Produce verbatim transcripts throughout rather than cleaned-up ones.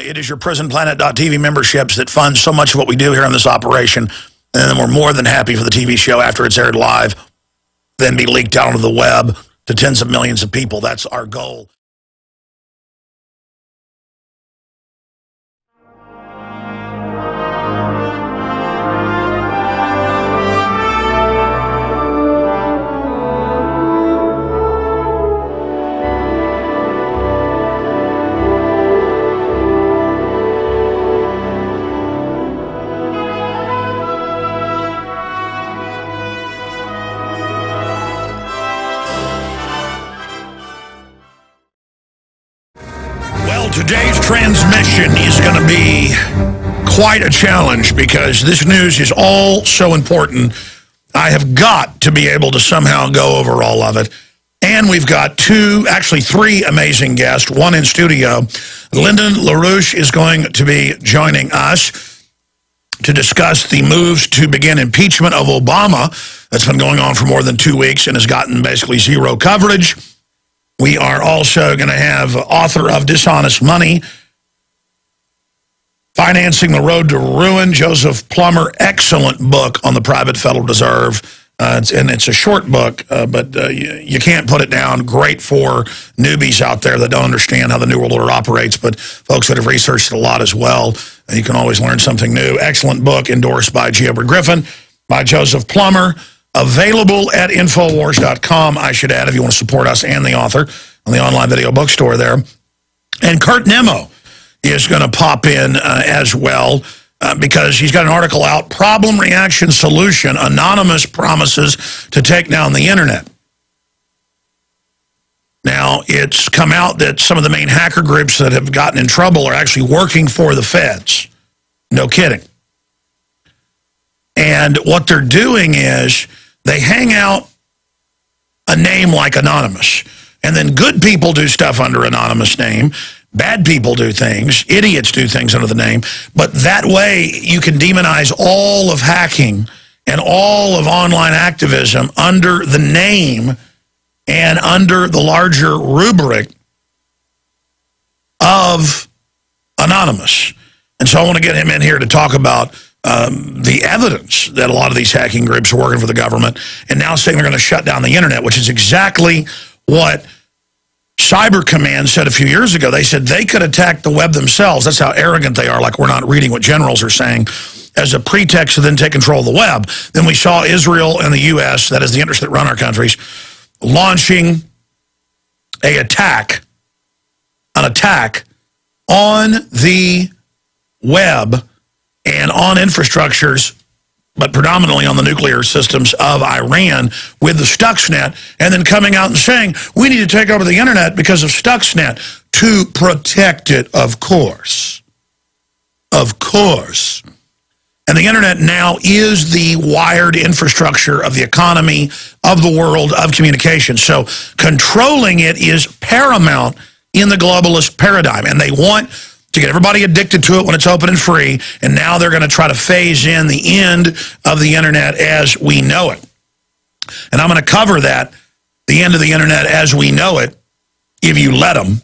It is your Prison Planet dot T V memberships that fund so much of what we do here on this operation. And then we're more than happy for the T V show after it's aired live, then be leaked out onto the web to tens of millions of people. That's our goal. Today's transmission is going to be quite a challenge because this news is all so important. I have got to be able to somehow go over all of it. And we've got two, actually three amazing guests, one in studio. Lyndon LaRouche is going to be joining us to discuss the moves to begin impeachment of Obama that's been going on for more than two weeks and has gotten basically zero coverage. We are also going to have author of Dishonest Money, Financing the Road to Ruin, Joseph Plummer. Excellent book on the private federal reserve. Uh, it's, and it's a short book, uh, but uh, you, you can't put it down. Great for newbies out there that don't understand how the New World Order operates, but folks that have researched a lot as well. And you can always learn something new. Excellent book endorsed by Gilbert Griffin, by Joseph Plummer. Available at Infowars dot com, I should add, if you want to support us and the author on the online video bookstore there. And Kurt Nimmo is going to pop in uh, as well uh, because he's got an article out, Problem Reaction Solution, Anonymous Promises to Take Down the Internet. Now, it's come out that some of the main hacker groups that have gotten in trouble are actually working for the feds. No kidding. And what they're doing is they hang out a name like Anonymous. And then good people do stuff under Anonymous name. Bad people do things. Idiots do things under the name. But that way you can demonize all of hacking and all of online activism under the name and under the larger rubric of Anonymous. And so I want to get him in here to talk about Um, the evidence that a lot of these hacking groups are working for the government and now saying they're going to shut down the internet, which is exactly what Cyber Command said a few years ago. They said they could attack the web themselves. That's how arrogant they are, like we're not reading what generals are saying, as a pretext to then take control of the web. Then we saw Israel and the U S, that is the interests that run our countries, launching a attack, an attack on the web and on infrastructures, but predominantly on the nuclear systems of Iran with the Stuxnet, and then coming out and saying, we need to take over the internet because of Stuxnet to protect it, of course. Of course. And the internet now is the wired infrastructure of the economy, of the world, of communication. So controlling it is paramount in the globalist paradigm, and they want to get everybody addicted to it when it's open and free, and now they're going to try to phase in the end of the internet as we know it. And I'm going to cover that, the end of the internet as we know it, if you let them.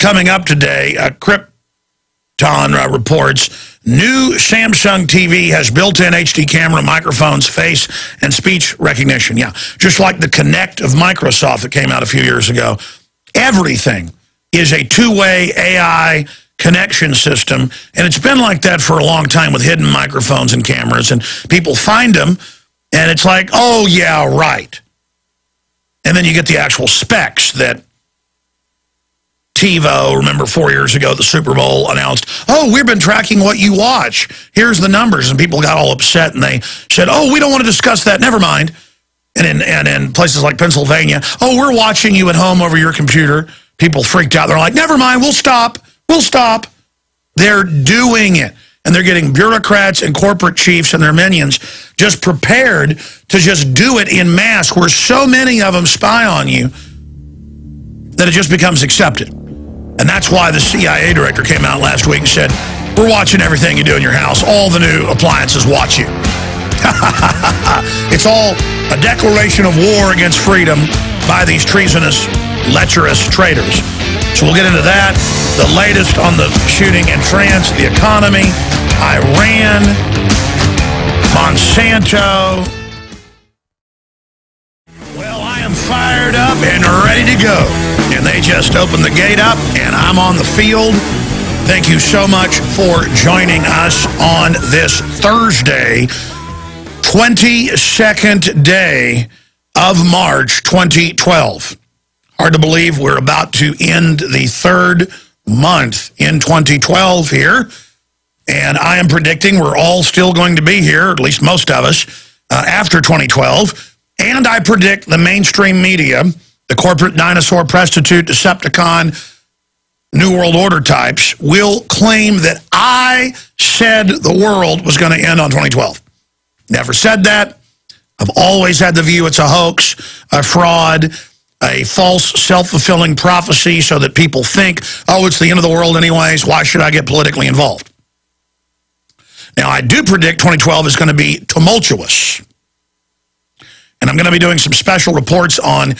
Coming up today, uh, Crypton uh, reports, new Samsung T V has built-in H D camera, microphones, face, and speech recognition. Yeah, just like the Kinect of Microsoft that came out a few years ago. Everything is a two-way A I connection system, and it's been like that for a long time with hidden microphones and cameras, and people find them, and it's like, oh, yeah, right. And then you get the actual specs that TiVo, remember four years ago, the Super Bowl announced, oh, we've been tracking what you watch. Here's the numbers, and people got all upset, and they said, oh, we don't want to discuss that, never mind. And in, and in places like Pennsylvania, oh, we're watching you at home over your computer. People freaked out. They're like, never mind, we'll stop, we'll stop. They're doing it. And they're getting bureaucrats and corporate chiefs and their minions just prepared to just do it in mass, where so many of them spy on you that it just becomes accepted. And that's why the C I A director came out last week and said, we're watching everything you do in your house. All the new appliances watch you. It's all a declaration of war against freedom by these treasonous, lecherous traitors. So we'll get into that. the latest on the shooting in France, the economy, Iran, Monsanto. Well, I am fired up and ready to go. And they just opened the gate up, and I'm on the field. Thank you so much for joining us on this Thursday, twenty-second day of March twenty twelve. Hard to believe we're about to end the third month in twenty twelve here. And I am predicting we're all still going to be here, at least most of us, uh, after twenty twelve. And I predict the mainstream media, the corporate dinosaur, prostitute, Decepticon, New World Order types, will claim that I said the world was going to end on twenty twelve. Never said that. I've always had the view it's a hoax, a fraud, a false, self-fulfilling prophecy so that people think, oh, it's the end of the world anyways, why should I get politically involved? Now, I do predict twenty twelve is going to be tumultuous. And I'm going to be doing some special reports on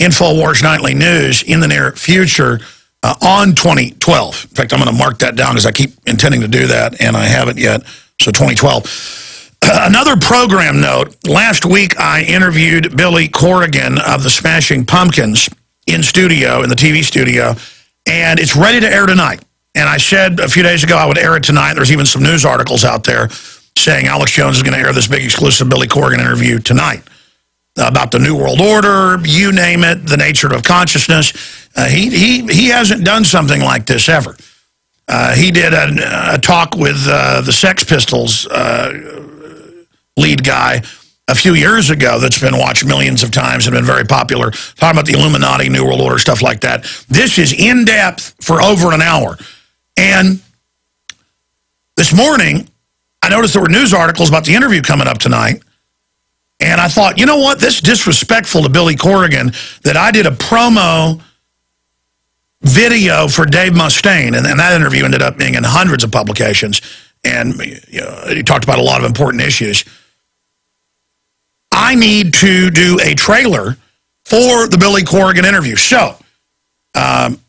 Infowars Nightly News in the near future uh, on twenty twelve. In fact, I'm going to mark that down because I keep intending to do that, and I haven't yet, so twenty twelve. Another program note, last week I interviewed Billy Corgan of the Smashing Pumpkins in studio, in the T V studio, and it's ready to air tonight. And I said a few days ago I would air it tonight. There's even some news articles out there saying Alex Jones is going to air this big exclusive Billy Corgan interview tonight about the New World Order, you name it, the nature of consciousness. Uh, he, he, he hasn't done something like this ever. Uh, he did a, a talk with uh, the Sex Pistols uh lead guy a few years ago that's been watched millions of times and been very popular, talking about the Illuminati, New World Order, stuff like that. This is in-depth for over an hour. And this morning, I noticed there were news articles about the interview coming up tonight, and I thought, you know what, this is disrespectful to Billy Corgan that I did a promo video for Dave Mustaine, and, and that interview ended up being in hundreds of publications, and you know, he talked about a lot of important issues. I need to do a trailer for the Billy Corgan interview. So, um,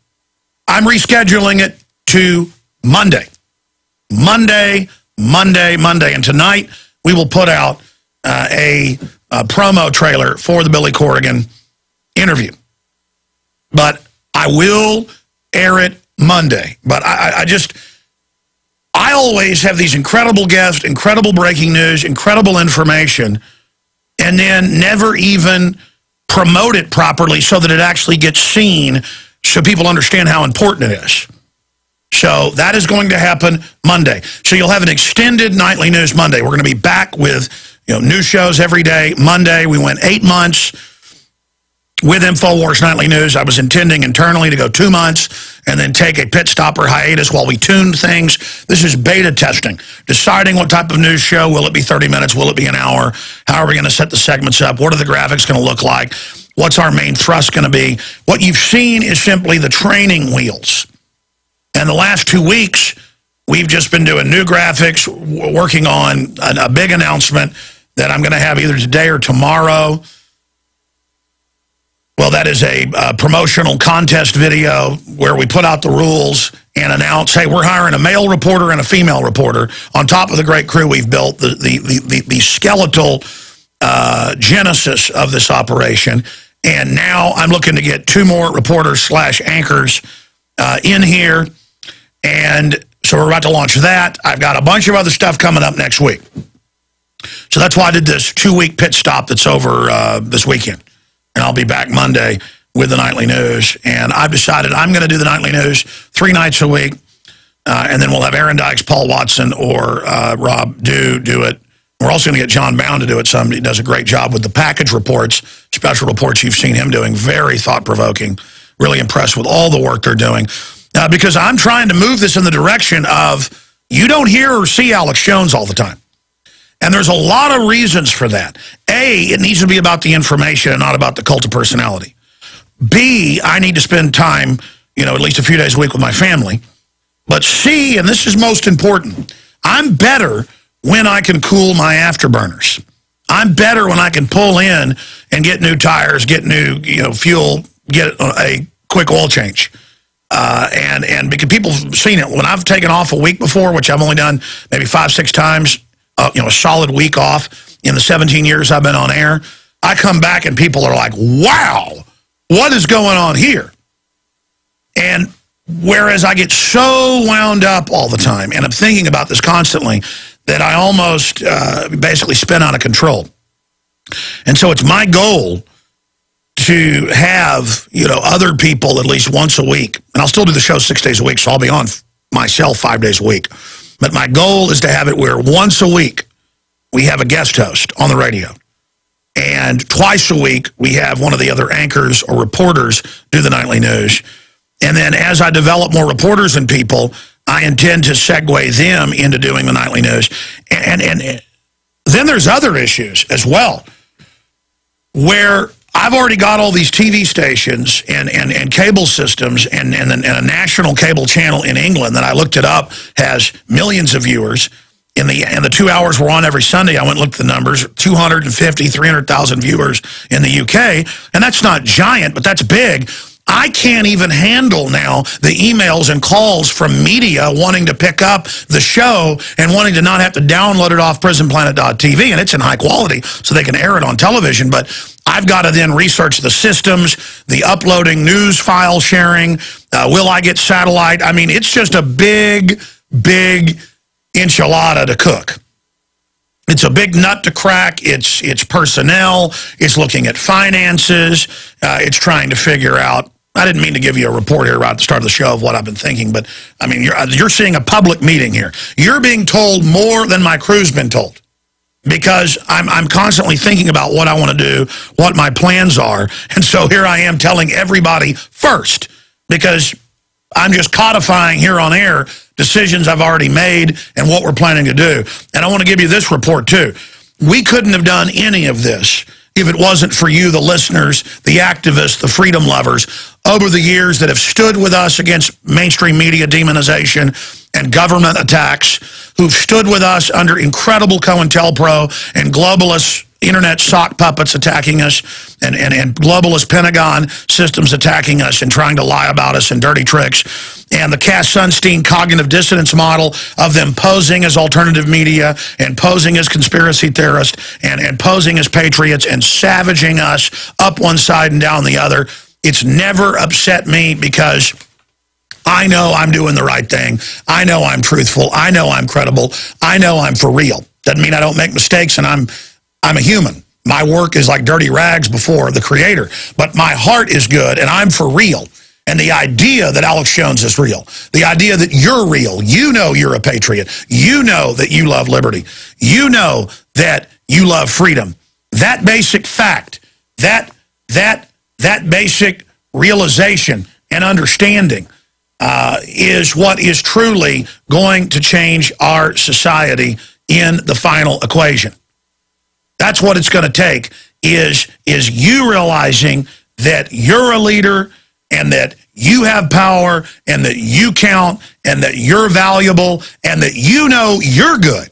I'm rescheduling it to Monday. Monday, Monday, Monday. And tonight, we will put out uh, a, a promo trailer for the Billy Corgan interview. But I will air it Monday. But I, I just... I always have these incredible guests, incredible breaking news, incredible information, and then never even promote it properly so that it actually gets seen so people understand how important it is. So that is going to happen Monday. So you'll have an extended Nightly News Monday. We're going to be back with you know, new shows every day. Monday, we went eight months with InfoWars Nightly News. I was intending internally to go two months and then take a pit stop or hiatus while we tuned things. This is beta testing, deciding what type of news show. Will it be thirty minutes? Will it be an hour? How are we going to set the segments up? What are the graphics going to look like? What's our main thrust going to be? What you've seen is simply the training wheels. And the last two weeks, we've just been doing new graphics, working on a big announcement that I'm going to have either today or tomorrow. Well, that is a uh, promotional contest video where we put out the rules and announce, hey, we're hiring a male reporter and a female reporter on top of the great crew we've built, the, the, the, the skeletal uh, genesis of this operation. And now I'm looking to get two more reporters slash anchors uh, in here. And so we're about to launch that. I've got a bunch of other stuff coming up next week. So that's why I did this two-week pit stop that's over uh, this weekend. And I'll be back Monday with the Nightly News. And I've decided I'm going to do the Nightly News three nights a week. Uh, and then we'll have Aaron Dykes, Paul Watson, or uh, Rob Dew do it. We're also going to get John Bound to do it. Somebody does a great job with the package reports, special reports you've seen him doing. Very thought-provoking. Really impressed with all the work they're doing. Uh, because I'm trying to move this in the direction of you don't hear or see Alex Jones all the time. And there's a lot of reasons for that. A, it needs to be about the information and not about the cult of personality. B, I need to spend time, you know, at least a few days a week with my family. But C, and this is most important, I'm better when I can cool my afterburners. I'm better when I can pull in and get new tires, get new, you know, fuel, get a quick oil change. Uh, and, and because people have seen it. When I've taken off a week before, which I've only done maybe five, six times, uh, you know, a solid week off in the seventeen years I've been on air, I come back and people are like, wow, what is going on here? And whereas I get so wound up all the time, and I'm thinking about this constantly, that I almost uh, basically spin out of control. And so it's my goal to have, you know, other people at least once a week. And I'll still do the show six days a week, so I'll be on myself five days a week. But my goal is to have it where once a week we have a guest host on the radio. And twice a week we have one of the other anchors or reporters do the nightly news. And then as I develop more reporters and people, I intend to segue them into doing the nightly news. And, and, and then there's other issues as well, where I've already got all these T V stations and, and, and cable systems and, and, and a national cable channel in England that I looked it up has millions of viewers. In the, in the two hours we're on every Sunday, I went and looked at the numbers, two hundred fifty, three hundred thousand viewers in the U K. And that's not giant, but that's big. I can't even handle now the emails and calls from media wanting to pick up the show and wanting to not have to download it off Prison Planet dot T V, and it's in high quality, so they can air it on television, but I've got to then research the systems, the uploading, news file sharing, uh, will I get satellite? I mean, it's just a big, big enchilada to cook. It's a big nut to crack. It's, it's personnel. It's looking at finances. Uh, it's trying to figure out. I didn't mean to give you a report here right at the start of the show of what I've been thinking, but, I mean, you're, you're seeing a public meeting here. You're being told more than my crew's been told because I'm, I'm constantly thinking about what I want to do, what my plans are, and so here I am telling everybody first because I'm just codifying here on air decisions I've already made and what we're planning to do. And I want to give you this report, too. We couldn't have done any of this if it wasn't for you, the listeners, the activists, the freedom lovers, over the years that have stood with us against mainstream media demonization and government attacks, who've stood with us under incredible COINTELPRO and globalist internet sock puppets attacking us and, and, and globalist Pentagon systems attacking us and trying to lie about us and dirty tricks. And the Cass Sunstein cognitive dissonance model of them posing as alternative media and posing as conspiracy theorists and, and posing as patriots and savaging us up one side and down the other. It's never upset me because I know I'm doing the right thing. I know I'm truthful. I know I'm credible. I know I'm for real. Doesn't mean I don't make mistakes, and I'm I'm a human. My work is like dirty rags before the creator. But my heart is good, and I'm for real. And the idea that Alex Jones is real, the idea that you're real, you know you're a patriot, you know that you love liberty, you know that you love freedom, that basic fact, that, that, that basic realization and understanding uh, is what is truly going to change our society in the final equation. That's what it's going to take, is, is you realizing that you're a leader and that you have power and that you count and that you're valuable and that you know you're good.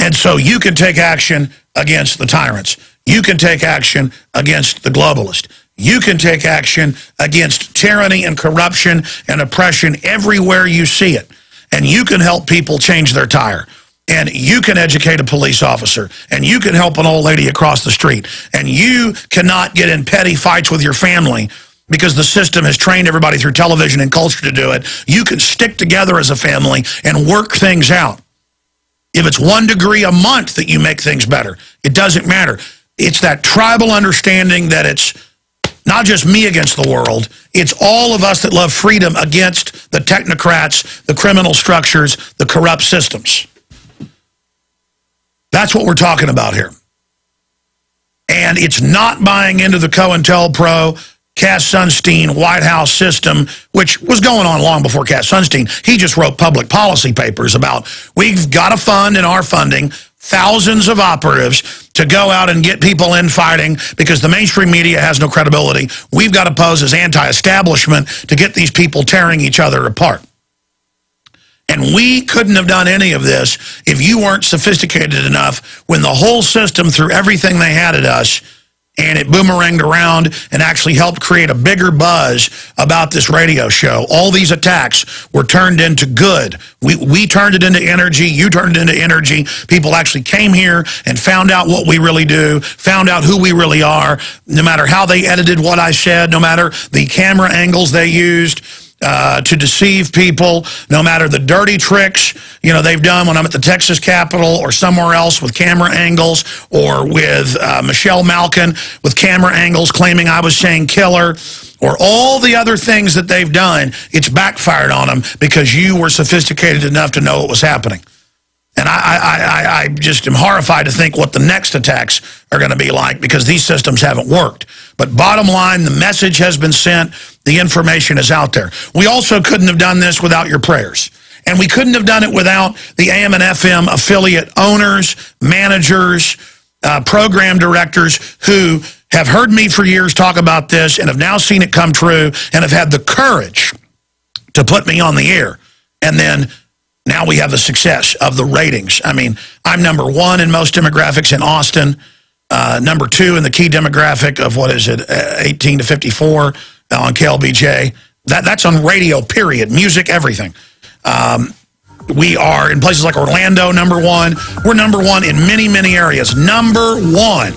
And so you can take action against the tyrants. You can take action against the globalists. You can take action against tyranny and corruption and oppression everywhere you see it. And you can help people change their tire. And you can educate a police officer, and you can help an old lady across the street, and you cannot get in petty fights with your family because the system has trained everybody through television and culture to do it. You can stick together as a family and work things out. If it's one degree a month that you make things better, it doesn't matter. It's that tribal understanding that it's not just me against the world, it's all of us that love freedom against the technocrats, the criminal structures, the corrupt systems. That's what we're talking about here. And it's not buying into the COINTELPRO, Cass Sunstein, White House system, which was going on long before Cass Sunstein. He just wrote public policy papers about, we've got to fund in our funding thousands of operatives to go out and get people in fighting because the mainstream media has no credibility. We've got to pose as anti-establishment to get these people tearing each other apart. And we couldn't have done any of this if you weren't sophisticated enough when the whole system threw everything they had at us and it boomeranged around and actually helped create a bigger buzz about this radio show. All these attacks were turned into good. We, we turned it into energy. You turned it into energy. People actually came here and found out what we really do, found out who we really are, no matter how they edited what I said, no matter the camera angles they used uh, to deceive people, no matter the dirty tricks you know they've done when I'm at the Texas Capitol or somewhere else with camera angles, or with uh, Michelle Malkin with camera angles claiming I was saying killer, or all the other things that they've done. It's backfired on them because you were sophisticated enough to know what was happening. And I, I, I, I just am horrified to think what the next attacks are going to be like, because these systems haven't worked. But bottom line, the message has been sent. The information is out there. We also couldn't have done this without your prayers. And we couldn't have done it without the A M and F M affiliate owners, managers, uh, program directors who have heard me for years talk about this and have now seen it come true and have had the courage to put me on the air. And then now we have the success of the ratings. I mean, I'm number one in most demographics in Austin, uh, number two in the key demographic of, what is it, eighteen to fifty-four on K L B J. That, that's on radio, period, music, everything. Um, we are in places like Orlando, number one. We're number one in many, many areas. Number one.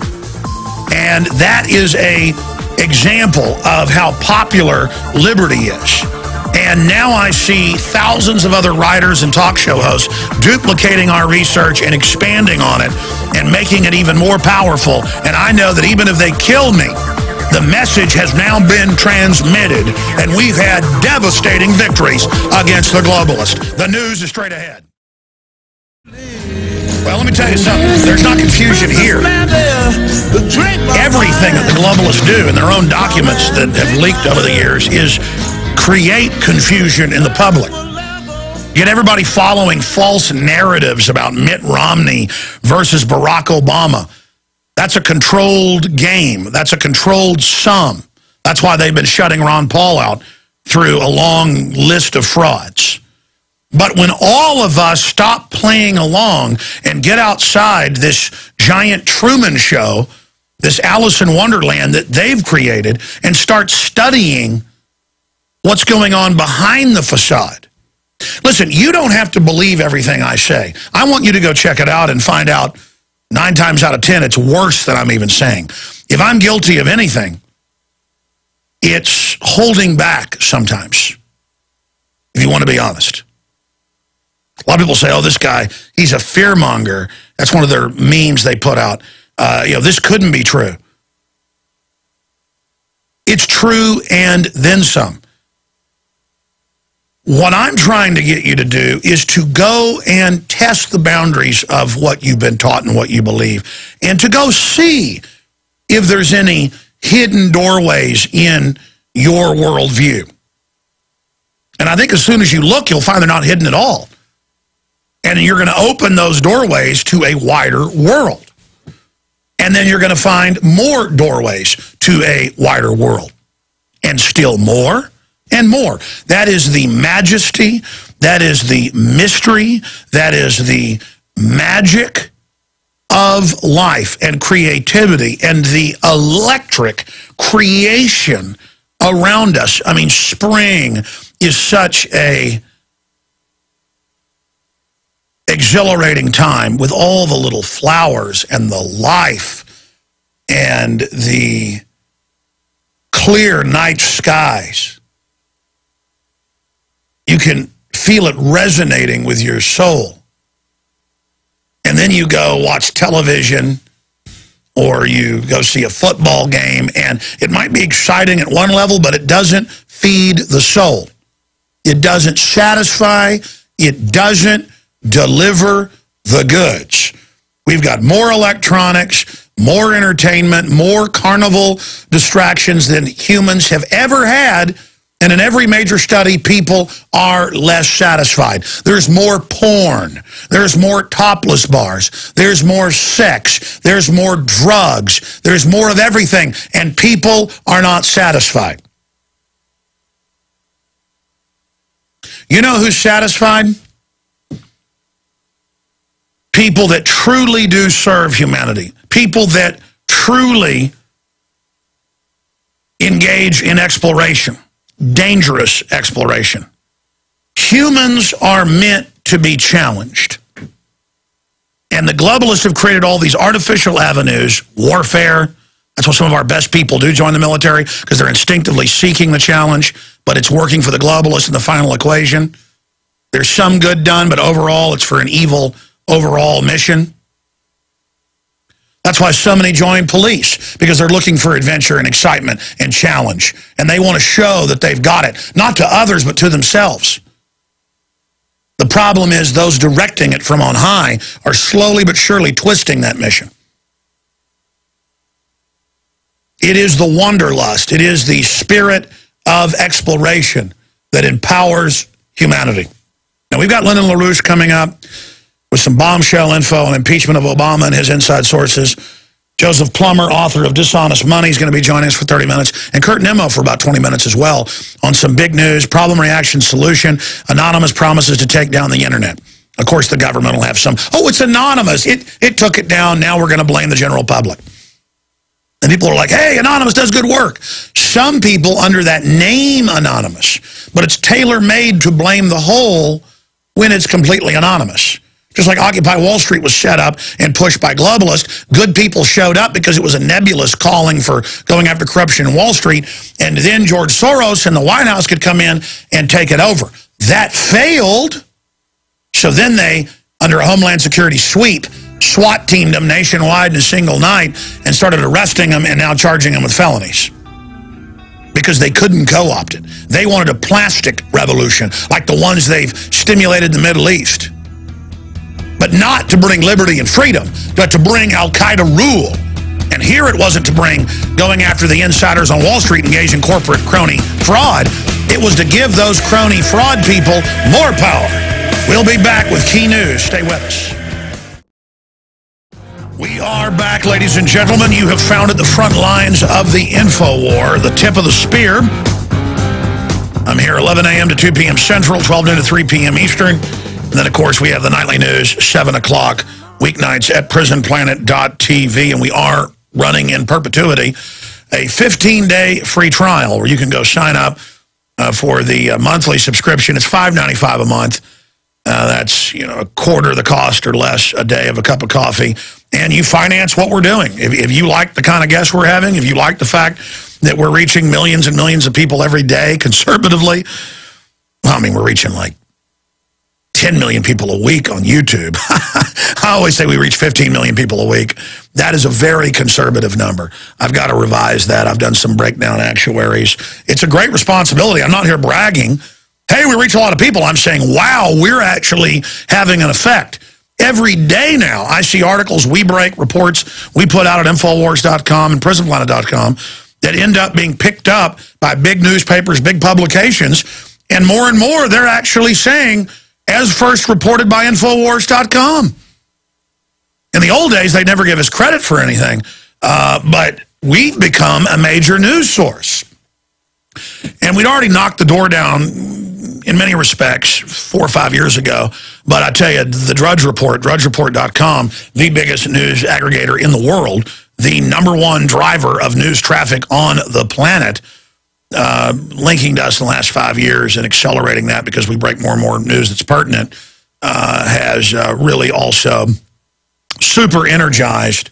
And that is an example of how popular liberty is. And now I see thousands of other writers and talk show hosts duplicating our research and expanding on it and making it even more powerful. And I know that even if they kill me, the message has now been transmitted, and we've had devastating victories against the globalist. The news is straight ahead. Well, let me tell you something. There's not confusion here. Everything that the globalists do in their own documents that have leaked over the years is create confusion in the public. Get everybody following false narratives about Mitt Romney versus Barack Obama. That's a controlled game. That's a controlled sum. That's why they've been shutting Ron Paul out through a long list of frauds. But when all of us stop playing along and get outside this giant Truman Show, this Alice in Wonderland that they've created, and start studying what's going on behind the facade. Listen, you don't have to believe everything I say. I want you to go check it out and find out nine times out of ten it's worse than I'm even saying. If I'm guilty of anything, it's holding back sometimes, if you want to be honest. A lot of people say, oh, this guy, he's a fearmonger. That's one of their memes they put out. Uh, you know, this couldn't be true. It's true and then some. What I'm trying to get you to do is to go and test the boundaries of what you've been taught and what you believe, and to go see if there's any hidden doorways in your worldview. And I think as soon as you look, you'll find they're not hidden at all. And you're going to open those doorways to a wider world. And then you're going to find more doorways to a wider world. And still more. And more. That is the majesty, that is the mystery, that is the magic of life and creativity and the electric creation around us. I mean, spring is such a exhilarating time with all the little flowers and the life and the clear night skies. You can feel it resonating with your soul. And then you go watch television, or you go see a football game, and it might be exciting at one level, but it doesn't feed the soul. It doesn't satisfy. It doesn't deliver the goods. We've got more electronics, more entertainment, more carnival distractions than humans have ever had. And in every major study, people are less satisfied. There's more porn. There's more topless bars. There's more sex. There's more drugs. There's more of everything. And people are not satisfied. You know who's satisfied? People that truly do serve humanity. People that truly engage in exploration, dangerous exploration. Humans are meant to be challenged. And the globalists have created all these artificial avenues, warfare. That's what some of our best people do, join the military, because they're instinctively seeking the challenge, but it's working for the globalists in the final equation. There's some good done, but overall it's for an evil overall mission. That's why so many join police, because they're looking for adventure and excitement and challenge. And they want to show that they've got it, not to others, but to themselves. The problem is those directing it from on high are slowly but surely twisting that mission. It is the wanderlust. It is the spirit of exploration that empowers humanity. Now, we've got Lyndon LaRouche coming up with some bombshell info on impeachment of Obama and his inside sources. Joseph Plummer, author of Dishonest Money, is going to be joining us for thirty minutes. And Kurt Nimmo for about twenty minutes as well on some big news, problem, reaction, solution. Anonymous promises to take down the internet. Of course, the government will have some, oh, it's anonymous. It, it took it down. Now we're going to blame the general public. And people are like, hey, anonymous does good work. Some people under that name anonymous, but it's tailor-made to blame the whole when it's completely anonymous. Just like Occupy Wall Street was set up and pushed by globalists, good people showed up because it was a nebulous calling for going after corruption in Wall Street, and then George Soros and the White House could come in and take it over. That failed, so then they, under a Homeland Security sweep, SWAT teamed them nationwide in a single night and started arresting them and now charging them with felonies. Because they couldn't co-opt it. They wanted a plastic revolution, like the ones they've stimulated in the Middle East. But not to bring liberty and freedom, but to bring al-Qaeda rule. And here it wasn't to bring going after the insiders on Wall Street engaged in corporate crony fraud. It was to give those crony fraud people more power. We'll be back with key news. Stay with us. We are back, ladies and gentlemen. You have found it, the front lines of the info war, the tip of the spear. I'm here eleven A M to two P M Central, twelve noon to three P M Eastern. And then, of course, we have the nightly news, seven o'clock, weeknights at Prison Planet dot T V. And we are running in perpetuity a fifteen day free trial where you can go sign up uh, for the uh, monthly subscription. It's five ninety-five a month. Uh, that's, you know, a quarter of the cost or less a day of a cup of coffee. And you finance what we're doing. If, if you like the kind of guests we're having, if you like the fact that we're reaching millions and millions of people every day conservatively, well, I mean, we're reaching like ten million people a week on YouTube. I always say we reach fifteen million people a week. That is a very conservative number. I've got to revise that. I've done some breakdown actuaries. It's a great responsibility. I'm not here bragging. Hey, we reach a lot of people. I'm saying, wow, we're actually having an effect. Every day now, I see articles we break, reports we put out at Infowars dot com and Prison Planet dot com that end up being picked up by big newspapers, big publications, and more and more they're actually saying, as first reported by Infowars dot com. In the old days, they never give us credit for anything, uh, but we've become a major news source. And we'd already knocked the door down in many respects four or five years ago, but I tell you, the Drudge Report, drudge report dot com, the biggest news aggregator in the world, the number one driver of news traffic on the planet, Uh, linking to us in the last five years and accelerating that because we break more and more news that's pertinent, uh, has uh, really also super energized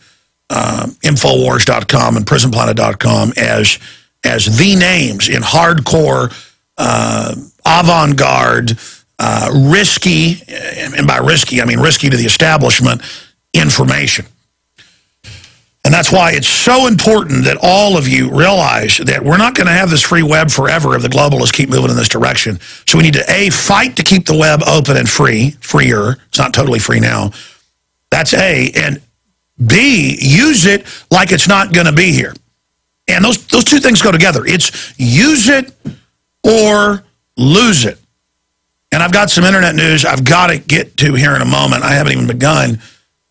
uh, Infowars dot com and Prison Planet dot com as, as the names in hardcore, uh, avant-garde, uh, risky, and by risky, I mean risky to the establishment, information. And that's why it's so important that all of you realize that we're not going to have this free web forever if the globalists keep moving in this direction. So we need to, A, fight to keep the web open and free, freer. It's not totally free now. That's A. And B, use it like it's not going to be here. And those, those two things go together. It's use it or lose it. And I've got some internet news I've got to get to here in a moment. I haven't even begun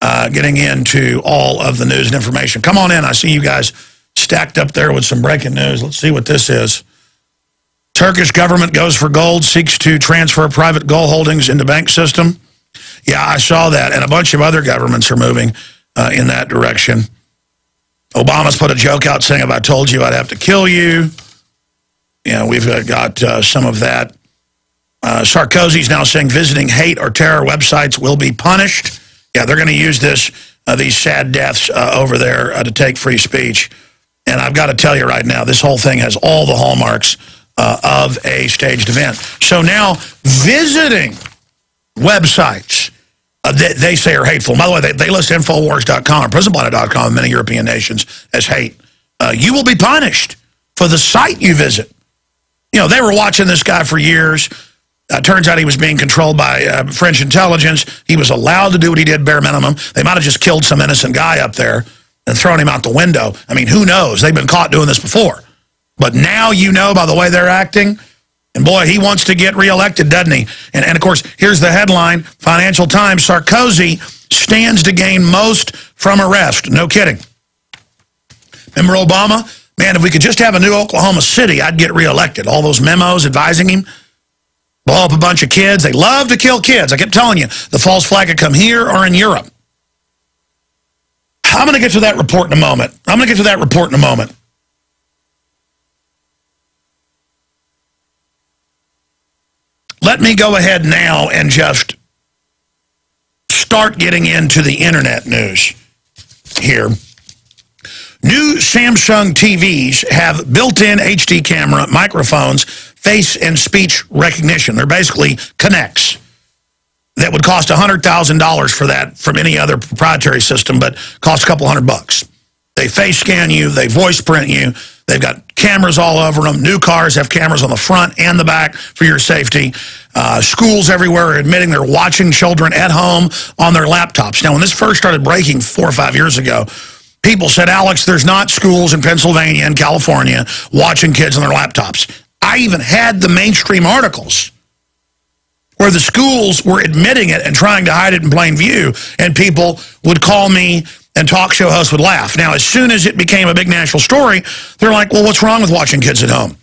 Uh, getting into all of the news and information. Come on in. I see you guys stacked up there with some breaking news. Let's see what this is. Turkish government goes for gold, seeks to transfer private gold holdings into bank system. Yeah, I saw that. And a bunch of other governments are moving uh, in that direction. Obama's put a joke out saying, if I told you, I'd have to kill you. You know, we've got uh, some of that. Uh, Sarkozy's now saying visiting hate or terror websites will be punished. Yeah, they're going to use this, uh, these sad deaths uh, over there uh, to take free speech. And I've got to tell you right now, this whole thing has all the hallmarks uh, of a staged event. So now, visiting websites uh, that they say are hateful. By the way, they, they list Infowars dot com and Prison Planet dot com in many European nations as hate. Uh, you will be punished for the site you visit. You know, they were watching this guy for years. Uh, turns out he was being controlled by uh, French intelligence. He was allowed to do what he did, bare minimum. They might have just killed some innocent guy up there and thrown him out the window. I mean, who knows? They've been caught doing this before. But now you know by the way they're acting. And boy, he wants to get reelected, doesn't he? And, and of course, here's the headline, Financial Times, Sarkozy stands to gain most from arrest. No kidding. Remember Obama? Man, if we could just have a new Oklahoma City, I'd get reelected. All those memos advising him. Blow up a bunch of kids. They love to kill kids. I kept telling you, the false flag could come here or in Europe. I'm going to get to that report in a moment. I'm going to get to that report in a moment. Let me go ahead now and just start getting into the internet news here. New Samsung T Vs have built-in H D camera, microphones, face and speech recognition. They're basically connects. That would cost one hundred thousand dollars for that from any other proprietary system, but cost a couple hundred bucks. They face scan you. They voice print you. They've got cameras all over them. New cars have cameras on the front and the back for your safety. Uh, schools everywhere are admitting they're watching children at home on their laptops. Now, when this first started breaking four or five years ago, people said, Alex, there's not schools in Pennsylvania and California watching kids on their laptops. I even had the mainstream articles where the schools were admitting it and trying to hide it in plain view, and people would call me and talk show hosts would laugh. Now, as soon as it became a big national story, they're like, well, what's wrong with watching kids at home?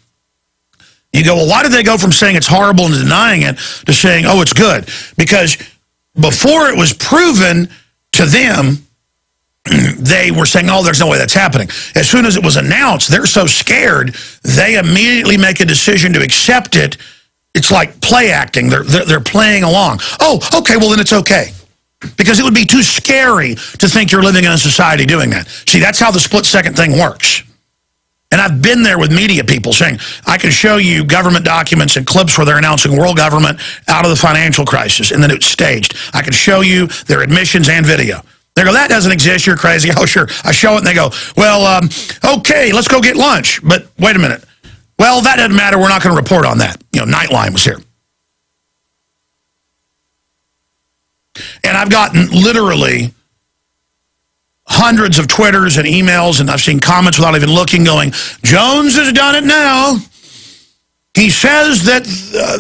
You go, well, why did they go from saying it's horrible and denying it to saying, oh, it's good? Because before it was proven to them, they were saying, oh, there's no way that's happening. As soon as it was announced, they're so scared, they immediately make a decision to accept it. It's like play acting. They're, they're, they're playing along. Oh, okay, well, then it's okay. Because it would be too scary to think you're living in a society doing that. See, that's how the split-second thing works. And I've been there with media people saying, I can show you government documents and clips where they're announcing world government out of the financial crisis, and then it's staged. I can show you their admissions and video. They go, that doesn't exist, you're crazy. Oh, sure. I show it, and they go, well, um, okay, let's go get lunch. But wait a minute. Well, that doesn't matter. We're not going to report on that. You know, Nightline was here. And I've gotten literally hundreds of Twitters and emails, and I've seen comments without even looking going, Jones has done it now. He says that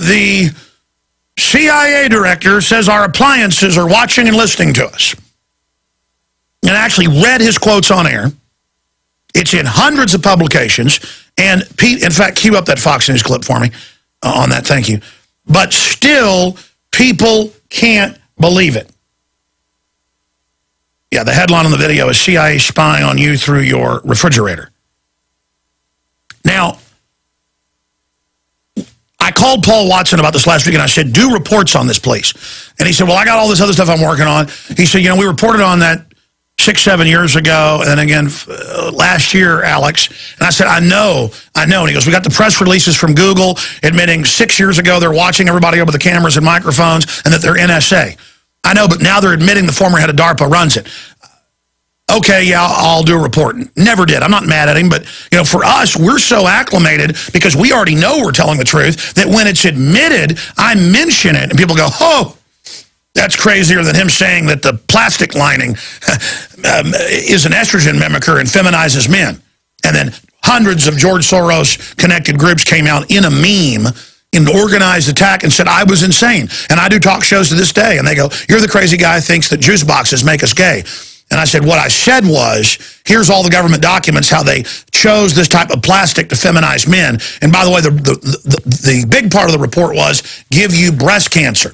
the C I A director says our appliances are watching and listening to us. And I actually read his quotes on air. It's in hundreds of publications. And Pete, in fact, cue up that Fox News clip for me uh, on that. Thank you. But still, people can't believe it. Yeah, the headline on the video is C I A spying on you through your refrigerator. Now, I called Paul Watson about this last week, and I said, do reports on this, please. And he said, well, I got all this other stuff I'm working on. He said, you know, we reported on that six, seven years ago, and again uh, last year, Alex. And I said, I know, I know. And he goes, we got the press releases from Google admitting six years ago they're watching everybody over the cameras and microphones and that they're N S A. I know, but now they're admitting the former head of DARPA runs it. Okay, yeah, I'll do a report. Never did. I'm not mad at him, but you know, for us, we're so acclimated because we already know we're telling the truth that when it's admitted, I mention it, and people go, oh, that's crazier than him saying that the plastic lining um, is an estrogen mimicker and feminizes men. And then hundreds of George Soros-connected groups came out in a meme in an organized attack and said, I was insane. And I do talk shows to this day. And they go, you're the crazy guy who thinks that juice boxes make us gay. And I said, what I said was, here's all the government documents, how they chose this type of plastic to feminize men. And by the way, the, the, the, the big part of the report was, give you breast cancer.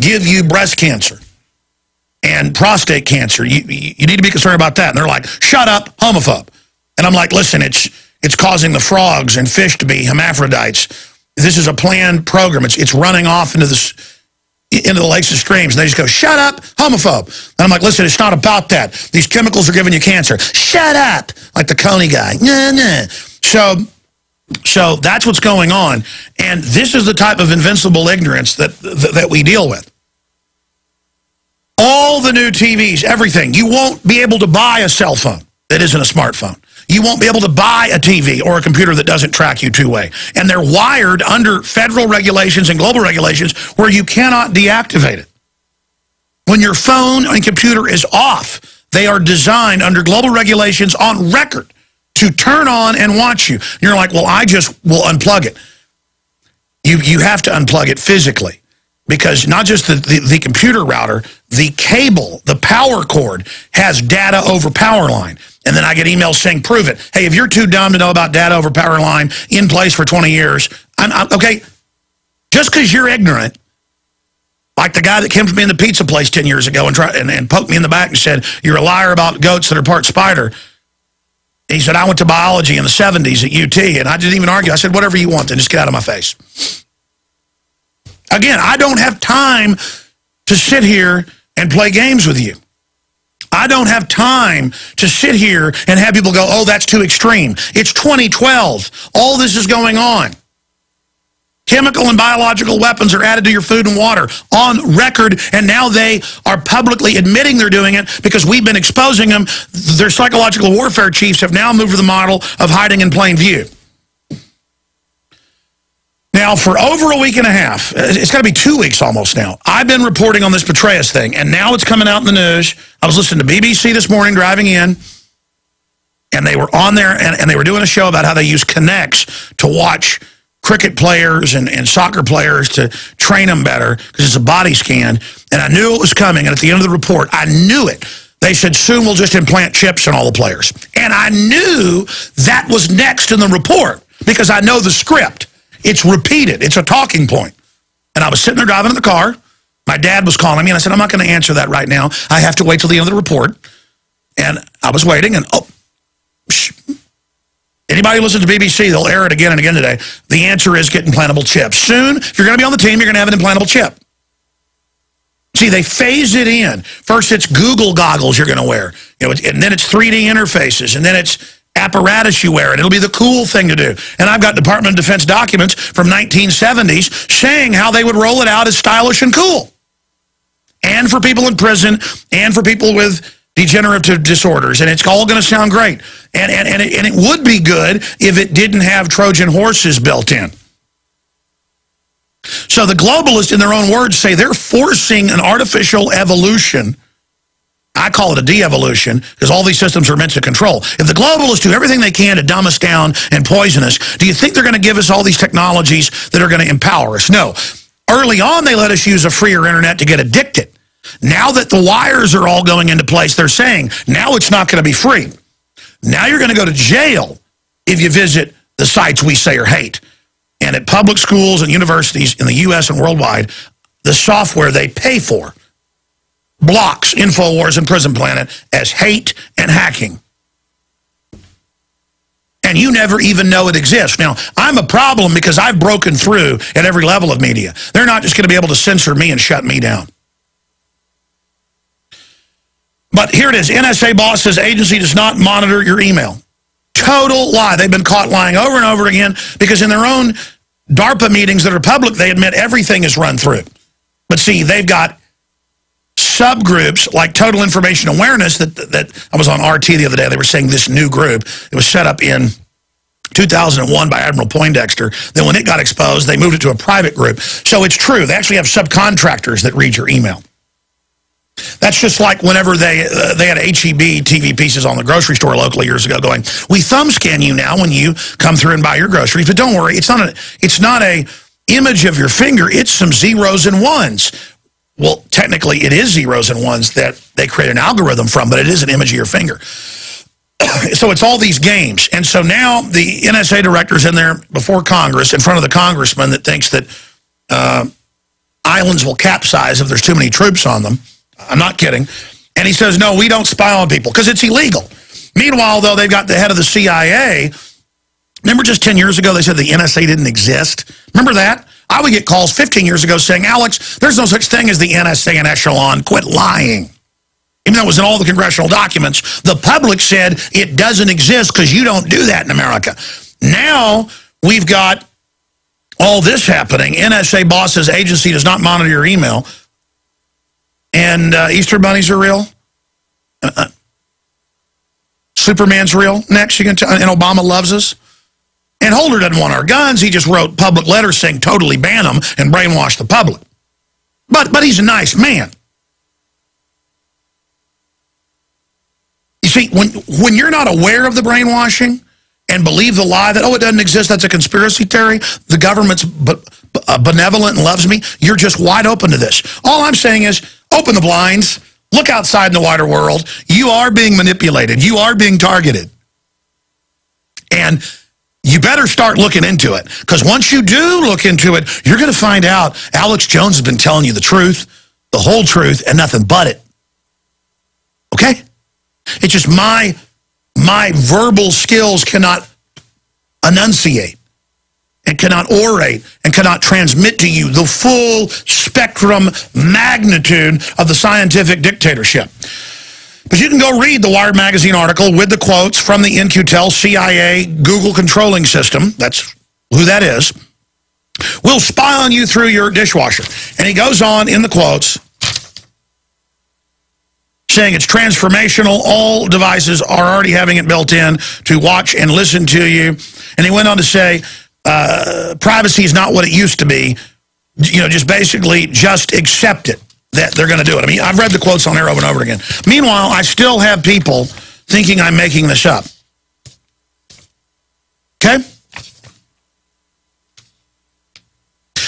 Give you breast cancer. and prostate cancer. You, you need to be concerned about that. And they're like, shut up, homophobe. And I'm like, listen, it's it's causing the frogs and fish to be hermaphrodites. This is a planned program. It's it's running off into this into the lakes and streams. And they just go, shut up, homophobe. And I'm like, listen, it's not about that. These chemicals are giving you cancer. Shut up, like the Coney guy. Nah, nah. So, so that's what's going on. And this is the type of invincible ignorance that that, that we deal with. All the new T Vs, everything. You won't be able to buy a cell phone that isn't a smartphone. You won't be able to buy a T V or a computer that doesn't track you two-way. And they're wired under federal regulations and global regulations where you cannot deactivate it. When your phone and computer is off, they are designed under global regulations on record to turn on and watch you. You're like, well, I just will unplug it. You, you have to unplug it physically. Because not just the, the, the computer router, the cable, the power cord has data over power line. And then I get emails saying, prove it. Hey, if you're too dumb to know about data over power line in place for twenty years, I'm, I'm okay, just because you're ignorant, like the guy that came to me in the pizza place ten years ago and, tried, and, and poked me in the back and said, you're a liar about goats that are part spider. He said, I went to biology in the seventies at U T, and I didn't even argue. I said, whatever you want, then just get out of my face. Again, I don't have time to sit here and play games with you. I don't have time to sit here and have people go, oh, that's too extreme. It's twenty twelve. All this is going on. Chemical and biological weapons are added to your food and water on record, and now they are publicly admitting they're doing it because we've been exposing them. Their psychological warfare chiefs have now moved to the model of hiding in plain view. Now, for over a week and a half, it's got to be two weeks almost now, I've been reporting on this Petraeus thing, and now it's coming out in the news. I was listening to B B C this morning driving in, and they were on there, and, and they were doing a show about how they use Kinects to watch cricket players and, and soccer players to train them better, because it's a body scan, and I knew it was coming, and at the end of the report, I knew it. They said, soon we'll just implant chips in all the players. And I knew that was next in the report, because I know the script. It's repeated. It's a talking point. And I was sitting there driving in the car. My dad was calling me, and I said, I'm not going to answer that right now. I have to wait till the end of the report. And I was waiting, and oh, psh. Anybody who listens to B B C, they'll air it again and again today. The answer is get implantable chips. Soon, if you're going to be on the team, you're going to have an implantable chip. See, they phase it in. First, it's Google goggles you're going to wear. You know, and then it's three D interfaces, and then it's apparatus you wear, and it'll be the cool thing to do. And I've got Department of Defense documents from nineteen seventies saying how they would roll it out as stylish and cool. And for people in prison, and for people with degenerative disorders, and it's all going to sound great. And, and, and, it, and it would be good if it didn't have Trojan horses built in. So the globalists, in their own words, say they're forcing an artificial evolution. I call it a de-evolution, because all these systems are meant to control. If the globalists do everything they can to dumb us down and poison us, do you think they're going to give us all these technologies that are going to empower us? No. Early on, they let us use a freer internet to get addicted. Now that the wires are all going into place, they're saying, now it's not going to be free. Now you're going to go to jail if you visit the sites we say are hate. And at public schools and universities in the U S and worldwide, the software they pay for blocks Infowars and Prison Planet as hate and hacking. And you never even know it exists. Now, I'm a problem because I've broken through at every level of media. They're not just going to be able to censor me and shut me down. But here it is. N S A boss says agency does not monitor your email. Total lie. They've been caught lying over and over again because in their own DARPA meetings that are public, they admit everything is run through. But see, they've got subgroups like Total Information Awareness that, that, that I was on R T the other day. They were saying this new group. It was set up in two thousand one by Admiral Poindexter. Then when it got exposed, they moved it to a private group. So it's true. They actually have subcontractors that read your email. That's just like whenever they uh, they had H E B T V pieces on the grocery store locally years ago going, we thumb scan you now when you come through and buy your groceries. But don't worry, it's not a, it's not a image of your finger. It's some zeros and ones. Well, technically, it is zeros and ones that they create an algorithm from, but it is an image of your finger. So it's all these games. And so now the N S A director's in there before Congress, in front of the congressman that thinks that uh, islands will capsize if there's too many troops on them. I'm not kidding. And he says, no, we don't spy on people because it's illegal. Meanwhile, though, they've got the head of the C I A. Remember just ten years ago they said the N S A didn't exist? Remember that? I would get calls fifteen years ago saying, Alex, there's no such thing as the N S A and Echelon. Quit lying. Even though it was in all the congressional documents, the public said it doesn't exist because you don't do that in America. Now we've got all this happening. N S A bosses agency does not monitor your email. And uh, Easter bunnies are real. Uh-uh. Superman's real. Next, you can tell. And Obama loves us. And Holder doesn't want our guns. He just wrote public letters saying totally ban them and brainwash the public. But, but he's a nice man. You see, when, when you're not aware of the brainwashing and believe the lie that, oh, it doesn't exist, that's a conspiracy theory, the government's benevolent and loves me, you're just wide open to this. All I'm saying is open the blinds. Look outside in the wider world. You are being manipulated. You are being targeted. And you better start looking into it. Because once you do look into it, you're going to find out Alex Jones has been telling you the truth, the whole truth, and nothing but it. Okay? It's just my, my verbal skills cannot enunciate and cannot orate and cannot transmit to you the full spectrum magnitude of the scientific dictatorship. But you can go read the Wired Magazine article with the quotes from the N Q T E L C I A Google controlling system. That's who that is. We'll spy on you through your dishwasher. And he goes on in the quotes saying it's transformational. All devices are already having it built in to watch and listen to you. And he went on to say, Uh, privacy is not what it used to be. You know, just basically just accept it, that they're going to do it. I mean, I've read the quotes on air over and over again. Meanwhile, I still have people thinking I'm making this up. Okay?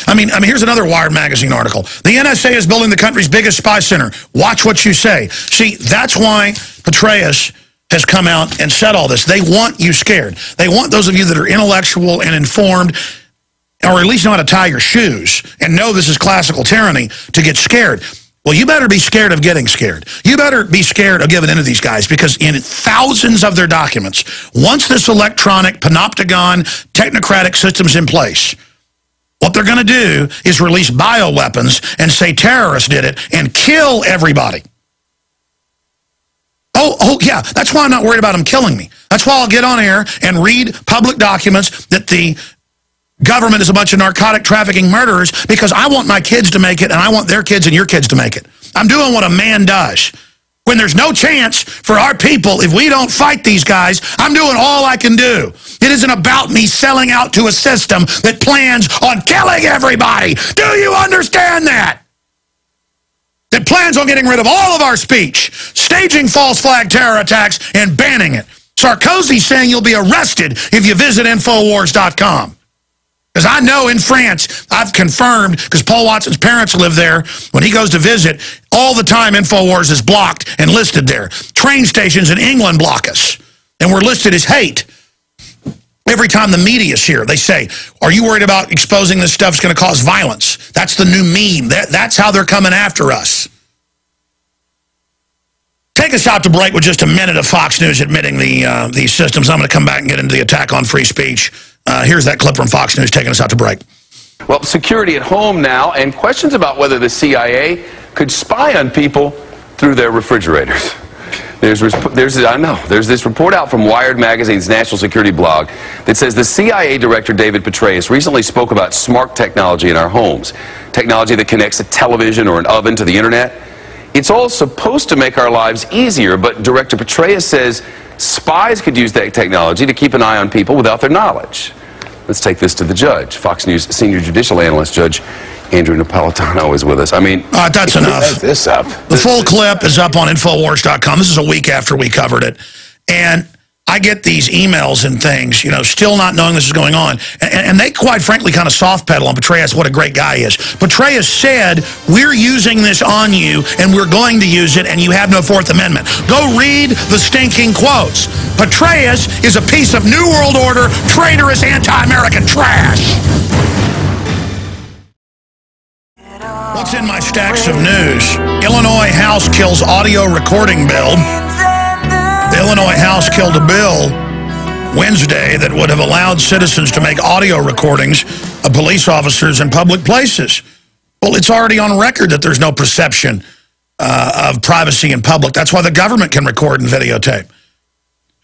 I mean, I mean, here's another Wired Magazine article. The N S A is building the country's biggest spy center. Watch what you say. See, that's why Petraeus has come out and said all this. They want you scared. They want those of you that are intellectual and informed, or at least know how to tie your shoes and know this is classical tyranny, to get scared. Well, you better be scared of getting scared. You better be scared of giving in to these guys, because in thousands of their documents, once this electronic panopticon technocratic system's in place, what they're going to do is release bioweapons and say terrorists did it and kill everybody. Oh, oh, yeah, that's why I'm not worried about them killing me. That's why I'll get on air and read public documents that the government is a bunch of narcotic trafficking murderers, because I want my kids to make it, and I want their kids and your kids to make it. I'm doing what a man does. When there's no chance for our people, if we don't fight these guys, I'm doing all I can do. It isn't about me selling out to a system that plans on killing everybody. Do you understand that? That plans on getting rid of all of our speech, staging false flag terror attacks, and banning it. Sarkozy's saying you'll be arrested if you visit Infowars dot com. Because I know in France, I've confirmed, because Paul Watson's parents live there, when he goes to visit, all the time Infowars is blocked and listed there. Train stations in England block us, and we're listed as hate. Every time the media's here, they say, are you worried about exposing this stuff's going to cause violence? That's the new meme. That, that's how they're coming after us. Take us out to break with just a minute of Fox News admitting the, uh, these systems. I'm going to come back and get into the attack on free speech. Uh, here's that clip from Fox News taking us out to break. Well, security at home now, and questions about whether the C I A could spy on people through their refrigerators. There's, there's, I know, there's this report out from Wired Magazine's National Security blog that says the C I A Director David Petraeus recently spoke about smart technology in our homes, technology that connects a television or an oven to the Internet. It's all supposed to make our lives easier, but Director Petraeus says spies could use that technology to keep an eye on people without their knowledge. Let's take this to the judge. Fox News senior judicial analyst Judge Andrew Napolitano is with us. I mean, uh, that's enough. This up. The full clip is up on Infowars dot com. This is a week after we covered it. And I get these emails and things, you know, still not knowing this is going on. And, and they, quite frankly, kind of soft pedal on Petraeus, what a great guy he is. Petraeus said, we're using this on you, and we're going to use it, and you have no Fourth Amendment. Go read the stinking quotes. Petraeus is a piece of New World Order, traitorous, anti-American trash. What's in my stacks of news? Illinois House kills audio recording bill. The Illinois House killed a bill Wednesday that would have allowed citizens to make audio recordings of police officers in public places. Well, it's already on record that there's no perception uh, of privacy in public. That's why the government can record and videotape.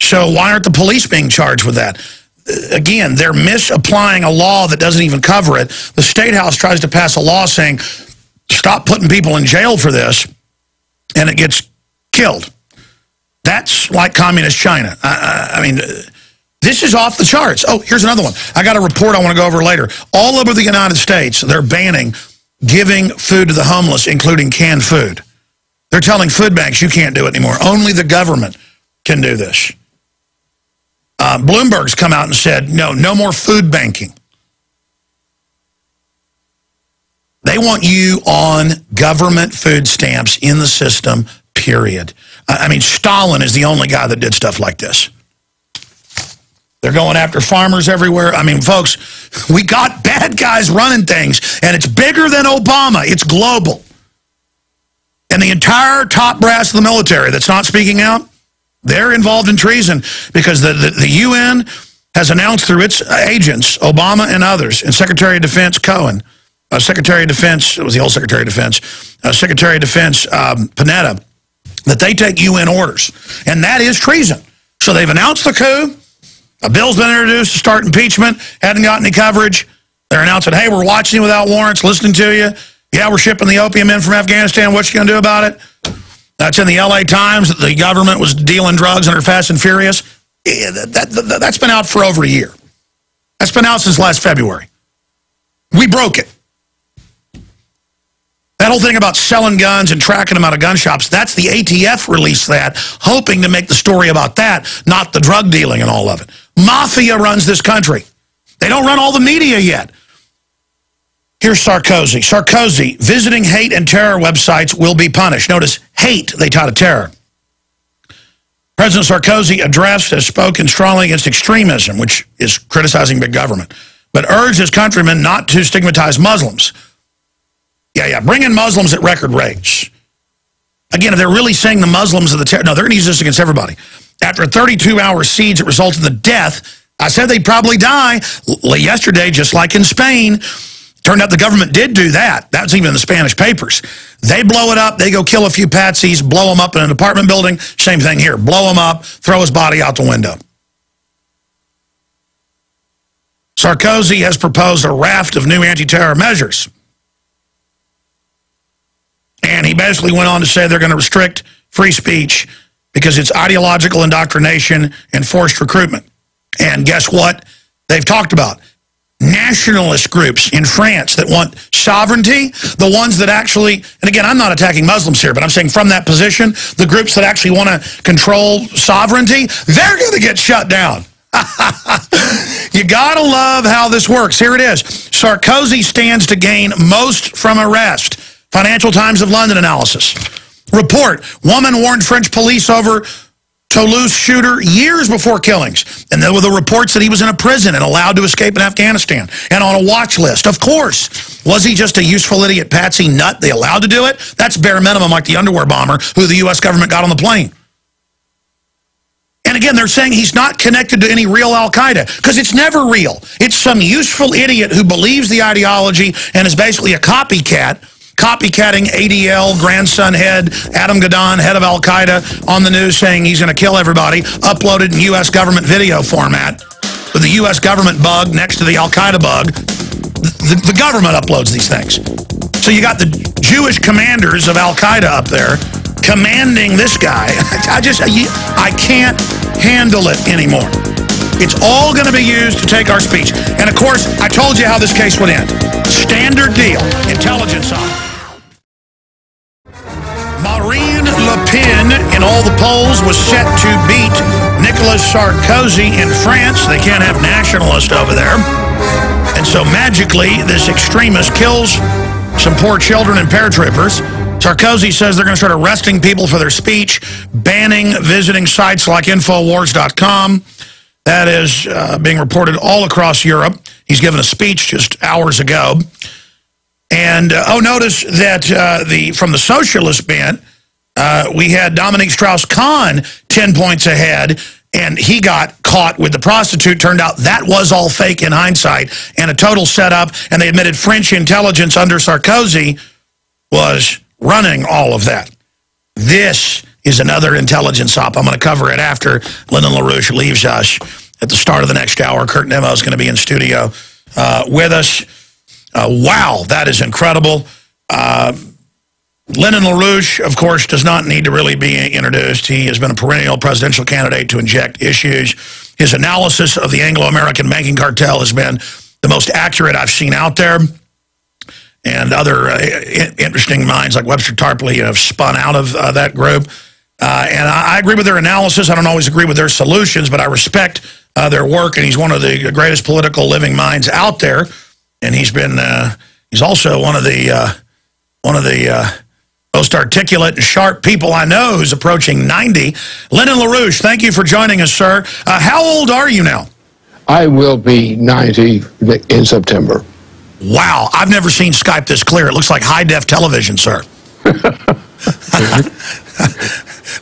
So why aren't the police being charged with that? Again, they're misapplying a law that doesn't even cover it. The State House tries to pass a law saying, stop putting people in jail for this, and it gets killed. That's like communist China. I, I, I mean, this is off the charts. Oh, here's another one. I got a report I want to go over later. All over the United States, they're banning giving food to the homeless, including canned food. They're telling food banks, you can't do it anymore. Only the government can do this. Uh, Bloomberg's come out and said, no, no more food banking. They want you on government food stamps in the system, period. I mean, Stalin is the only guy that did stuff like this. They're going after farmers everywhere. I mean, folks, we got bad guys running things, and it's bigger than Obama. It's global. And the entire top brass of the military that's not speaking out, they're involved in treason because the, the, the U N has announced through its agents, Obama and others, and Secretary of Defense Cohen, uh, Secretary of Defense, it was the old Secretary of Defense, uh, Secretary of Defense um, Panetta, that they take U N orders. And that is treason. So they've announced the coup. A bill's been introduced to start impeachment. Hadn't got any coverage. They're announcing, hey, we're watching you without warrants, listening to you. Yeah, we're shipping the opium in from Afghanistan. What you going to do about it? That's in the L A Times, that the government was dealing drugs under Fast and Furious. That, that, that's been out for over a year. That's been out since last February. We broke it. That whole thing about selling guns and tracking them out of gun shops, that's the A T F released that, hoping to make the story about that, not the drug dealing and all of it. Mafia runs this country. They don't run all the media yet. Here's Sarkozy. Sarkozy, visiting hate and terror websites will be punished. Notice, hate, they tie to terror. President Sarkozy addressed has spoken strongly against extremism, which is criticizing big government, but urged his countrymen not to stigmatize Muslims. Yeah, yeah, bring in Muslims at record rates. Again, if they're really saying the Muslims are the terror, no, they're going to use this against everybody. After a thirty-two hour siege, it resulted in the death. I said they'd probably die yesterday, just like in Spain. Turned out the government did do that. That's even in the Spanish papers. They blow it up. They go kill a few patsies, blow them up in an apartment building. Same thing here. Blow him up, throw his body out the window. Sarkozy has proposed a raft of new anti-terror measures. And he basically went on to say they're going to restrict free speech because it's ideological indoctrination and forced recruitment. And guess what? They've talked about nationalist groups in France that want sovereignty, the ones that actually, and again, I'm not attacking Muslims here, but I'm saying from that position, the groups that actually want to control sovereignty, they're going to get shut down. You got to love how this works. Here it is. Sarkozy stands to gain most from arrest. Financial Times of London analysis. Report, woman warned French police over Toulouse shooter years before killings. And there were the reports that he was in a prison and allowed to escape in Afghanistan and on a watch list. Of course. Was he just a useful idiot patsy nut? They allowed to do it? That's bare minimum, like the underwear bomber who the U S government got on the plane. And again, they're saying he's not connected to any real Al-Qaeda because it's never real. It's some useful idiot who believes the ideology and is basically a copycat. Copycatting A D L, grandson head, Adam Gadon, head of Al-Qaeda, on the news saying he's going to kill everybody, uploaded in U S government video format with the U S government bug next to the Al-Qaeda bug. The, the government uploads these things. So you got the Jewish commanders of Al-Qaeda up there commanding this guy. I just, I can't handle it anymore. It's all going to be used to take our speech. And of course, I told you how this case would end. Standard deal. Intelligence on. Marine Le Pen in all the polls was set to beat Nicolas Sarkozy in France. They can't have nationalists over there. And so magically, this extremist kills some poor children and paratroopers. Sarkozy says they're going to start arresting people for their speech, banning visiting sites like Infowars dot com. That is uh, being reported all across Europe. He's given a speech just hours ago. And, uh, oh, notice that uh, the from the socialist bent, uh, we had Dominique Strauss-Kahn ten points ahead, and he got caught with the prostitute. Turned out that was all fake in hindsight and a total setup, and they admitted French intelligence under Sarkozy was running all of that. This is another intelligence op. I'm going to cover it after Lyndon LaRouche leaves us at the start of the next hour. Kurt Nimmo is going to be in studio uh, with us. Uh, wow, that is incredible. Uh, Lyndon LaRouche, of course, does not need to really be introduced. He has been a perennial presidential candidate to inject issues. His analysis of the Anglo-American banking cartel has been the most accurate I've seen out there. And other uh, interesting minds like Webster Tarpley have spun out of uh, that group. Uh, and I, I agree with their analysis. I don't always agree with their solutions, but I respect uh, their work. And he's one of the greatest political living minds out there. And he's been uh, he's also one of the uh, one of the uh, most articulate and sharp people I know who's approaching ninety. Lyndon LaRouche, thank you for joining us, sir. Uh, how old are you now? I will be ninety in September. Wow, I've never seen Skype this clear. It looks like high-def television, sir.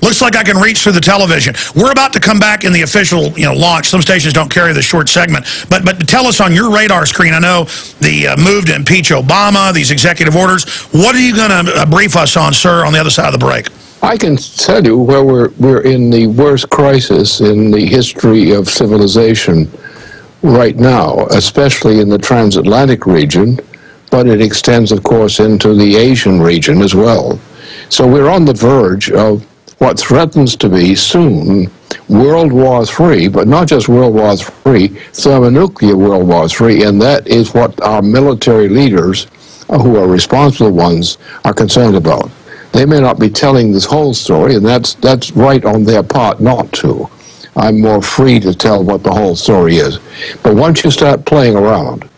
Looks like I can reach through the television. We're about to come back in the official, you know, launch. Some stations don't carry the short segment. But but tell us on your radar screen, I know the uh, move to impeach Obama, these executive orders. What are you going to uh, brief us on, sir, on the other side of the break? I can tell you where we're, we're in the worst crisis in the history of civilization right now, especially in the transatlantic region, but it extends, of course, into the Asian region as well. So we're on the verge of what threatens to be soon World War Three, but not just World War Three, thermonuclear World War Three, and that is what our military leaders, who are responsible ones, are concerned about. They may not be telling this whole story, and that's, that's right on their part not to. I'm more free to tell what the whole story is. But once you start playing around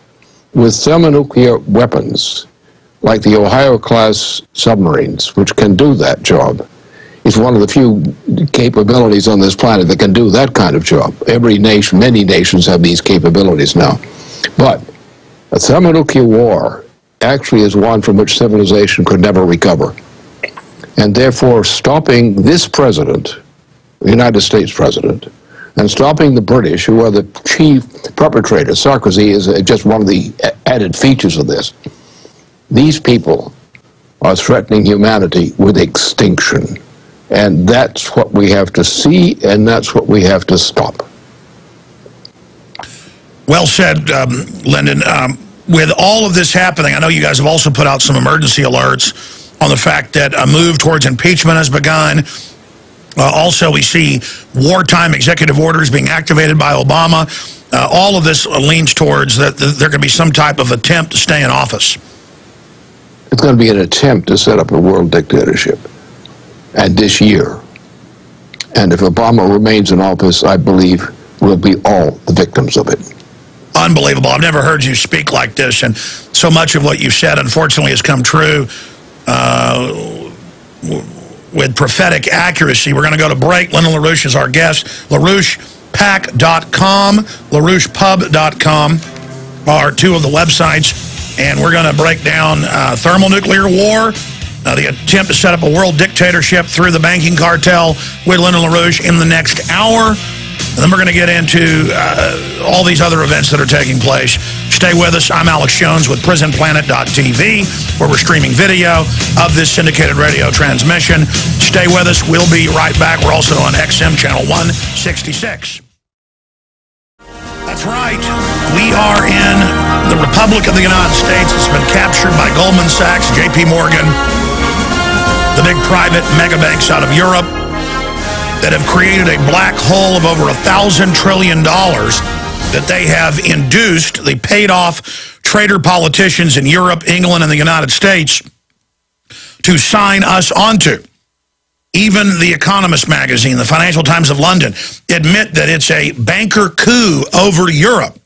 with thermonuclear weapons, like the Ohio-class submarines, which can do that job, is one of the few capabilities on this planet that can do that kind of job. Every nation, many nations have these capabilities now. But a thermonuclear war actually is one from which civilization could never recover. And therefore, stopping this president, United States president, and stopping the British, who are the chief perpetrators. Sarkozy is just one of the added features of this. These people are threatening humanity with extinction. And that's what we have to see, and that's what we have to stop. Well said, um, Lyndon. Um, with all of this happening, I know you guys have also put out some emergency alerts on the fact that a move towards impeachment has begun. Uh, also, we see wartime executive orders being activated by Obama. Uh, all of this leans towards that there could be some type of attempt to stay in office. It's going to be an attempt to set up a world dictatorship, and this year. And if Obama remains in office, I believe we'll be all the victims of it. Unbelievable. I've never heard you speak like this, and so much of what you've said, unfortunately, has come true. Uh, with prophetic accuracy. We're going to go to break. Lyndon LaRouche is our guest. LaRouche Pack dot com, LaRouche Pub dot com are two of the websites, and we're going to break down uh, thermal nuclear war, uh, the attempt to set up a world dictatorship through the banking cartel with Lyndon LaRouche in the next hour, and then we're going to get into uh, all these other events that are taking place. Stay with us. I'm Alex Jones with Prison Planet dot T V, where we're streaming video of this syndicated radio transmission. Stay with us. We'll be right back. We're also on X M Channel one sixty-six. That's right. We are in the Republic of the United States. It's been captured by Goldman Sachs, J P Morgan, the big private mega banks out of Europe that have created a black hole of over one thousand trillion dollars that they have induced. They paid off traitor politicians in Europe, England, and the United States to sign us onto. Even The Economist magazine, the Financial Times of London, admit that it's a banker coup over Europe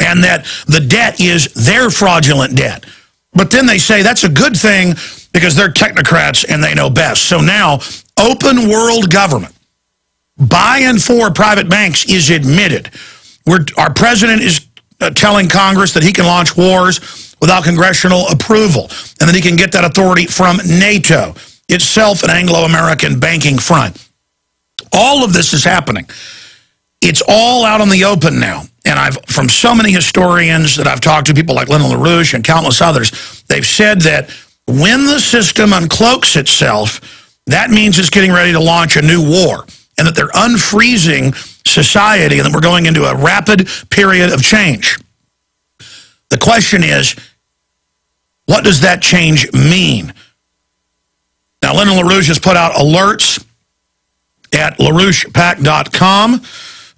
and that the debt is their fraudulent debt. But then they say that's a good thing because they're technocrats and they know best. So now, open world government by and for private banks is admitted. We're, our president is telling Congress that he can launch wars. without congressional approval, and then he can get that authority from NATO, itself an Anglo-American banking front. All of this is happening. It's all out in the open now. And I've, from so many historians that I've talked to, people like Lyndon LaRouche and countless others, they've said that when the system uncloaks itself, that means it's getting ready to launch a new war, and that they're unfreezing society, and that we're going into a rapid period of change. The question is, what does that change mean? Now, Lyndon LaRouche has put out alerts at LaRouche Pack dot com,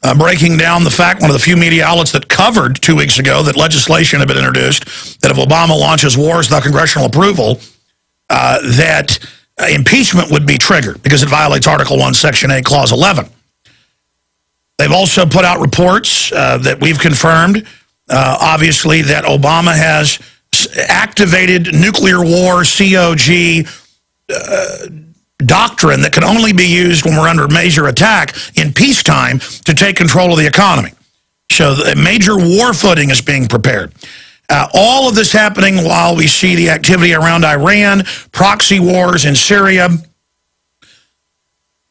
uh, breaking down the fact, one of the few media outlets that covered two weeks ago, that legislation had been introduced, that if Obama launches wars without congressional approval, uh, that uh, impeachment would be triggered because it violates Article one, Section eight, Clause eleven. They've also put out reports uh, that we've confirmed, uh, obviously, that Obama has activated nuclear war, C O G, uh, doctrine that can only be used when we're under major attack in peacetime to take control of the economy. So the major war footing is being prepared. Uh, all of this happening while we see the activity around Iran, proxy wars in Syria.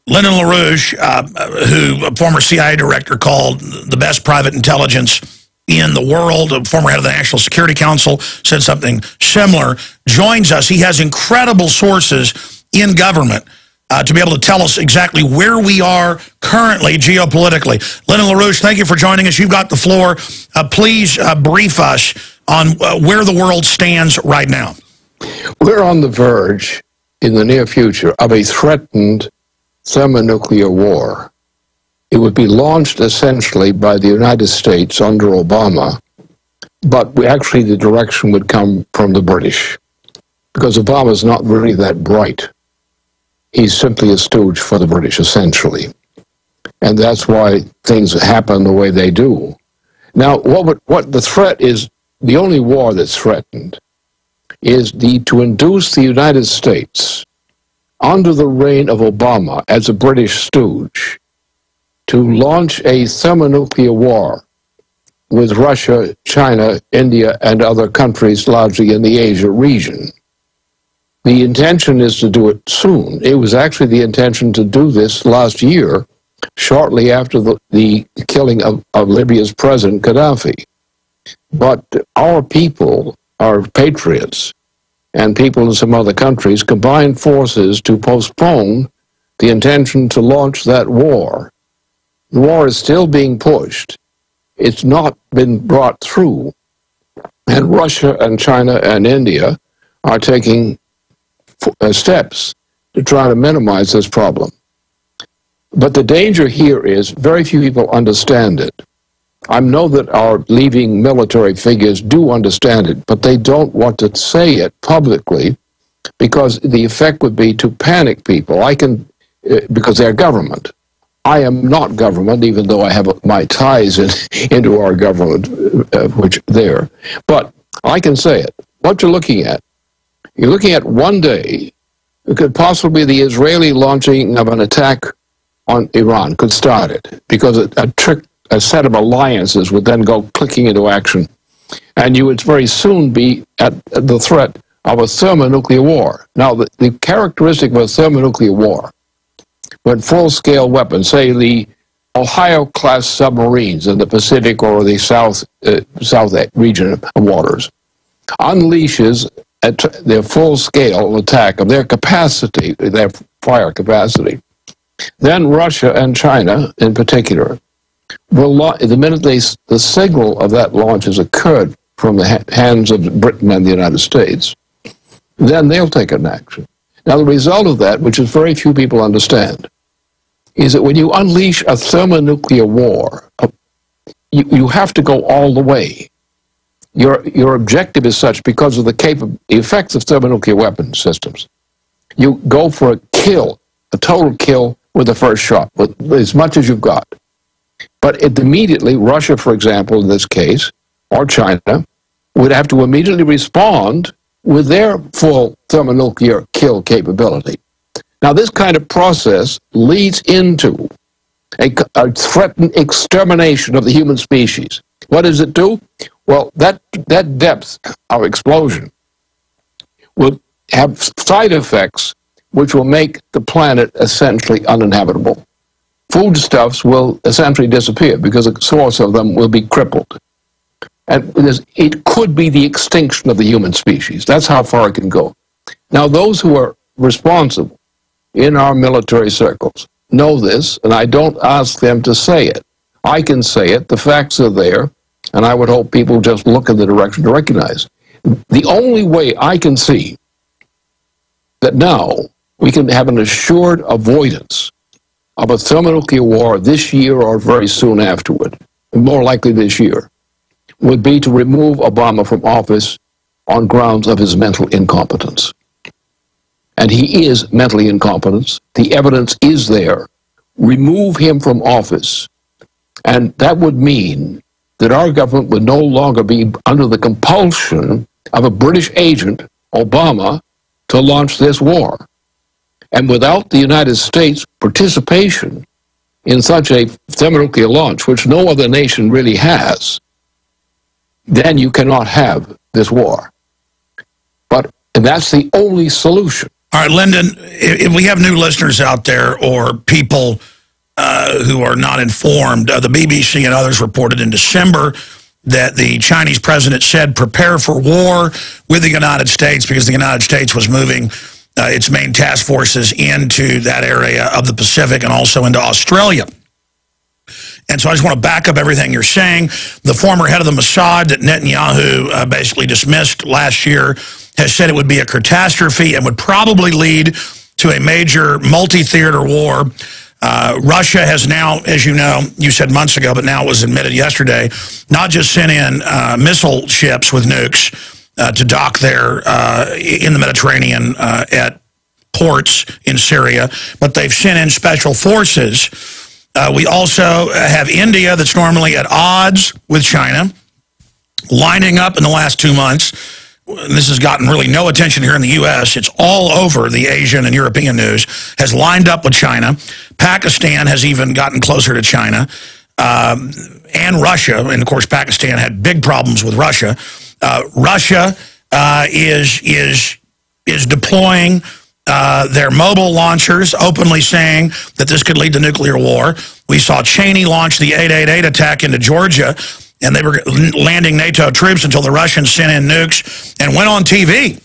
Lyndon LaRouche, uh, who a former C I A director called the best private intelligence in the world, a former head of the National Security Council, said something similar, joins us. He has incredible sources in government uh, to be able to tell us exactly where we are currently geopolitically. Lyndon LaRouche, thank you for joining us. You've got the floor. Uh, please uh, brief us on uh, where the world stands right now. We're on the verge in the near future of a threatened thermonuclear war. It would be launched essentially by the United States under Obama, but we actually the direction would come from the British, because Obama's not really that bright. He's simply a stooge for the British, essentially. And that's why things happen the way they do. Now, what, would, what the threat is, the only war that's threatened, is the, to induce the United States, under the reign of Obama as a British stooge, to launch a thermonuclear war with Russia, China, India, and other countries, largely in the Asia region. The intention is to do it soon. It was actually the intention to do this last year, shortly after the, the killing of, of Libya's president, Gaddafi. But our people, our patriots, and people in some other countries combined forces to postpone the intention to launch that war. The war is still being pushed. It's not been brought through. And Russia and China and India are taking steps to try to minimize this problem. But the danger here is very few people understand it. I know that our leading military figures do understand it, but they don't want to say it publicly because the effect would be to panic people. I can, because they're government. I am not government, even though I have my ties in, into our government, uh, which there. But I can say it. What you're looking at, you're looking at one day, it could possibly the Israeli launching of an attack on Iran could start it, because a, a, trick, a set of alliances would then go clicking into action, and you would very soon be at the threat of a thermonuclear war. Now, the, the characteristic of a thermonuclear war, when full-scale weapons, say the Ohio-class submarines in the Pacific or the South, uh, South region of waters, unleashes at their full-scale attack of their capacity, their fire capacity, then Russia and China, in particular, will the minute they, the signal of that launch has occurred from the ha hands of Britain and the United States, then they'll take an action. Now, the result of that, which is very few people understand, is that when you unleash a thermonuclear war, you, you have to go all the way. Your, your objective is such because of the, the effects of thermonuclear weapon systems. You go for a kill, a total kill with the first shot, with as much as you've got. But it immediately, Russia, for example, in this case, or China, would have to immediately respond with their full thermonuclear kill capability. Now, this kind of process leads into a, a threatened extermination of the human species. What does it do? Well, that, that depth of explosion will have side effects which will make the planet essentially uninhabitable. Foodstuffs will essentially disappear because the source of them will be crippled. And it could be the extinction of the human species. That's how far it can go. Now, those who are responsible in our military circles know this, and I don't ask them to say it. I can say it. The facts are there, and I would hope people just look in the direction to recognize. The only way I can see that now we can have an assured avoidance of a thermonuclear war this year or very soon afterward, and more likely this year, would be to remove Obama from office on grounds of his mental incompetence. And he is mentally incompetent. The evidence is there. Remove him from office. And that would mean that our government would no longer be under the compulsion of a British agent, Obama, to launch this war. And without the United States' participation in such a thermonuclear launch, which no other nation really has, then you cannot have this war. But that's the only solution. All right, Lyndon, if we have new listeners out there or people uh, who are not informed, uh, the B B C and others reported in December that the Chinese president said prepare for war with the United States because the United States was moving uh, its main task forces into that area of the Pacific and also into Australia. And so I just want to back up everything you're saying. The former head of the Mossad that Netanyahu uh, basically dismissed last year has said it would be a catastrophe and would probably lead to a major multi-theater war. Uh, Russia has now, as you know, you said months ago, but now it was admitted yesterday, not just sent in uh, missile ships with nukes uh, to dock there uh, in the Mediterranean uh, at ports in Syria, but they've sent in special forces. Uh, we also have India that's normally at odds with China, lining up in the last two months. This has gotten really no attention here in the U S. It's all over the Asian and European news, has lined up with China. Pakistan has even gotten closer to China um, and Russia. And, of course, Pakistan had big problems with Russia. Uh, Russia uh, is, is, is deploying Uh, their mobile launchers, openly saying that this could lead to nuclear war. We saw Cheney launch the eight eight eight attack into Georgia, and they were landing NATO troops until the Russians sent in nukes and went on T V.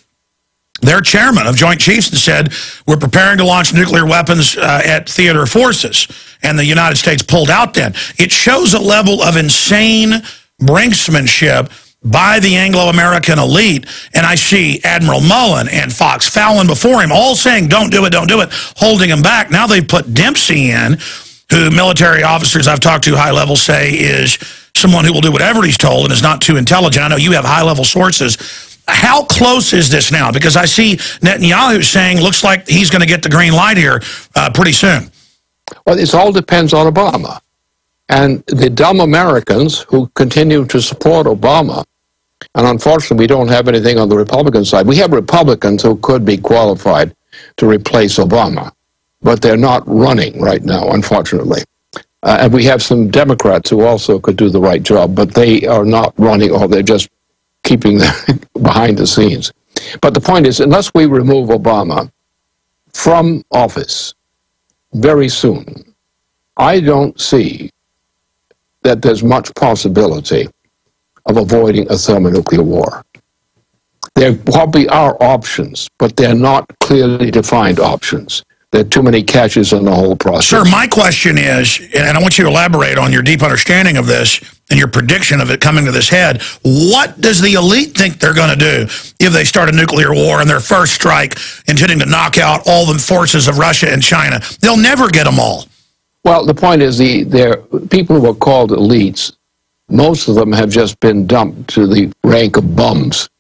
Their chairman of Joint Chiefs said, we're preparing to launch nuclear weapons uh, at theater forces, and the United States pulled out then. It shows a level of insane brinksmanship by the Anglo-American elite, and I see Admiral Mullen and Fox Fallon before him all saying, don't do it, don't do it, holding him back. Now they've put Dempsey in, who military officers I've talked to high level say is someone who will do whatever he's told and is not too intelligent. I know you have high-level sources. How close is this now? Because I see Netanyahu saying, looks like he's going to get the green light here uh, pretty soon. Well, this all depends on Obama. And the dumb Americans who continue to support Obama, and unfortunately we don't have anything on the Republican side. We have Republicans who could be qualified to replace Obama, but they're not running right now, unfortunately. Uh, and we have some Democrats who also could do the right job, but they are not running, or they're just keeping them behind the scenes. But the point is, unless we remove Obama from office very soon, I don't see that there's much possibility of avoiding a thermonuclear war. There probably are options, but they're not clearly defined options. There are too many catches in the whole process. Sir, my question is, and I want you to elaborate on your deep understanding of this and your prediction of it coming to this head, what does the elite think they're going to do if they start a nuclear war and their first strike intending to knock out all the forces of Russia and China? They'll never get them all. Well, the point is, the there, people who are called elites, most of them have just been dumped to the rank of bums.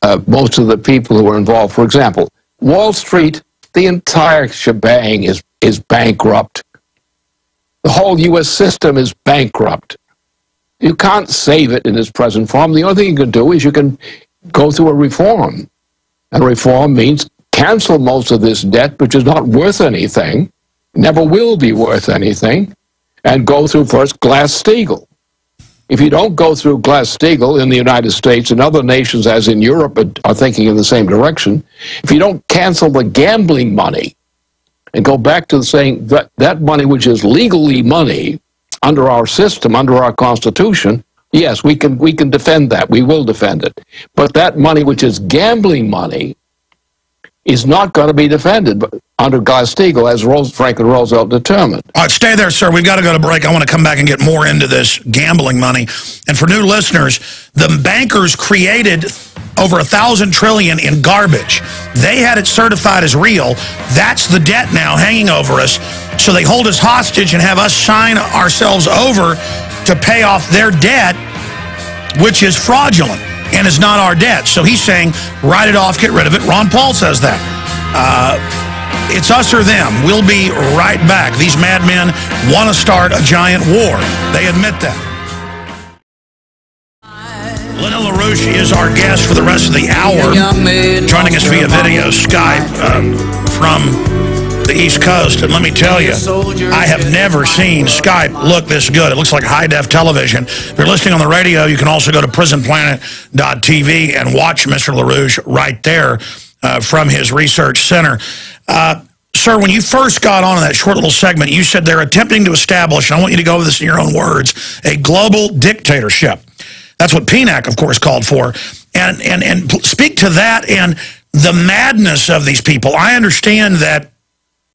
Uh, most of the people who are involved, for example, Wall Street, the entire shebang is, is bankrupt. The whole U S system is bankrupt. You can't save it in its present form. The only thing you can do is you can go through a reform. And reform means cancel most of this debt, which is not worth anything, never will be worth anything, and go through first Glass-Steagall. If you don't go through Glass-Steagall in the United States, and other nations, as in Europe, are thinking in the same direction, if you don't cancel the gambling money and go back to saying that that money, which is legally money under our system, under our Constitution, yes, we can, we can defend that. We will defend it. But that money, which is gambling money, is not going to be defended under Glass-Steagall, as Rose, Franklin Roosevelt determined. All right, stay there, sir. We've got to go to break. I want to come back and get more into this gambling money. And for new listeners, the bankers created over a thousand trillion in garbage. They had it certified as real. That's the debt now hanging over us. So they hold us hostage and have us sign ourselves over to pay off their debt, which is fraudulent and is not our debt. So he's saying, write it off, get rid of it. Ron Paul says that. Uh, it's us or them. We'll be right back. These madmen want to start a giant war. They admit that. Lyndon LaRouche is our guest for the rest of the hour, joining us via video, Skype, um, from the East Coast. And let me tell you, I have never seen Skype look this good. It looks like high-def television. If you're listening on the radio, you can also go to Prison Planet dot T V and watch Mister LaRouche right there uh, from his research center. Uh, sir, when you first got on in that short little segment, you said they're attempting to establish, and I want you to go over this in your own words, a global dictatorship. That's what P N A C, of course, called for. And, and, and speak to that and the madness of these people. I understand that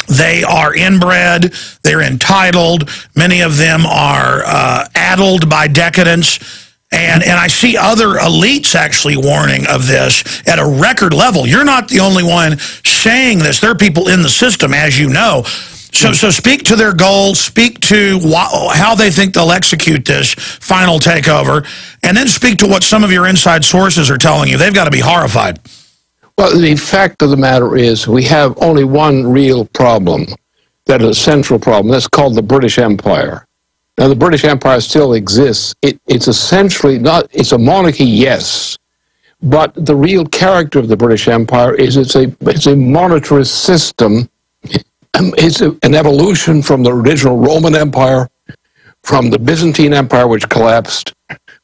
they are inbred, they're entitled, many of them are uh, addled by decadence, and, and I see other elites actually warning of this at a record level. You're not the only one saying this. There are people in the system, as you know. So, so speak to their goals, speak to wh how they think they'll execute this final takeover, and then speak to what some of your inside sources are telling you. They've got to be horrified. Well, the fact of the matter is we have only one real problem that is a central problem. That's called the British Empire. Now, the British Empire still exists. It, it's essentially not, it's a monarchy, yes, but the real character of the British Empire is it's a, it's a monetary system. It's a, an evolution from the original Roman Empire, from the Byzantine Empire, which collapsed,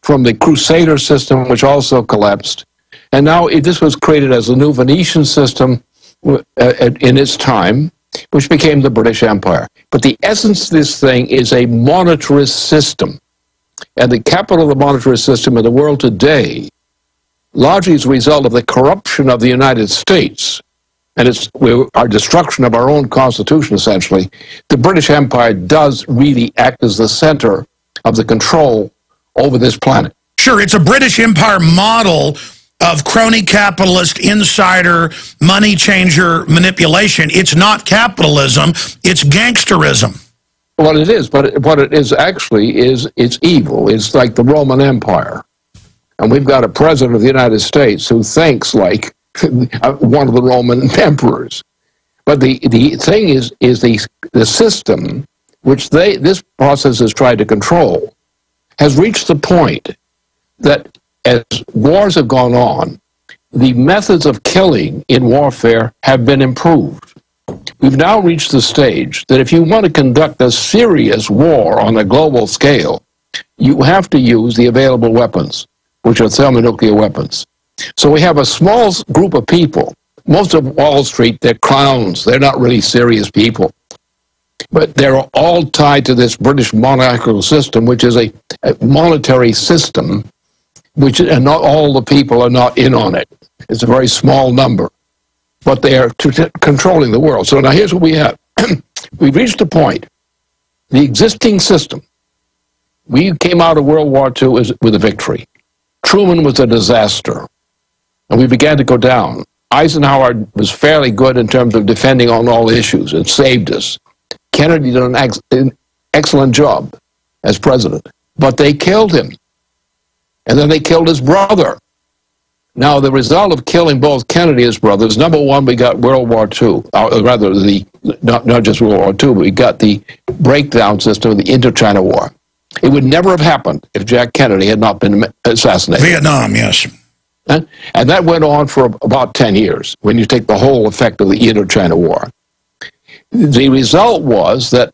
from the Crusader system, which also collapsed. And now this was created as a new Venetian system in its time, which became the British Empire. But the essence of this thing is a monetarist system. And the capital of the monetarist system in the world today largely is a result of the corruption of the United States and it's our destruction of our own Constitution, essentially. The British Empire does really act as the center of the control over this planet. Sure, it's a British Empire model of crony capitalist, insider, money changer manipulation. It's not capitalism, it's gangsterism. Well, it is, but what it is actually is it's evil. It's like the Roman Empire. And we've got a president of the United States who thinks like one of the Roman emperors. But the, the thing is, is the, the system which they, this process has tried to control has reached the point that as wars have gone on, the methods of killing in warfare have been improved. We've now reached the stage that if you want to conduct a serious war on a global scale, you have to use the available weapons, which are thermonuclear weapons. So we have a small group of people. Most of Wall Street, they're clowns. They're not really serious people. But they're all tied to this British monarchical system, which is a, a monetary system, which, and not all the people are not in on it. It's a very small number, but they are controlling the world. So now here's what we have. We've reached a point. The existing system, we came out of World War Two with a victory. Truman was a disaster, and we began to go down. Eisenhower was fairly good in terms of defending on all issues. It saved us. Kennedy did an, ex an excellent job as president, but they killed him. And then they killed his brother. Now, the result of killing both Kennedy and his brothers, number one, we got World War Two, or rather, the, not, not just World War Two, but we got the breakdown system of the Indochina War. It would never have happened if Jack Kennedy had not been assassinated. Vietnam, yes. And, and that went on for about ten years, when you take the whole effect of the Indochina War. The result was that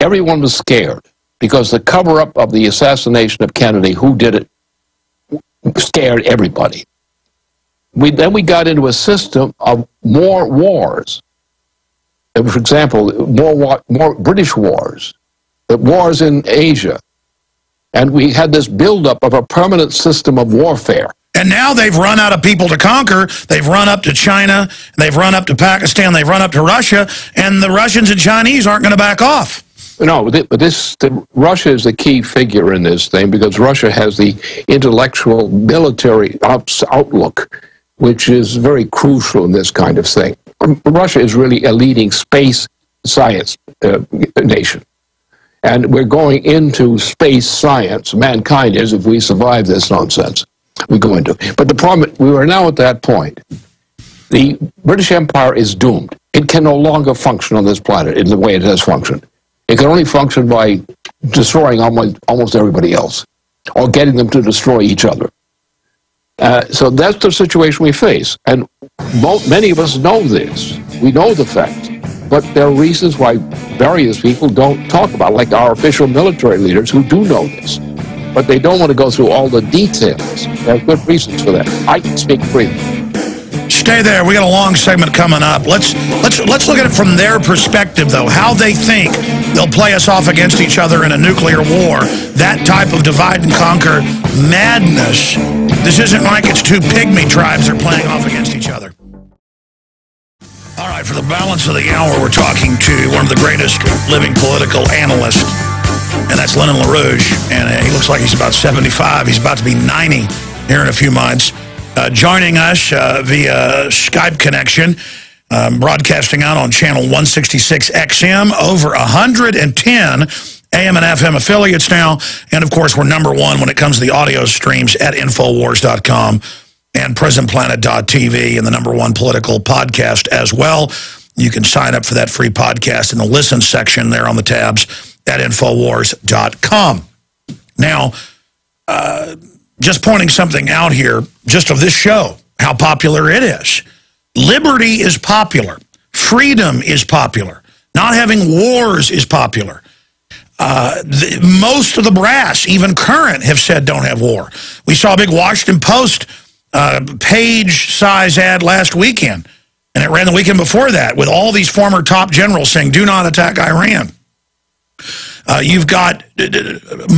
everyone was scared. because the cover-up of the assassination of Kennedy, who did it, scared everybody. We, then we got into a system of more wars. For example, more, war, more British wars, the wars in Asia. And we had this buildup of a permanent system of warfare. And now they've run out of people to conquer. They've run up to China. They've run up to Pakistan. They've run up to Russia. And the Russians and Chinese aren't going to back off. No, but this, the, Russia is the key figure in this thing, because Russia has the intellectual military outlook, which is very crucial in this kind of thing. Russia is really a leading space science uh, nation. And we're going into space science. Mankind is, if we survive this nonsense, we go into. But the problem, we are now at that point. The British Empire is doomed. It can no longer function on this planet in the way it has functioned. It can only function by destroying almost, almost everybody else, or getting them to destroy each other. Uh, so that's the situation we face. And mo many of us know this. We know the fact. But there are reasons why various people don't talk about it, like our official military leaders who do know this. But they don't want to go through all the details. There are good reasons for that. I can speak freely. Stay there. We got a long segment coming up. Let's let's let's look at it from their perspective, though. How they think they'll play us off against each other in a nuclear war. That type of divide and conquer madness. This isn't like it's two pygmy tribes are playing off against each other. All right, for the balance of the hour, we're talking to one of the greatest living political analysts, and that's Lyndon LaRouche, and he looks like he's about seventy-five. He's about to be ninety here in a few months. Uh, joining us uh, via Skype connection, um, broadcasting out on channel one sixty-six X M, over one hundred ten A M and F M affiliates now, and of course, we're number one when it comes to the audio streams at Infowars dot com. And Prison Planet dot T V, and the number one political podcast as well. You can sign up for that free podcast in the listen section there on the tabs at Infowars dot com. Now, uh, just pointing something out here, just of this show, how popular it is. Liberty is popular. Freedom is popular. Not having wars is popular. Uh, the, most of the brass, even current, have said don't have war. We saw a big Washington Post Uh, page-size ad last weekend, and it ran the weekend before that, with all these former top generals saying, do not attack Iran. Uh, you've got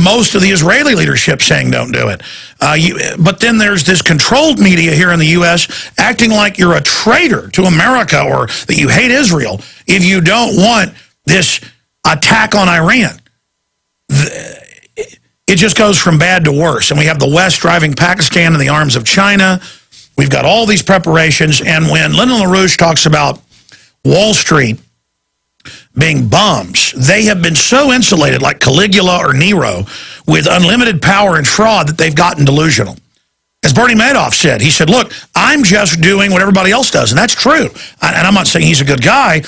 most of the Israeli leadership saying, don't do it. Uh, you, but then there's this controlled media here in the U S acting like you're a traitor to America, or that you hate Israel if you don't want this attack on Iran. The, It just goes from bad to worse. And we have the West driving Pakistan in the arms of China. We've got all these preparations. And when Lyndon LaRouche talks about Wall Street being bums, they have been so insulated, like Caligula or Nero, with unlimited power and fraud, that they've gotten delusional. As Bernie Madoff said, he said, look, I'm just doing what everybody else does. And that's true. And I'm not saying he's a good guy.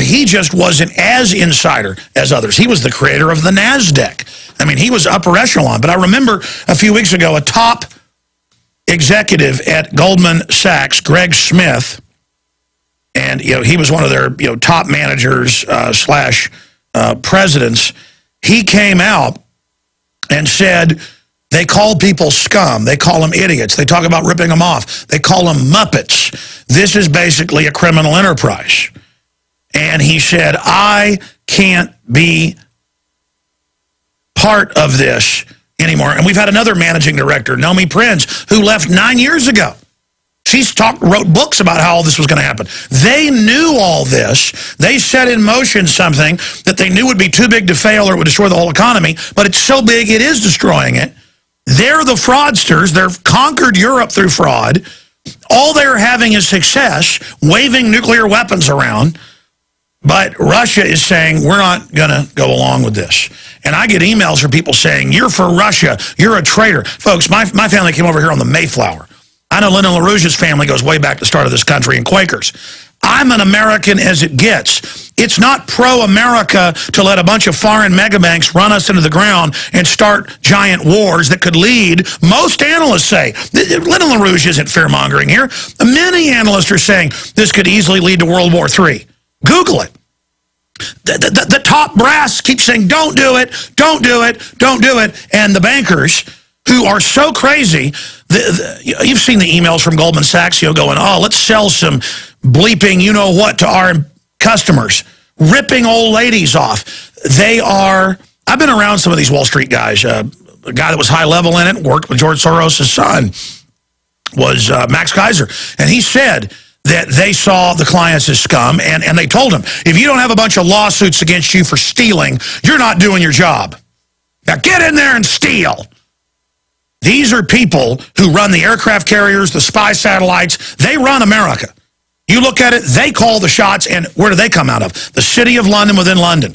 He just wasn't as insider as others. He was the creator of the NASDAQ. I mean, he was upper echelon. But I remember a few weeks ago, a top executive at Goldman Sachs, Greg Smith, and you know he was one of their you know top managers uh, slash uh, presidents. He came out and said they call people scum. They call them idiots. They talk about ripping them off. They call them Muppets. This is basically a criminal enterprise. And he said, I can't be part of this anymore. And we've had another managing director, Nomi Prinz, who left nine years ago. She's talked, wrote books about how all this was going to happen. They knew all this. They set in motion something that they knew would be too big to fail or it would destroy the whole economy, but it's so big it is destroying it. They're the fraudsters. They've conquered Europe through fraud. All they're having is success, waving nuclear weapons around. But Russia is saying, we're not going to go along with this. And I get emails from people saying, you're for Russia, you're a traitor. Folks, my, my family came over here on the Mayflower. I know Lyndon LaRouche's family goes way back to the start of this country and Quakers. I'm an American as it gets. It's not pro-America to let a bunch of foreign megabanks run us into the ground and start giant wars that could lead, most analysts say, Lyndon LaRouche isn't fear-mongering here. Many analysts are saying this could easily lead to World War Three. Google it. the, the, the top brass keeps saying, don't do it, don't do it, don't do it. And the bankers, who are so crazy, the, the, you've seen the emails from Goldman Sachs, you know, going, oh, let's sell some bleeping you-know-what to our customers, ripping old ladies off. They are, I've been around some of these Wall Street guys. Uh, a guy that was high-level in it, worked with George Soros' son, was uh, Max Kaiser, and he said that they saw the clients as scum, and, and they told him, if you don't have a bunch of lawsuits against you for stealing, you're not doing your job. Now get in there and steal. These are people who run the aircraft carriers, the spy satellites. They run America. You look at it, they call the shots, and where do they come out of? The city of London within London.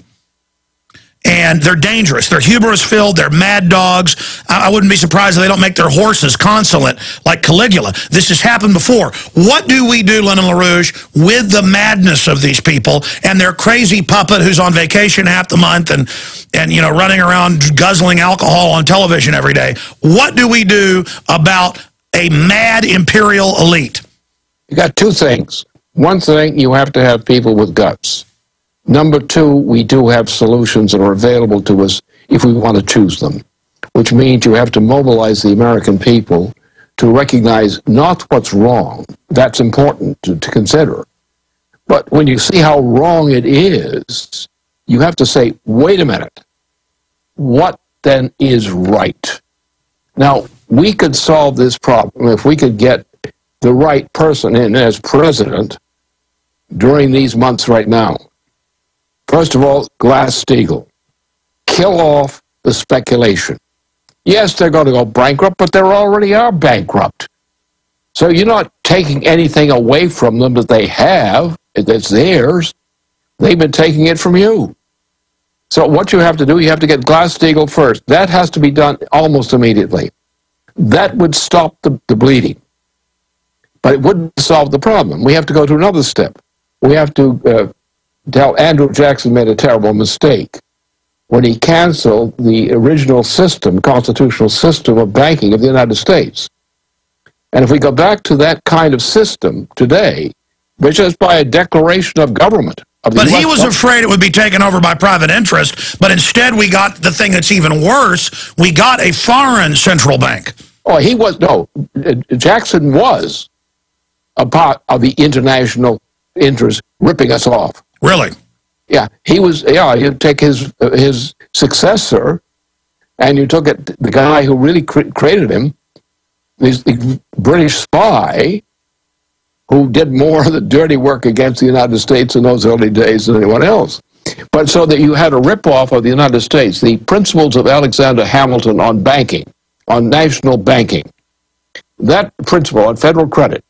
And they're dangerous. They're hubris-filled. They're mad dogs. I wouldn't be surprised if they don't make their horses consulate like Caligula. This has happened before. What do we do, Lyndon LaRouche, with the madness of these people and their crazy puppet who's on vacation half the month and, and you know, running around guzzling alcohol on television every day? What do we do about a mad imperial elite? You got two things. One thing, you have to have people with guts. Number two, we do have solutions that are available to us if we want to choose them, which means you have to mobilize the American people to recognize not what's wrong. That's important to, to consider. But when you see how wrong it is, you have to say, wait a minute, what then is right? Now, we could solve this problem if we could get the right person in as president during these months right now. First of all, Glass-Steagall. Kill off the speculation. Yes, they're going to go bankrupt, but they already are bankrupt. So you're not taking anything away from them that they have, that's theirs. They've been taking it from you. So what you have to do, you have to get Glass-Steagall first. That has to be done almost immediately. That would stop the, the bleeding. But it wouldn't solve the problem. We have to go to another step. We have to... Uh, Tell Andrew Jackson made a terrible mistake when he canceled the original system, constitutional system of banking of the United States. And if we go back to that kind of system today, which is by a declaration of government. Of the but U S he was government. Afraid it would be taken over by private interest, but instead we got the thing that's even worse. We got a foreign central bank. Oh, he was, no, Jackson was a part of the international interest ripping us off. Really? Yeah, he was. Yeah, you take his uh, his successor, and you took it the guy who really cr created him, this the British spy, who did more of the dirty work against the United States in those early days than anyone else. But so that you had a ripoff of the United States, the principles of Alexander Hamilton on banking, on national banking, that principle on federal credit,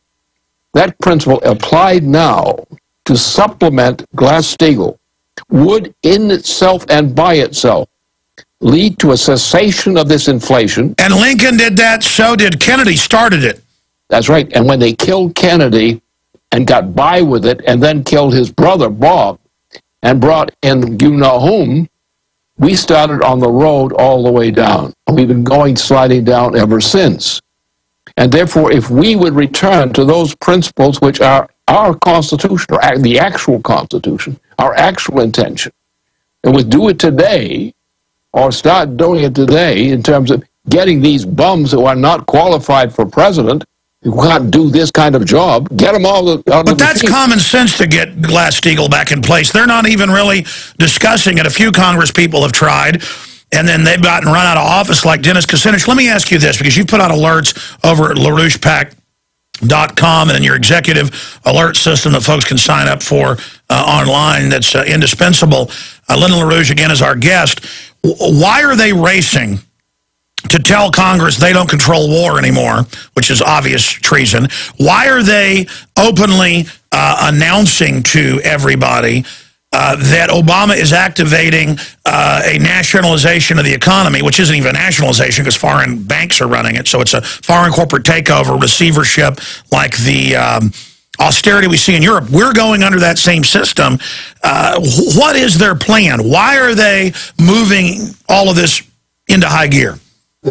that principle applied now to supplement Glass-Steagall would in itself and by itself lead to a cessation of this inflation. And Lincoln did that, so did Kennedy, started it. That's right, and when they killed Kennedy and got by with it and then killed his brother, Bob, and brought in you-know-whom, we started on the road all the way down. We've been going sliding down ever since. And therefore, if we would return to those principles which are our Constitution, or the actual Constitution, our actual intention, and we do it today, or start doing it today in terms of getting these bums who are not qualified for president, who can't do this kind of job, get them all out of the machine. But that's common sense to get Glass-Steagall back in place. They're not even really discussing it. A few Congress people have tried, and then they've gotten run out of office like Dennis Kucinich. Let me ask you this, because you put out alerts over at LaRouche Pack dot com and your executive alert system that folks can sign up for uh, online that's uh, indispensable. Uh, Lyndon LaRouche, again, is our guest. W why are they racing to tell Congress they don't control war anymore, which is obvious treason? Why are they openly uh, announcing to everybody uh, that Obama is activating uh, a nationalization of the economy, which isn't even nationalization because foreign banks are running it, so it's a foreign corporate takeover, receivership, like the um, austerity we see in Europe. We're going under that same system. Uh, what is their plan? Why are they moving all of this into high gear?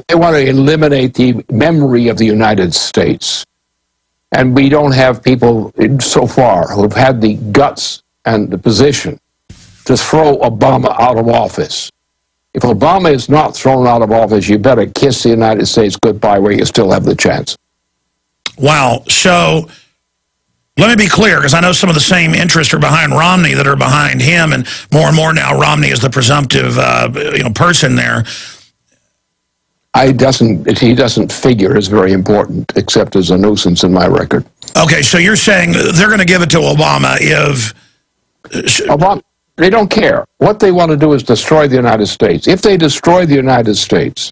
They want to eliminate the memory of the United States, and we don't have people so far who have had the guts and the position to throw Obama out of office. If Obama is not thrown out of office, you better kiss the United States goodbye where you still have the chance. Wow. So let me be clear, because I know some of the same interests are behind Romney that are behind him, and more and more now Romney is the presumptive uh, you know, person there. I doesn't, he doesn't figure as very important, except as a nuisance in my record. Okay, so you're saying they're going to give it to Obama if... Obama, they don't care. What they want to do is destroy the United States. If they destroy the United States,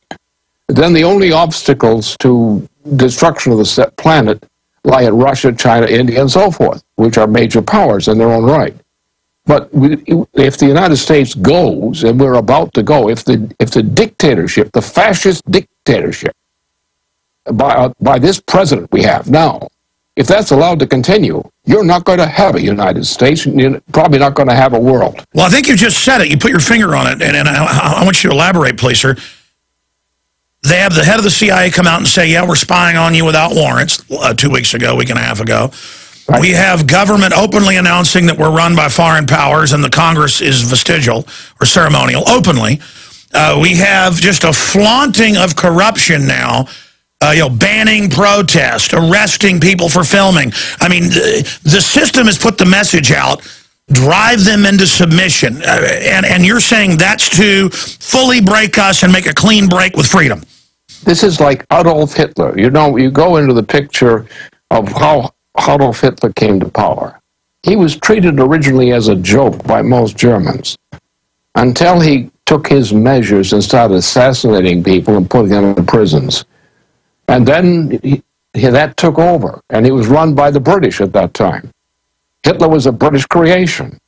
then the only obstacles to destruction of the planet lie at Russia, China, India, and so forth, which are major powers in their own right. But we, if the United States goes, and we're about to go, if the, if the dictatorship, the fascist dictatorship, by, by this president we have now, if that's allowed to continue, you're not going to have a United States, and you're probably not going to have a world. Well, I think you just said it. You put your finger on it, and, and I, I want you to elaborate, please, sir. They have the head of the C I A come out and say, yeah, we're spying on you without warrants, uh, two weeks ago, week and a half ago. Right. We have government openly announcing that we're run by foreign powers and the Congress is vestigial or ceremonial, openly. Uh, we have just a flaunting of corruption now, uh, you know, banning protest, arresting people for filming. I mean, the, the system has put the message out, drive them into submission. Uh, and, and you're saying that's to fully break us and make a clean break with freedom. This is like Adolf Hitler. You know, you go into the picture of how Adolf Hitler came to power. He was treated originally as a joke by most Germans until he took his measures and started assassinating people and putting them in prisons. And then he, he, that took over, and he was run by the British at that time. Hitler was a British creation.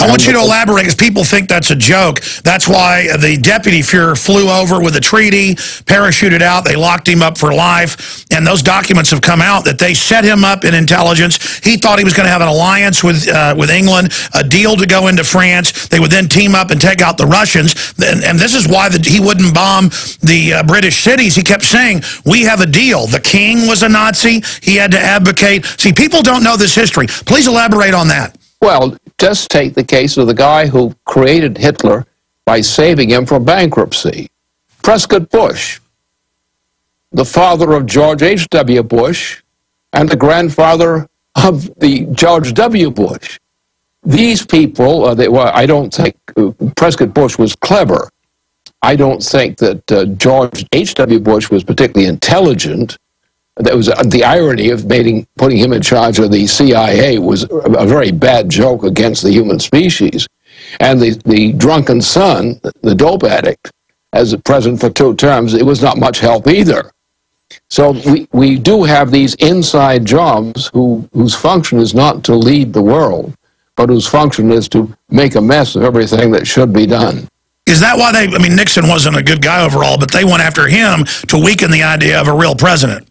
I want you to elaborate, because people think that's a joke. That's why the deputy Fuhrer flew over with a treaty, parachuted out, they locked him up for life, and those documents have come out that they set him up in intelligence. He thought he was going to have an alliance with, uh, with England, a deal to go into France. They would then team up and take out the Russians, and, and this is why the, he wouldn't bomb the uh, British cities. He kept saying, we have a deal. The king was a Nazi. He had to abdicate. See, people don't know this history. Please elaborate on that. Well, just take the case of the guy who created Hitler by saving him from bankruptcy. Prescott Bush, the father of George H W Bush and the grandfather of the George W Bush. These people, uh, they, well, I don't think uh, Prescott Bush was clever. I don't think that uh, George H W Bush was particularly intelligent. That was uh, the irony of making, putting him in charge of the C I A was a very bad joke against the human species. And the, the drunken son, the dope addict, as president for two terms, it was not much help either. So we, we do have these inside jobs who, whose function is not to lead the world, but whose function is to make a mess of everything that should be done. Is that why they, I mean, Nixon wasn't a good guy overall, but they went after him to weaken the idea of a real president?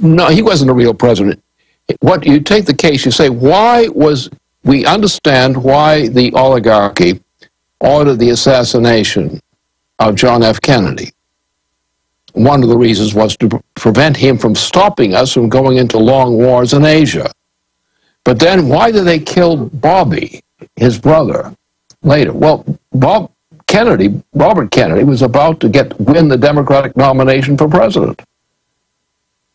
No, he wasn't a real president. What you take the case, you say, why was, we understand why the oligarchy ordered the assassination of John F. Kennedy. One of the reasons was to pre prevent him from stopping us from going into long wars in Asia. But then why did they kill Bobby, his brother, later? Well, Bob Kennedy, Robert Kennedy, was about to get win the Democratic nomination for president.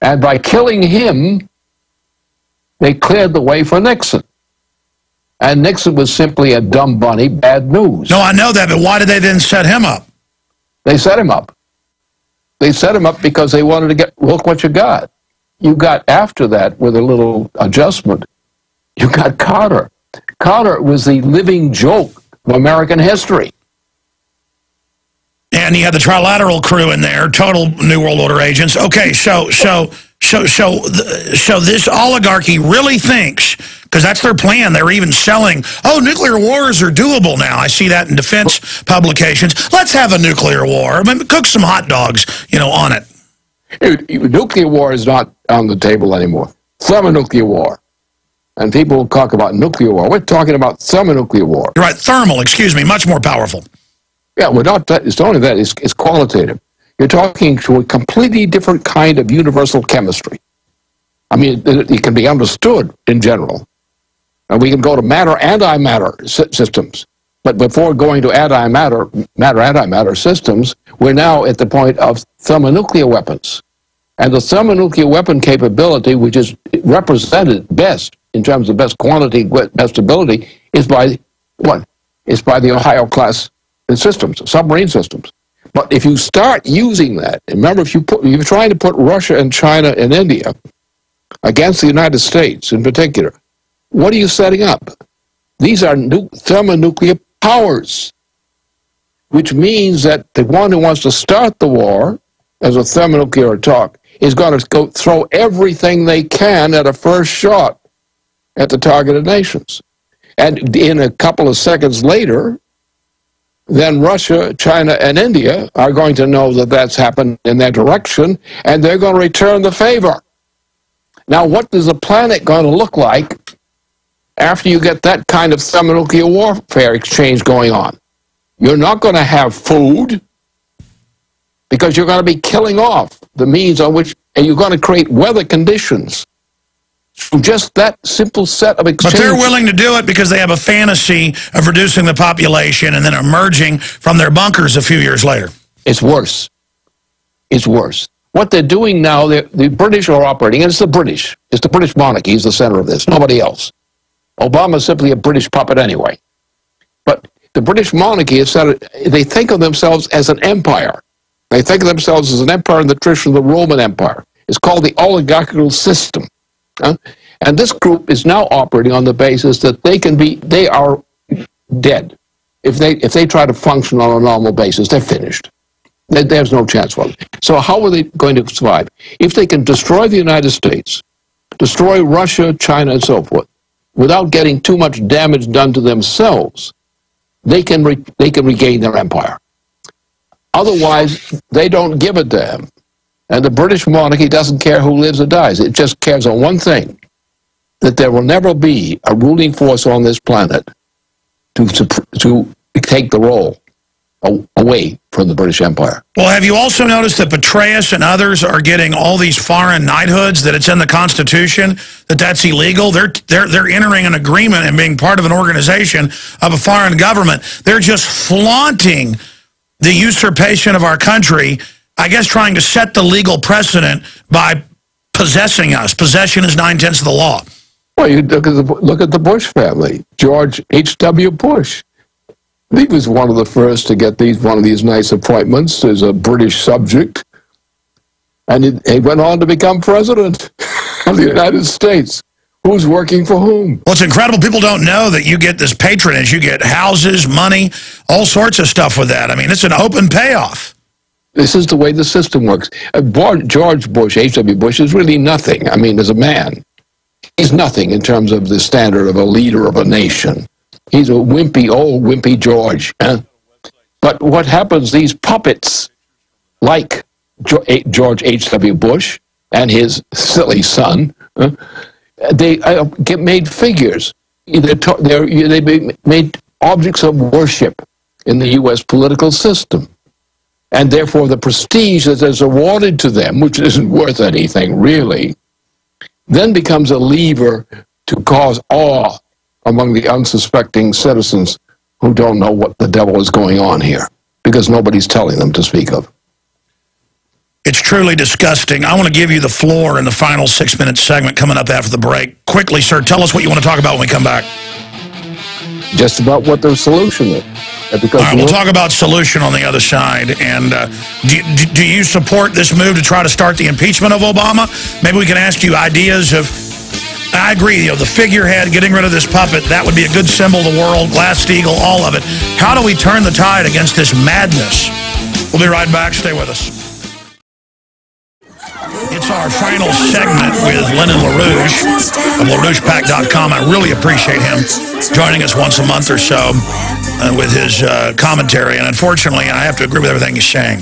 And by killing him, they cleared the way for Nixon. And Nixon was simply a dumb bunny, bad news. No, I know that, but why did they then set him up? They set him up. They set him up because they wanted to get, look what you got. You got, after that, with a little adjustment, you got Carter. Carter was the living joke of American history. And he had the Trilateral crew in there, total New World Order agents. Okay, so so so so so this oligarchy really thinks, because that's their plan. They're even selling, oh, nuclear wars are doable now. I see that in defense publications. Let's have a nuclear war. I mean, cook some hot dogs, you know, on it. Dude, nuclear war is not on the table anymore. Thermonuclear war. And people talk about nuclear war. We're talking about thermonuclear war. You're right, thermal, excuse me, much more powerful. Yeah, we're not, it's only that, it's, it's qualitative. You're talking to a completely different kind of universal chemistry. I mean, it, it can be understood in general. And we can go to matter, antimatter systems. But before going to antimatter, matter, antimatter systems, we're now at the point of thermonuclear weapons. And the thermonuclear weapon capability, which is represented best in terms of best quantity, best ability, is by what? It's by the Ohio class systems, submarine systems. But if you start using that, remember, if you put, you're trying to put Russia and China and India against the United States in particular, what are you setting up? These are nu thermonuclear powers, which means that the one who wants to start the war as a thermonuclear attack is going to go throw everything they can at a first shot at the targeted nations. And in a couple of seconds later, then Russia, China, and India are going to know that that's happened in their direction, and they're going to return the favor. Now, what is the planet going to look like after you get that kind of thermonuclear warfare exchange going on? You're not going to have food, because you're going to be killing off the means on which, and you're going to create weather conditions. So just that simple set of exchanges. But they're willing to do it because they have a fantasy of reducing the population and then emerging from their bunkers a few years later. It's worse. It's worse. What they're doing now, they're, the British are operating, and it's the British. It's the British monarchy is the center of this, nobody else. Obama's simply a British puppet anyway. But the British monarchy, is centered, they think of themselves as an empire. They think of themselves as an empire in the tradition of the Roman Empire. It's called the oligarchical system. Huh? And this group is now operating on the basis that they can be, they are dead. If they, if they try to function on a normal basis, they're finished. They, there's no chance for them. So how are they going to survive? If they can destroy the United States, destroy Russia, China, and so forth, without getting too much damage done to themselves, they can, re they can regain their empire. Otherwise, they don't give a damn. And the British monarchy doesn't care who lives or dies. It just cares on one thing, that there will never be a ruling force on this planet to, to, to take the role away from the British Empire. Well, have you also noticed that Petraeus and others are getting all these foreign knighthoods, that it's in the Constitution, that that's illegal? They're, they're, they're entering an agreement and being part of an organization of a foreign government. They're just flaunting the usurpation of our country, I guess trying to set the legal precedent by possessing us. Possession is nine-tenths of the law. Well, you look at the, look at the Bush family. George H W Bush. He was one of the first to get these one of these nice appointments as a British subject. And he, he went on to become president of the United States. Who's working for whom? Well, it's incredible. People don't know that you get this patronage. You get houses, money, all sorts of stuff with that. I mean, it's an open payoff. This is the way the system works. George Bush, H W Bush, is really nothing. I mean, as a man, he's nothing in terms of the standard of a leader of a nation. He's a wimpy, old wimpy George. Huh? But what happens, these puppets like George H W Bush and his silly son, huh, they uh, get made figures. They're, they're, they be made objects of worship in the U S political system. And therefore, the prestige that is awarded to them, which isn't worth anything really, then becomes a lever to cause awe among the unsuspecting citizens who don't know what the devil is going on here, because nobody's telling them to speak of. It's truly disgusting. I want to give you the floor in the final six-minute segment coming up after the break. Quickly, sir, tell us what you want to talk about when we come back. Just about what their solution is. Because all right, we'll talk about solution on the other side. And uh, do, do, do you support this move to try to start the impeachment of Obama? Maybe we can ask you ideas of, I agree, you know, the figurehead, getting rid of this puppet, that would be a good symbol of the world, Glass-Steagall, all of it. How do we turn the tide against this madness? We'll be right back. Stay with us. It's our final segment with Lyndon LaRouche of LaRouche Pack dot com. I really appreciate him joining us once a month or so uh, with his uh, commentary. And unfortunately, I have to agree with everything he's saying.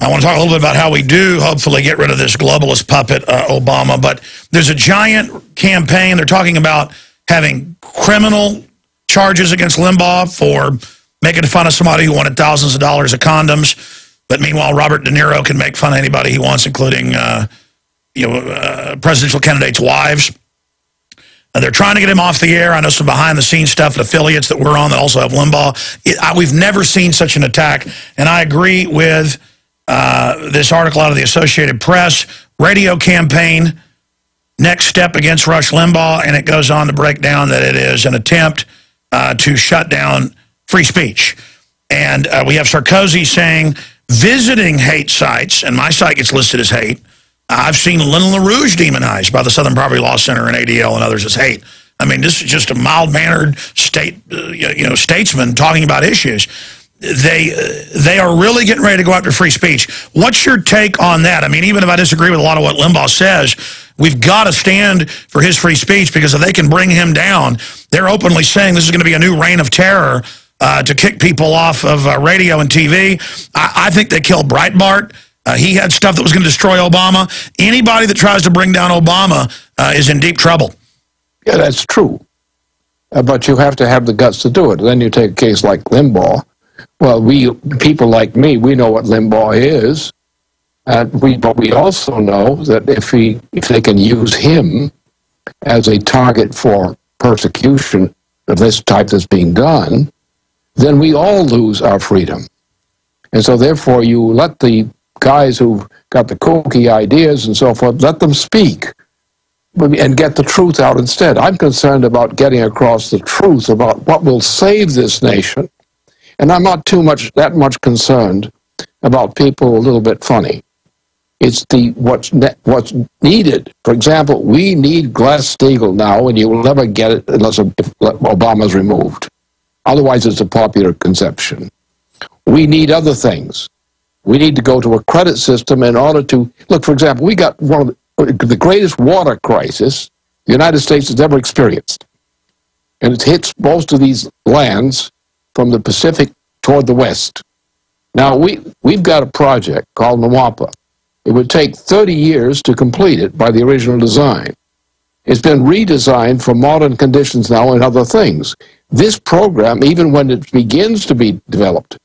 I want to talk a little bit about how we do hopefully get rid of this globalist puppet, uh, Obama. But there's a giant campaign. They're talking about having criminal charges against Limbaugh for making fun of somebody who wanted thousands of dollars of condoms. But meanwhile, Robert De Niro can make fun of anybody he wants, including uh, you know, uh, presidential candidates' wives. Uh, they're trying to get him off the air. I know some behind-the-scenes stuff and affiliates that we're on that also have Limbaugh. It, I, we've never seen such an attack, and I agree with uh, this article out of the Associated Press, radio campaign, next step against Rush Limbaugh, and it goes on to break down that it is an attempt uh, to shut down free speech. And uh, we have Sarkozy saying, visiting hate sites, and my site gets listed as hate. I've seen Lyndon LaRouche demonized by the Southern Poverty Law Center and A D L and others as hate. I mean, this is just a mild-mannered state, uh, you know, statesman talking about issues. They, uh, they are really getting ready to go after free speech. What's your take on that? I mean, even if I disagree with a lot of what Limbaugh says, we've got to stand for his free speech, because if they can bring him down, they're openly saying this is going to be a new reign of terror uh, to kick people off of uh, radio and T V. I, I think they killed Breitbart. Uh, he had stuff that was going to destroy Obama. Anybody that tries to bring down Obama uh, is in deep trouble. Yeah, that's true. Uh, but you have to have the guts to do it. Then you take a case like Limbaugh. Well, we people like me, we know what Limbaugh is. Uh, we, but we also know that if, he, if they can use him as a target for persecution of this type that's being done, then we all lose our freedom. And so therefore you let the guys who've got the kooky ideas and so forth, let them speak and get the truth out instead. I'm concerned about getting across the truth about what will save this nation, and I'm not too much that much concerned about people a little bit funny. It's the what's ne what's needed. For example, we need Glass-Steagall now, and you will never get it unless Obama's removed. Otherwise, it's a popular conception. We need other things. We need to go to a credit system in order to, look, for example, we got one of the, the greatest water crisis the United States has ever experienced. And it hits most of these lands from the Pacific toward the west. Now, we, we've got a project called NWAPA. It would take thirty years to complete it by the original design. It's been redesigned for modern conditions now and other things. This program, even when it begins to be developed,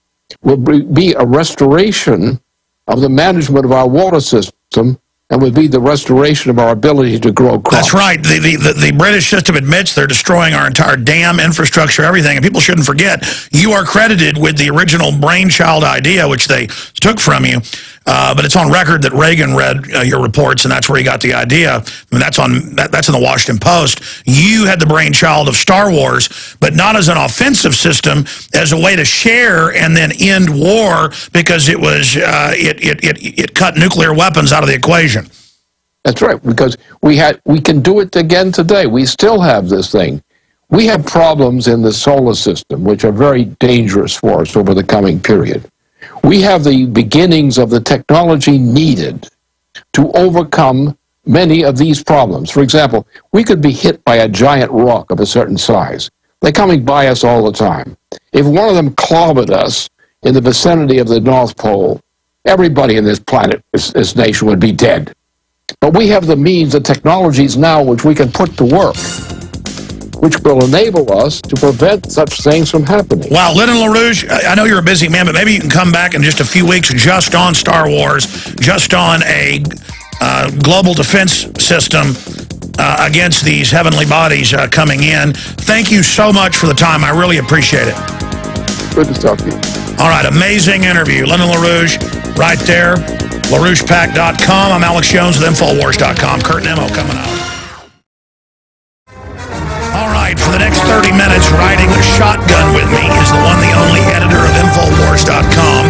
will be a restoration of the management of our water system, and would be the restoration of our ability to grow crops. That's right. The, the, the, the British system admits they're destroying our entire dam, infrastructure, everything. And people shouldn't forget, you are credited with the original brainchild idea, which they took from you. Uh, but it's on record that Reagan read uh, your reports, and that's where he got the idea. I mean, that's, on, that, that's in the Washington Post. You had the brainchild of Star Wars, but not as an offensive system, as a way to share and then end war, because it, was, uh, it, it, it, it cut nuclear weapons out of the equation. That's right, because we, had, we can do it again today. We still have this thing. We have problems in the solar system, which are very dangerous for us over the coming period. We have the beginnings of the technology needed to overcome many of these problems. For example, we could be hit by a giant rock of a certain size. They're coming by us all the time. If one of them clobbered us in the vicinity of the North Pole, everybody in this planet, this, this nation, would be dead. But we have the means, the technologies now, which we can put to work, which will enable us to prevent such things from happening. Wow, Lyndon LaRouche, I know you're a busy man, but maybe you can come back in just a few weeks just on Star Wars, just on a uh, global defense system uh, against these heavenly bodies uh, coming in. Thank you so much for the time. I really appreciate it. Good to talk to you. All right, amazing interview. Lyndon LaRouche, right there, LaRouche Pack dot com. I'm Alex Jones with Infowars dot com. Kurt Nimmo coming up. For the next thirty minutes, riding a shotgun with me is the one, the only editor of Infowars dot com,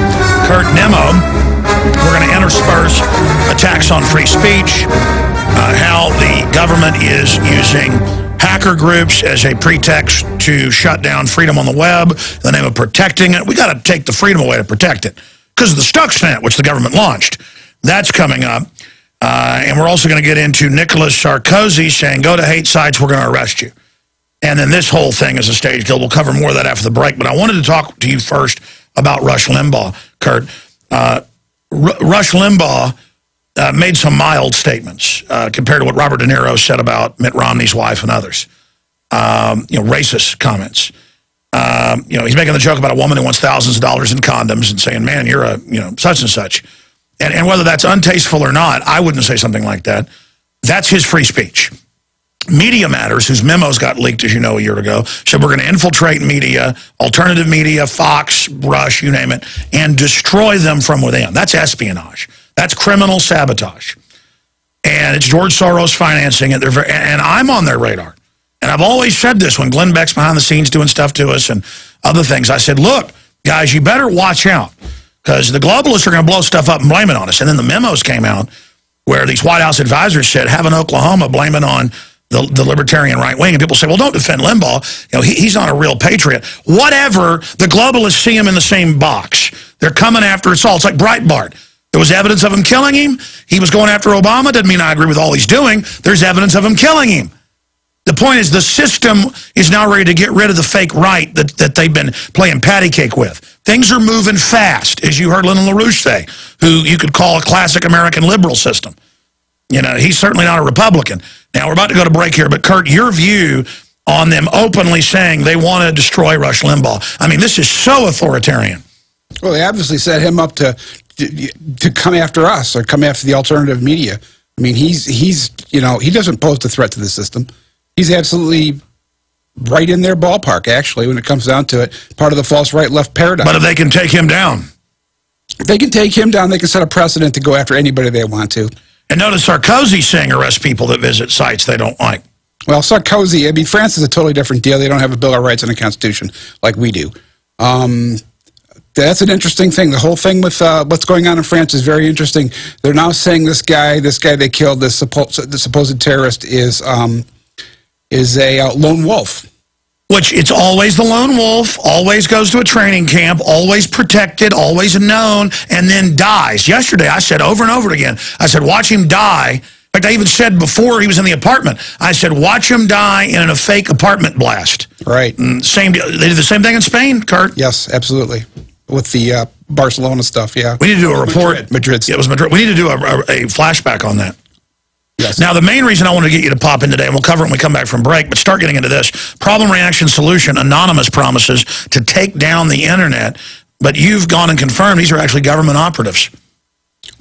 Kurt Nimmo. We're going to intersperse attacks on free speech, uh, how the government is using hacker groups as a pretext to shut down freedom on the web in the name of protecting it. We got to take the freedom away to protect it because of the Stuxnet, which the government launched. That's coming up. Uh, and we're also going to get into Nicolas Sarkozy saying, go to hate sites, we're going to arrest you. And then this whole thing is a stage deal. We'll cover more of that after the break. But I wanted to talk to you first about Rush Limbaugh, Kurt. Uh, Rush Limbaugh uh, made some mild statements uh, compared to what Robert De Niro said about Mitt Romney's wife and others. Um, you know, racist comments. Um, you know, he's making the joke about a woman who wants thousands of dollars in condoms and saying, man, you're a, you know, such and such. And, and whether that's untasteful or not, I wouldn't say something like that. That's his free speech. Media Matters, whose memos got leaked, as you know, a year ago, said we're going to infiltrate media, alternative media, Fox, Rush, you name it, and destroy them from within. That's espionage. That's criminal sabotage. And it's George Soros financing it. They're, and I'm on their radar. And I've always said this when Glenn Beck's behind the scenes doing stuff to us and other things. I said, look, guys, you better watch out because the globalists are going to blow stuff up and blame it on us. And then the memos came out where these White House advisors said, have an Oklahoma blaming on The, the libertarian right wing, and people say, well, don't defend Limbaugh. You know, he, he's not a real patriot. Whatever, the globalists see him in the same box. They're coming after us all. It's like Breitbart. There was evidence of him killing him. He was going after Obama. Doesn't mean I agree with all he's doing. There's evidence of him killing him. The point is the system is now ready to get rid of the fake right that, that they've been playing patty cake with. Things are moving fast, as you heard Lyndon LaRouche say, who you could call a classic American liberal system. You know, he's certainly not a Republican. Now, we're about to go to break here, but Kurt, your view on them openly saying they want to destroy Rush Limbaugh. I mean, this is so authoritarian. Well, they obviously set him up to, to, to come after us or come after the alternative media. I mean, he's, he's, you know, he doesn't pose a threat to the system. He's absolutely right in their ballpark, actually, when it comes down to it, part of the false right-left paradigm. But if they can take him down. If they can take him down, they can set a precedent to go after anybody they want to. And notice Sarkozy saying arrest people that visit sites they don't like. Well, Sarkozy, I mean, France is a totally different deal. They don't have a Bill of Rights and a Constitution like we do. Um, that's an interesting thing. The whole thing with uh, what's going on in France is very interesting. They're now saying this guy, this guy they killed, this supposed, the supposed terrorist is, um, is a uh, lone wolf. Which, it's always the lone wolf, always goes to a training camp, always protected, always known, and then dies. Yesterday, I said over and over again, I said, watch him die. In fact, I even said before he was in the apartment, I said, watch him die in a fake apartment blast. Right. And same, they did the same thing in Spain, Kurt. Yes, absolutely. With the uh, Barcelona stuff, yeah. We need to do a report. Madrid. Madrid. Yeah, it was Madrid. We need to do a, a, a flashback on that. Yes. Now, the main reason I wanted to get you to pop in today, and we'll cover it when we come back from break, but start getting into this. Problem, reaction, solution. Anonymous promises to take down the internet, but you've gone and confirmed these are actually government operatives.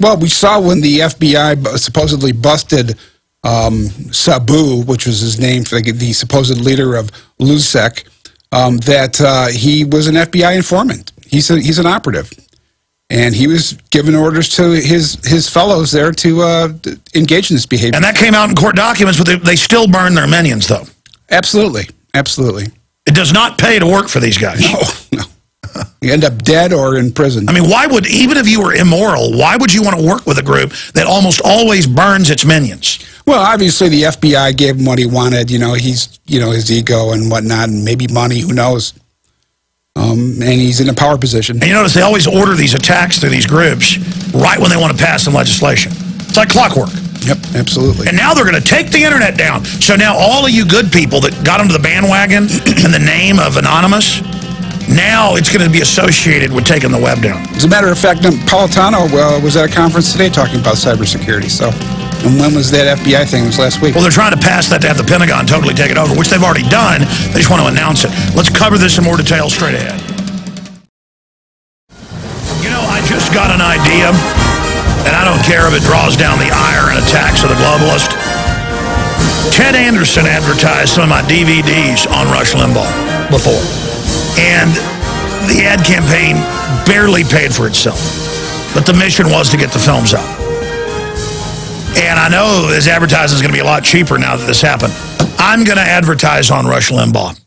Well, we saw when the F B I supposedly busted um, Sabu, which was his name for the, the supposed leader of LUSEC, um, that uh, he was an F B I informant. He's, a, he's an operative. And he was giving orders to his, his fellows there to uh, engage in this behavior. And that came out in court documents, but they, they still burn their minions, though. Absolutely. Absolutely. It does not pay to work for these guys. No, no. You end up dead or in prison. I mean, why would, even if you were immoral, why would you want to work with a group that almost always burns its minions? Well, obviously the F B I gave him what he wanted. You know, he's, you know, his ego and whatnot, and maybe money, who knows. Um, and he's in a power position. And you notice they always order these attacks through these groups right when they want to pass some legislation. It's like clockwork. Yep, absolutely. And now they're going to take the internet down. So now all of you good people that got onto the bandwagon in the name of Anonymous, now it's going to be associated with taking the web down. As a matter of fact, Napolitano uh, was at a conference today talking about cybersecurity. So, and when was that F B I thing? It was last week. Well, they're trying to pass that to have the Pentagon totally take it over, which they've already done. They just want to announce it. Let's cover this in more detail straight ahead. You know, I just got an idea, and I don't care if it draws down the ire and attacks of the globalist. Ted Anderson advertised some of my D V Ds on Rush Limbaugh before. And the ad campaign barely paid for itself. But the mission was to get the films out. And I know this advertising is going to be a lot cheaper now that this happened. I'm going to advertise on Rush Limbaugh.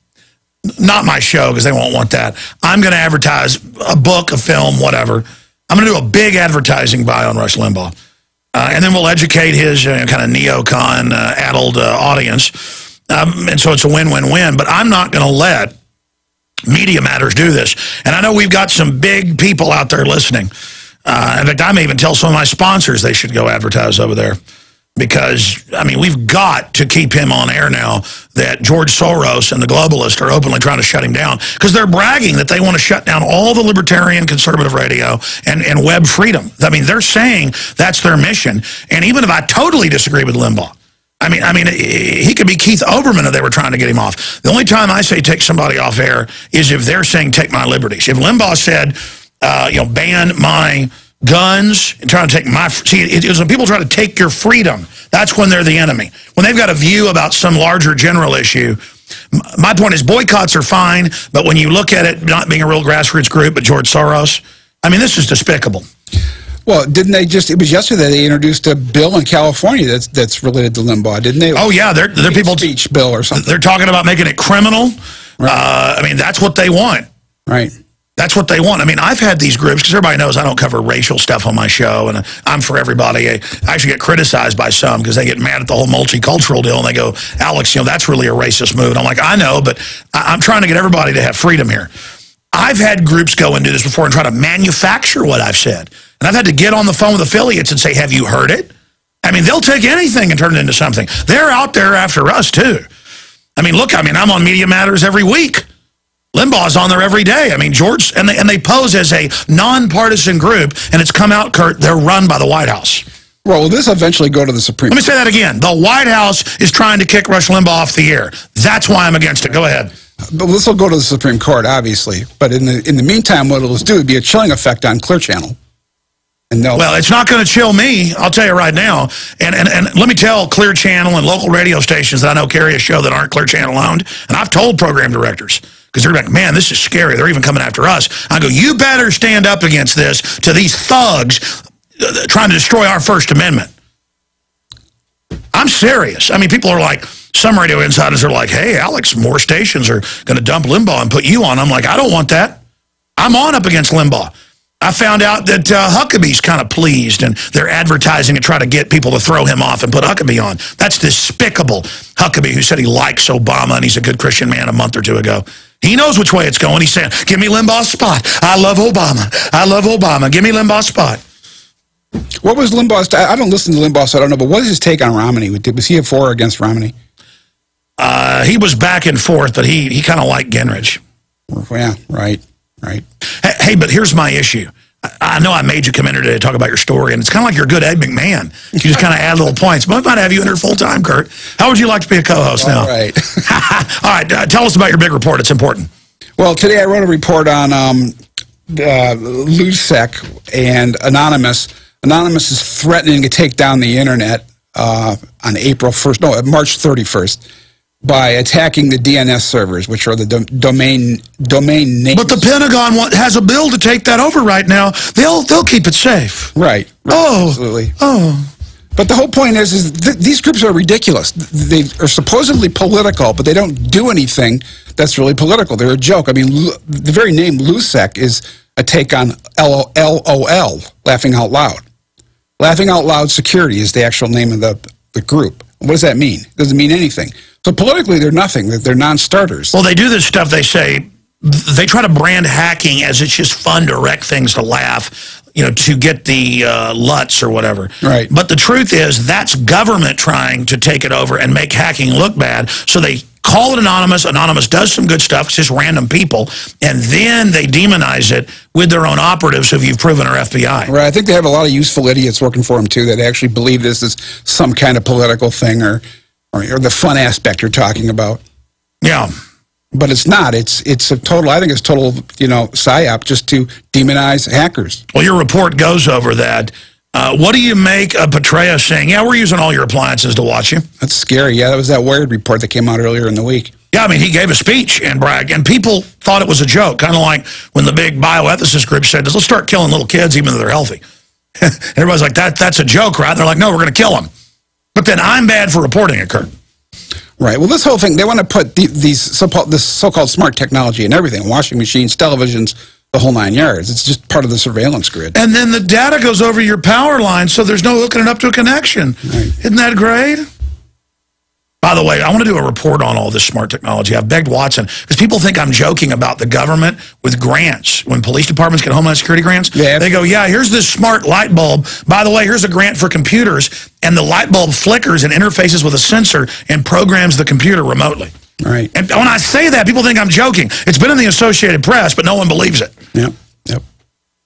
Not my show, because they won't want that. I'm going to advertise a book, a film, whatever. I'm going to do a big advertising buy on Rush Limbaugh. Uh, and then we'll educate his you know, kind of neocon, uh, addled uh, audience. Um, and so it's a win-win-win. But I'm not going to let Media Matters do this. And I know we've got some big people out there listening. Uh, in fact, I may even tell some of my sponsors they should go advertise over there. Because, I mean, we've got to keep him on air now that George Soros and the globalists are openly trying to shut him down. Because they're bragging that they want to shut down all the libertarian conservative radio and, and web freedom. I mean, they're saying that's their mission. And even if I totally disagree with Limbaugh, I mean, I mean, he could be Keith Olbermann if they were trying to get him off. The only time I say take somebody off air is if they're saying take my liberties. If Limbaugh said, uh, you know, ban my guns, and trying to take my... See, it is when people try to take your freedom, that's when they're the enemy. When they've got a view about some larger general issue... My point is boycotts are fine, but when you look at it not being a real grassroots group, but George Soros, I mean, this is despicable. Well, didn't they just, it was yesterday they introduced a bill in California that's that's related to Limbaugh, didn't they? Oh, yeah. They're, they're people, speech bill or something. They're talking about making it criminal. Right. Uh, I mean, that's what they want. Right. That's what they want. I mean, I've had these groups, because everybody knows I don't cover racial stuff on my show, and I'm for everybody. I actually get criticized by some because they get mad at the whole multicultural deal, and they go, Alex, you know, that's really a racist move. And I'm like, I know, but I'm trying to get everybody to have freedom here. I've had groups go and do this before and try to manufacture what I've said. And I've had to get on the phone with affiliates and say, have you heard it? I mean, they'll take anything and turn it into something. They're out there after us, too. I mean, look, I mean, I'm on Media Matters every week. Limbaugh's on there every day. I mean, George, and they, and they pose as a nonpartisan group, and it's come out, Kurt, they're run by the White House. Well, will this eventually go to the Supreme Court? Let me say that again. The White House is trying to kick Rush Limbaugh off the air. That's why I'm against it. Go ahead. But this will go to the Supreme Court, obviously. But in the, in the meantime, what it will do would be a chilling effect on Clear Channel. And well, it's not going to chill me, I'll tell you right now. And, and and let me tell Clear Channel and local radio stations that I know carry a show that aren't Clear Channel owned, and I've told program directors, because they're like, man, this is scary. They're even coming after us. I go, you better stand up against this to these thugs trying to destroy our First Amendment. I'm serious. I mean, people are like, some radio insiders are like, hey, Alex, more stations are going to dump Limbaugh and put you on. I'm like, I don't want that. I'm on up against Limbaugh. I found out that uh, Huckabee's kind of pleased, and they're advertising to try to get people to throw him off and put Huckabee on. That's despicable. Huckabee, who said he likes Obama and he's a good Christian man a month or two ago. He knows which way it's going. He's saying, give me Limbaugh's spot. I love Obama. I love Obama. Give me Limbaugh's spot. What was Limbaugh's... I don't listen to Limbaugh, so I don't know, but what is his take on Romney? Was he for or against Romney? Uh, he was back and forth, but he, he kind of liked Gingrich. Yeah, right. Right. Hey, but here's my issue. I know I made you come in here today to talk about your story, and it's kind of like you're a good Ed McMahon. You just kind of add little points. But I might have you in here full time, Kurt. How would you like to be a co-host now? All right. All right. Uh, tell us about your big report. It's important. Well, today I wrote a report on um, uh, LUSEC and Anonymous. Anonymous is threatening to take down the internet uh, on April first, no, March thirty-first. By attacking the D N S servers, which are the do domain domain names. But the Pentagon want, has a bill to take that over right now. They'll they'll keep it safe. Right. right oh, absolutely. Oh. But the whole point is, is th these groups are ridiculous. They are supposedly political, but they don't do anything that's really political. They're a joke. I mean, l the very name LUSEC is a take on LOL, laughing out loud. Laughing out loud security is the actual name of the the group. What does that mean? It doesn't mean anything. So politically, they're nothing. They're non-starters. Well, they do this stuff. They say they try to brand hacking as it's just fun to wreck things, to laugh, you know, to get the uh, L U Ts or whatever. Right. But the truth is, that's government trying to take it over and make hacking look bad. So they call it anonymous. Anonymous does some good stuff. It's just random people, and then they demonize it with their own operatives who you've proven are F B I. Right. I think they have a lot of useful idiots working for them too that actually believe this is some kind of political thing or. or the fun aspect you're talking about. Yeah. But it's not. It's it's a total, I think it's total, you know, psyop just to demonize hackers. Well, your report goes over that. Uh, what do you make of Petraeus saying, yeah, we're using all your appliances to watch you? That's scary. Yeah, that was that Wired report that came out earlier in the week. Yeah, I mean, he gave a speech and bragged, and people thought it was a joke, kind of like when the big bioethicist group said, let's start killing little kids even though they're healthy. And everybody's like, that that's a joke, right? And they're like, no, we're going to kill them. But then I'm bad for reporting it, Kurt. Right. Well, this whole thing, they want to put the, these so-called this so-called smart technology and everything, washing machines, televisions, the whole nine yards. It's just part of the surveillance grid. And then the data goes over your power line, so there's no hooking it up to a connection. Right. Isn't that great? By the way, I want to do a report on all this smart technology. I begged Watson, because people think I'm joking about the government with grants. When police departments get Homeland Security grants, yeah, they go, yeah, here's this smart light bulb. By the way, here's a grant for computers, and the light bulb flickers and interfaces with a sensor and programs the computer remotely. Right. And when I say that, people think I'm joking. It's been in the Associated Press, but no one believes it. Yep, yep.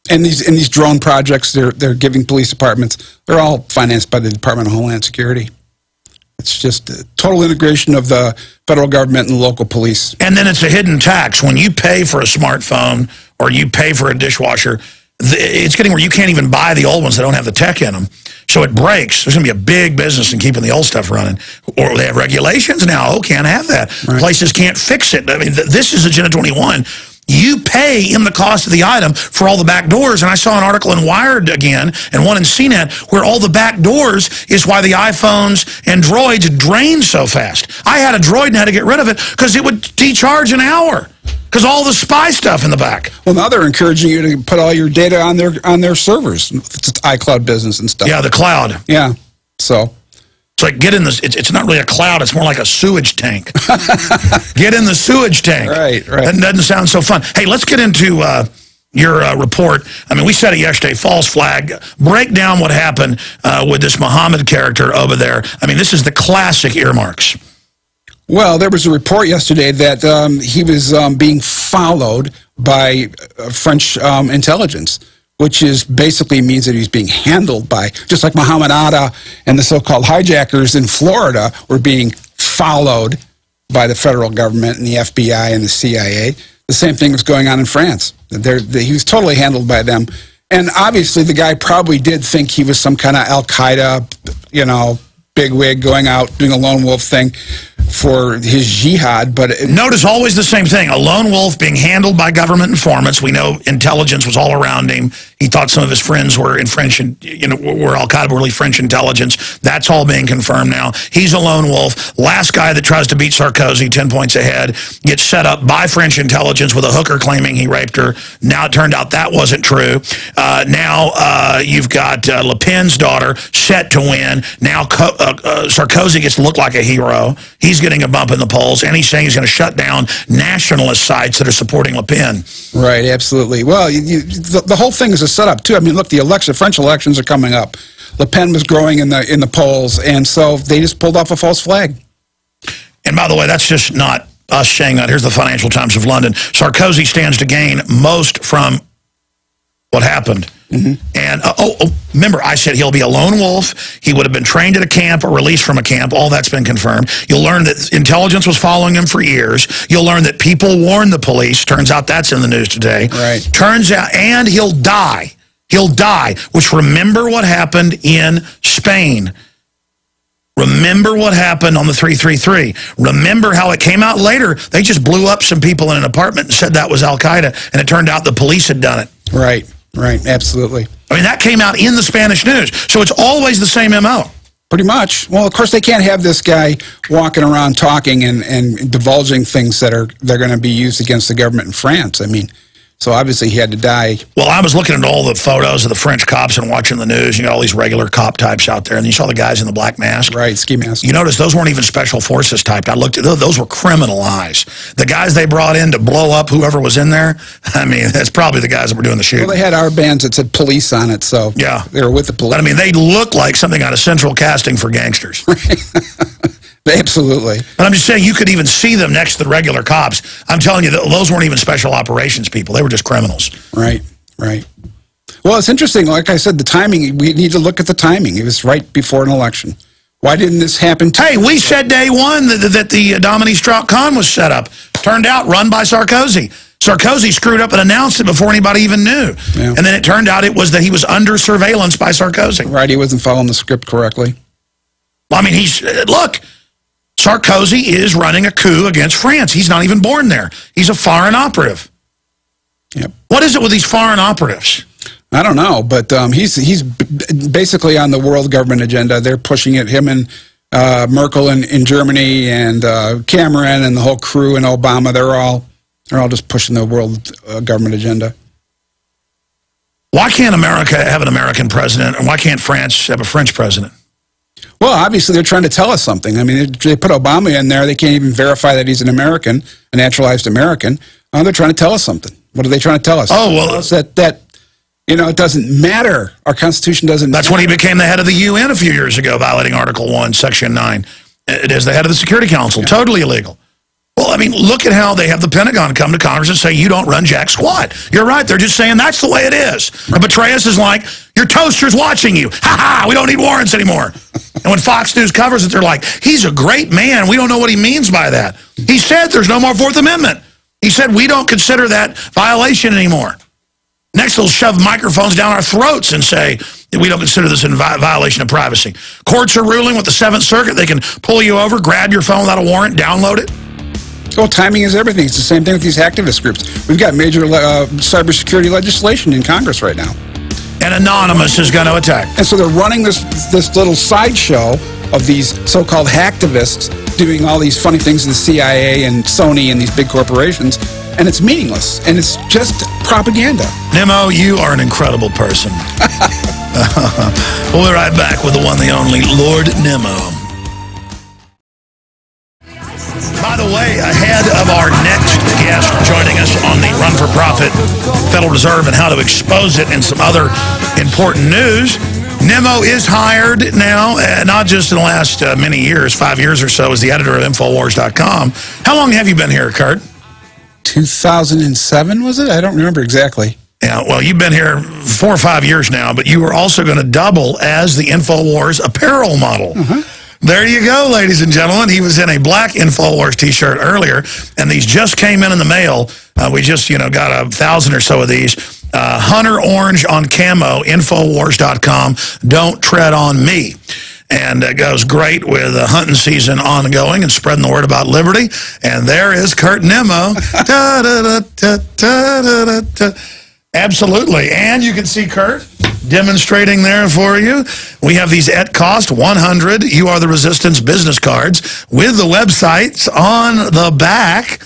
And these, and these drone projects they're, they're giving police departments, they're all financed by the Department of Homeland Security. It's just a total integration of the federal government and local police. And then it's a hidden tax. When you pay for a smartphone or you pay for a dishwasher, it's getting where you can't even buy the old ones that don't have the tech in them. So it breaks. There's going to be a big business in keeping the old stuff running. Or they have regulations now. Oh, can't have that. Right. Places can't fix it. I mean, th this is Agenda twenty-one. You pay in the cost of the item for all the back doors. And I saw an article in Wired again, and one in C net, where all the back doors is why the iPhones and droids drain so fast. I had a droid and had to get rid of it because it would decharge an hour. Because all the spy stuff in the back. Well, now they're encouraging you to put all your data on their on their servers. It's iCloud business and stuff. Yeah, the cloud. Yeah. So it's like get in this. It's, it's not really a cloud. It's more like a sewage tank. Get in the sewage tank. Right. Right. That doesn't sound so fun. Hey, let's get into uh, your uh, report. I mean, we said it yesterday. False flag. Break down what happened uh, with this Mohammed character over there. I mean, this is the classic earmarks. Well, there was a report yesterday that um, he was um, being followed by uh, French um, intelligence, which is basically means that he's being handled by, just like Mohammed Atta and the so-called hijackers in Florida were being followed by the federal government and the F B I and the C I A. The same thing was going on in France. They're, they, he was totally handled by them. And obviously the guy probably did think he was some kind of Al-Qaeda, you know, bigwig going out, doing a lone wolf thing for his jihad, but... It Notice always the same thing. A lone wolf being handled by government informants. We know intelligence was all around him. He thought some of his friends were in French, and, you know, were Al-Qaeda, were really French intelligence. That's all being confirmed now. He's a lone wolf. Last guy that tries to beat Sarkozy ten points ahead gets set up by French intelligence with a hooker claiming he raped her. Now it turned out that wasn't true. Uh, now uh, you've got uh, Le Pen's daughter set to win. Now Co uh, uh, Sarkozy gets to look like a hero. He's getting a bump in the polls, and he's saying he's going to shut down nationalist sites that are supporting Le Pen. Right, absolutely. Well, you, you, the, the whole thing is a setup, too. I mean, look, the election, French elections are coming up. Le Pen was growing in the in the polls, and so they just pulled off a false flag. And by the way, that's just not us saying that. Here's the Financial Times of London. Sarkozy stands to gain most from what happened. Mm-hmm. And, uh, oh, oh, remember, I said he'll be a lone wolf. He would have been trained at a camp or released from a camp. All that's been confirmed. You'll learn that intelligence was following him for years. You'll learn that people warned the police. Turns out that's in the news today. Right. Turns out, and he'll die. He'll die, which remember what happened in Spain. Remember what happened on the three three three. Remember how it came out later. They just blew up some people in an apartment and said that was Al-Qaeda, and it turned out the police had done it. Right. Right, absolutely. I mean, that came out in the Spanish news. So it's always the same M O. Pretty much. Well, of course, they can't have this guy walking around talking and, and divulging things that are they're going to be used against the government in France. I mean, so obviously he had to die. Well, I was looking at all the photos of the French cops and watching the news. You got all these regular cop types out there, and you saw the guys in the black mask. Right, ski mask. You notice those weren't even special forces typed. I looked at those, those were criminal eyes. The guys they brought in to blow up whoever was in there, I mean, that's probably the guys that were doing the shooting. Well, they had our bands that said police on it, so yeah, they were with the police. But, I mean, they looked like something out of Central Casting for gangsters. Right. Absolutely. But I'm just saying, you could even see them next to the regular cops. I'm telling you, those weren't even special operations people. They were just criminals. Right, right. Well, it's interesting. Like I said, the timing, we need to look at the timing. It was right before an election. Why didn't this happen? Hey, we said day one that, that the uh, Dominique Strauss-Kahn was set up. Turned out run by Sarkozy. Sarkozy screwed up and announced it before anybody even knew. Yeah. And then it turned out it was that he was under surveillance by Sarkozy. Right, he wasn't following the script correctly. Well, I mean, he's, look... Sarkozy is running a coup against France. He's not even born there. He's a foreign operative. Yep. What is it with these foreign operatives? I don't know, but um, he's he's basically on the world government agenda. They're pushing it, him and uh, Merkel in, in Germany and uh, Cameron and the whole crew and Obama. They're all, they're all just pushing the world uh, government agenda. Why can't America have an American president, and why can't France have a French president? Well, obviously, they're trying to tell us something. I mean, they put Obama in there. They can't even verify that he's an American, a naturalized American. Uh, they're trying to tell us something. What are they trying to tell us? Oh, well. It's that, that, you know, it doesn't matter. Our Constitution doesn't matter. That's when he became the head of the U N a few years ago, violating Article one, Section nine. It is the head of the Security Council. Yeah. Totally illegal. Well, I mean, look at how they have the Pentagon come to Congress and say, you don't run jack squat. You're right. They're just saying that's the way it is. Right. Petraeus is like, your toaster's watching you. Ha-ha, we don't need warrants anymore. And when Fox News covers it, they're like, he's a great man. We don't know what he means by that. He said there's no more Fourth Amendment. He said we don't consider that violation anymore. Next, they'll shove microphones down our throats and say, we don't consider this in violation of privacy. Courts are ruling with the Seventh Circuit. They can pull you over, grab your phone without a warrant, download it. Well, timing is everything. It's the same thing with these hacktivist groups. We've got major uh, cybersecurity legislation in Congress right now. And Anonymous is going to attack. And so they're running this, this little sideshow of these so-called hacktivists doing all these funny things to the C I A and Sony and these big corporations, and it's meaningless, and it's just propaganda. Nimmo, you are an incredible person. We'll be right back with the one, the only Lord Nimmo. By the way, ahead of our next guest joining us on the run-for-profit Federal Reserve and how to expose it and some other important news, Nimmo is hired now, uh, not just in the last uh, many years, five years or so, as the editor of Infowars dot com. How long have you been here, Kurt? two thousand seven, was it? I don't remember exactly. Yeah, well, you've been here four or five years now, but you were also going to double as the Infowars apparel model. Uh-huh. There you go, ladies and gentlemen. He was in a black Infowars T-shirt earlier, and these just came in in the mail. Uh, we just, you know, got a thousand or so of these. Uh, Hunter Orange on camo, Infowars dot com, don't tread on me. And it goes great with the hunting season ongoing and spreading the word about liberty. And there is Kurt Nimmo. Da, da, da, da, da, da, da. Absolutely. And you can see Kurt demonstrating there for you. We have these at cost, one hundred You Are the Resistance business cards with the websites on the back.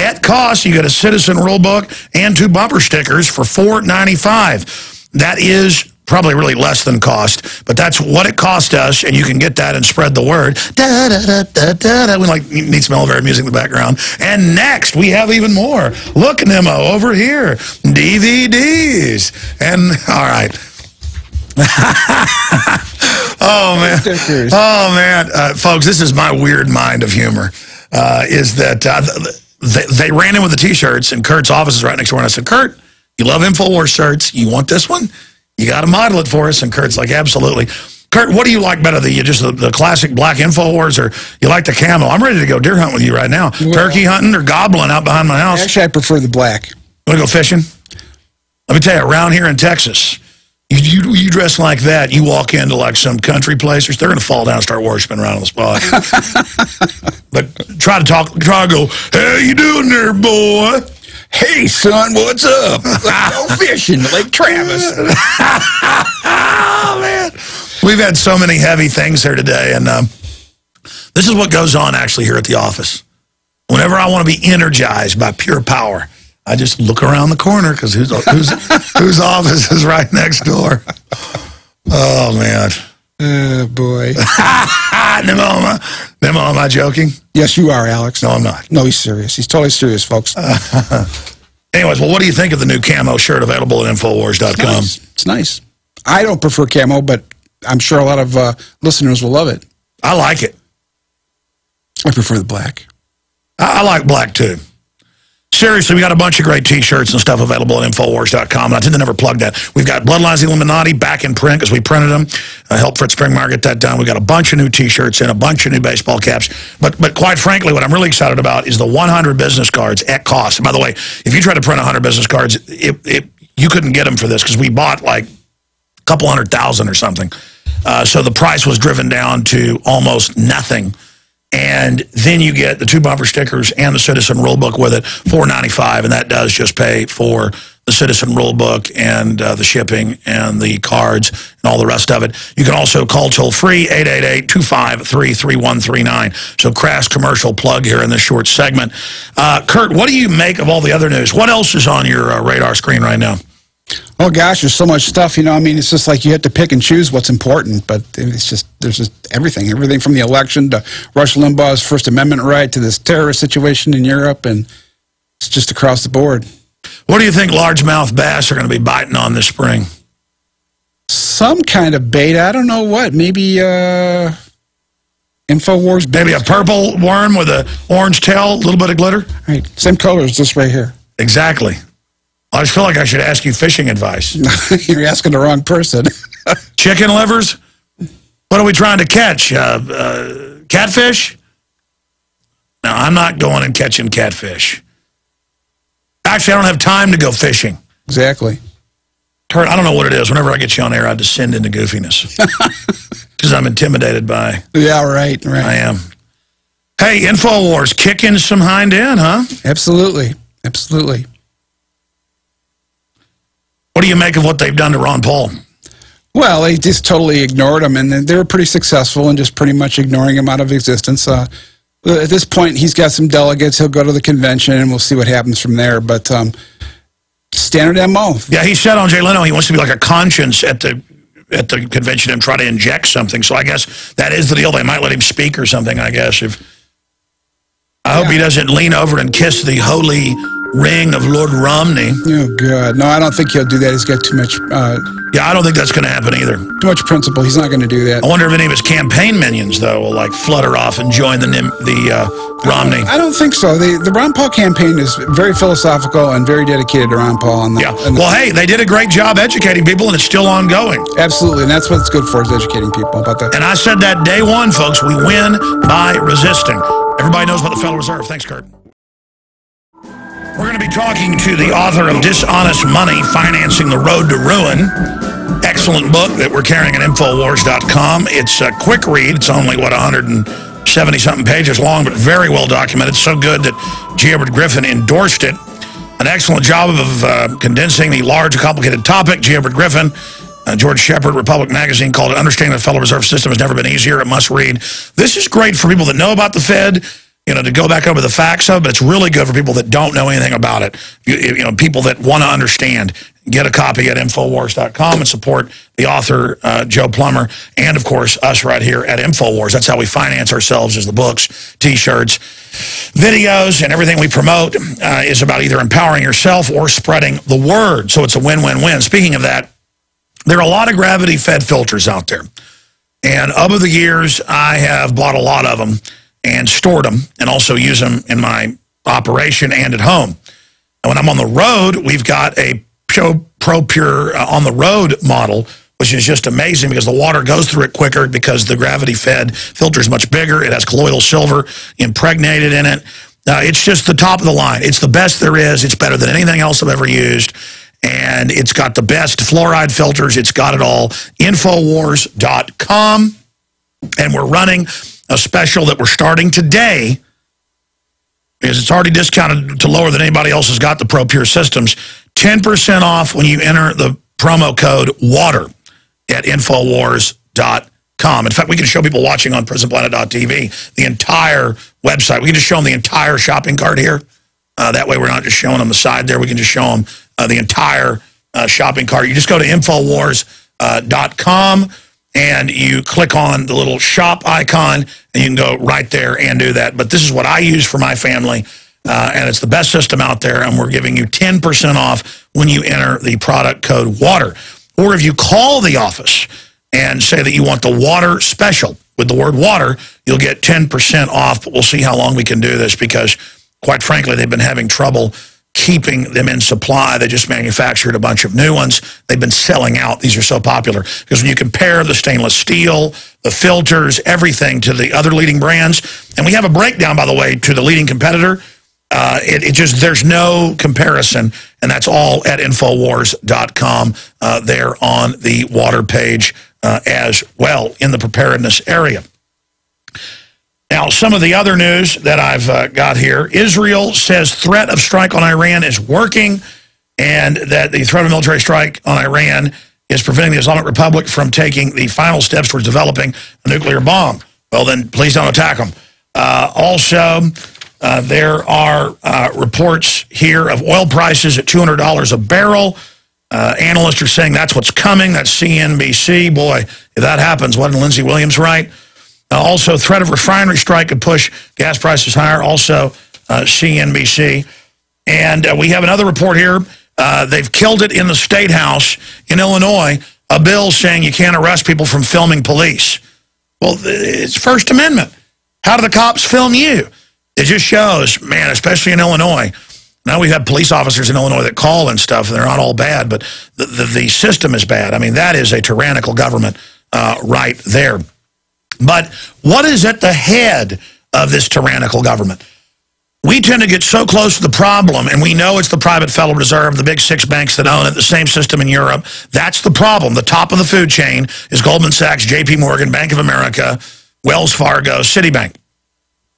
At cost, you get a citizen rule book and two bumper stickers for four ninety-five. That is probably really less than cost, but that's what it cost us, and you can get that and spread the word. Da, da, da, da, da, da. We like need some elevator music in the background. And next, we have even more. Look, Nimmo, over here. D V Ds. And, all right. Oh, man. Oh, man. Uh, folks, this is my weird mind of humor, uh, is that... Uh, th They, they ran in with the T-shirts, and Kurt's office is right next door. And I said, Kurt, you love Infowars shirts. You want this one? You got to model it for us. And Kurt's like, absolutely. Kurt, what do you like better, the just the, the classic black Infowars, or you like the camo? I'm ready to go deer hunt with you right now. Well, turkey hunting or goblin out behind my house. Actually, I prefer the black. Want to go fishing? Let me tell you, around here in Texas, you, you, you dress like that, you walk into like some country place, they're going to fall down and start worshiping around on the spot. But try to talk, try to go, how you doing there, boy? Hey, son, what's up? Let's go fishing at Lake Travis. Oh, man. We've had so many heavy things here today, and um, this is what goes on actually here at the office. Whenever I want to be energized by pure power, I just look around the corner because whose who's, who's office is right next door? Oh, man. Oh, boy. Nimmo, Nimmo, am I joking? Yes, you are, Alex. No, I'm not. No, he's serious. He's totally serious, folks. Uh, anyways, well, what do you think of the new camo shirt available at Infowars dot com? It's nice. It's nice. I don't prefer camo, but I'm sure a lot of uh, listeners will love it. I like it. I prefer the black. I, I like black, too. Seriously, we got a bunch of great T-shirts and stuff available at Infowars dot com. I tend to never plug that. We've got Bloodlines Illuminati back in print because we printed them. I helped Fritz Springmeier get that done. We've got a bunch of new T-shirts and a bunch of new baseball caps. But but quite frankly, what I'm really excited about is the one hundred business cards at cost. And by the way, if you try to print one hundred business cards, it, it, you couldn't get them for this because we bought like a couple hundred thousand or something. Uh, so the price was driven down to almost nothing. And then you get the two bumper stickers and the Citizen Rulebook with it, four ninety-five, and that does just pay for the Citizen Rulebook and uh, the shipping and the cards and all the rest of it. You can also call toll-free, eight eight eight, two five three, three one three nine. So crass commercial plug here in this short segment. Uh, Kurt, what do you make of all the other news? What else is on your uh, radar screen right now? Oh, gosh, there's so much stuff, you know, I mean, it's just like you have to pick and choose what's important, but it's just, there's just everything, everything from the election to Rush Limbaugh's First Amendment right to this terrorist situation in Europe, and it's just across the board. What do you think largemouth bass are going to be biting on this spring? Some kind of bait, I don't know what, maybe uh, Infowars. Maybe a purple worm with an orange tail, a little bit of glitter? Right, same color as this right here. Exactly. I just feel like I should ask you fishing advice. You're asking the wrong person. Chicken livers? What are we trying to catch? Uh, uh, catfish? No, I'm not going and catching catfish. Actually, I don't have time to go fishing. Exactly. Kurt, I don't know what it is. Whenever I get you on air, I descend into goofiness. Because I'm intimidated by... Yeah, right, right. I am. Hey, InfoWars kicking some hind end, huh? Absolutely. Absolutely. What do you make of what they've done to Ron Paul? Well, they just totally ignored him, and they were pretty successful in just pretty much ignoring him out of existence. Uh, at this point, he's got some delegates. He'll go to the convention, and we'll see what happens from there. But um, standard M O. Yeah, he said on Jay Leno he wants to be like a conscience at the at the convention and try to inject something. So I guess that is the deal. They might let him speak or something, I guess. If I hope yeah. he doesn't lean over and kiss the holy... ring of Lord Romney. Oh, God. No, I don't think he'll do that. He's got too much... Uh, yeah, I don't think that's going to happen either. Too much principle. He's not going to do that. I wonder if any of his campaign minions, though, will, like, flutter off and join the the uh, Romney. I don't, I don't think so. The, the Ron Paul campaign is very philosophical and very dedicated to Ron Paul. And the, yeah. And the, well, hey, they did a great job educating people, and it's still ongoing. Absolutely, and that's what it's good for, is educating people about that. And I said that day one, folks. We win by resisting. Everybody knows about the Federal Reserve. Thanks, Kurt. We're going to be talking to the author of Dishonest Money: Financing the Road to Ruin. Excellent book that we're carrying at Infowars dot com. It's a quick read. It's only, what, one hundred seventy-something pages long, but very well documented. So good that Gilbert Griffin endorsed it. An excellent job of uh, condensing the large, complicated topic. Gilbert Griffin, uh, George Shepard, Republic Magazine, called it Understanding the Federal Reserve System Has Never Been Easier. It must read. This is great for people that know about the Fed, you know, to go back over the facts of, but it's really good for people that don't know anything about it. You, you know, people that want to understand. Get a copy at Infowars dot com and support the author, uh, Joe Plummer, and, of course, us right here at Infowars. That's how we finance ourselves, is the books, T-shirts, videos, and everything we promote uh, is about either empowering yourself or spreading the word. So it's a win-win-win. Speaking of that, there are a lot of gravity-fed filters out there. And over the years, I have bought a lot of them and stored them, and also use them in my operation and at home. And when I'm on the road, we've got a Pro, pro Pure uh, on-the-road model, which is just amazing because the water goes through it quicker because the gravity-fed filter is much bigger. It has colloidal silver impregnated in it. Uh, it's just the top of the line. It's the best there is. It's better than anything else I've ever used. And it's got the best fluoride filters. It's got it all. Infowars dot com. And we're running a special that we're starting today, because it's already discounted to lower than anybody else has got the ProPure systems. ten percent off when you enter the promo code WATER at Infowars dot com. In fact, we can show people watching on Prison Planet dot T V the entire website. We can just show them the entire shopping cart here. Uh, that way we're not just showing them the side there. We can just show them uh, the entire uh, shopping cart. You just go to Infowars dot com. Uh, and you click on the little shop icon, and you can go right there and do that. But this is what I use for my family, uh, and it's the best system out there, and we're giving you ten percent off when you enter the product code WATER. Or if you call the office and say that you want the WATER special with the word WATER, you'll get ten percent off, but we'll see how long we can do this because, quite frankly, they've been having trouble keeping them in supply. They just manufactured a bunch of new ones. They've been selling out. These are so popular. Because when you compare the stainless steel, the filters, everything to the other leading brands, and we have a breakdown, by the way, to the leading competitor, uh, it, it just, there's no comparison, and that's all at Infowars dot com. Uh, there on the water page uh, as well in the preparedness area. Now, some of the other news that I've uh, got here. Israel says threat of strike on Iran is working, and that the threat of military strike on Iran is preventing the Islamic Republic from taking the final steps towards developing a nuclear bomb. Well, then, please don't attack them. Uh, also, uh, there are uh, reports here of oil prices at two hundred dollars a barrel. Uh, analysts are saying that's what's coming. That's C N B C. Boy, if that happens, wasn't Lindsey Williams right? Uh, also, threat of refinery strike could push gas prices higher. Also, uh, C N B C. And uh, we have another report here. Uh, they've killed it in the State House in Illinois, a bill saying you can't arrest people from filming police. Well, it's First Amendment. How do the cops film you? It just shows, man, especially in Illinois. Now we've had police officers in Illinois that call and stuff, and they're not all bad, but the, the, the system is bad. I mean, that is a tyrannical government uh, right there. But what is at the head of this tyrannical government? we tend to get so close to the problem, and we know it's the private Federal Reserve, the big six banks that own it, the same system in Europe. That's the problem. The top of the food chain is Goldman Sachs, J P Morgan, Bank of America, Wells Fargo, Citibank,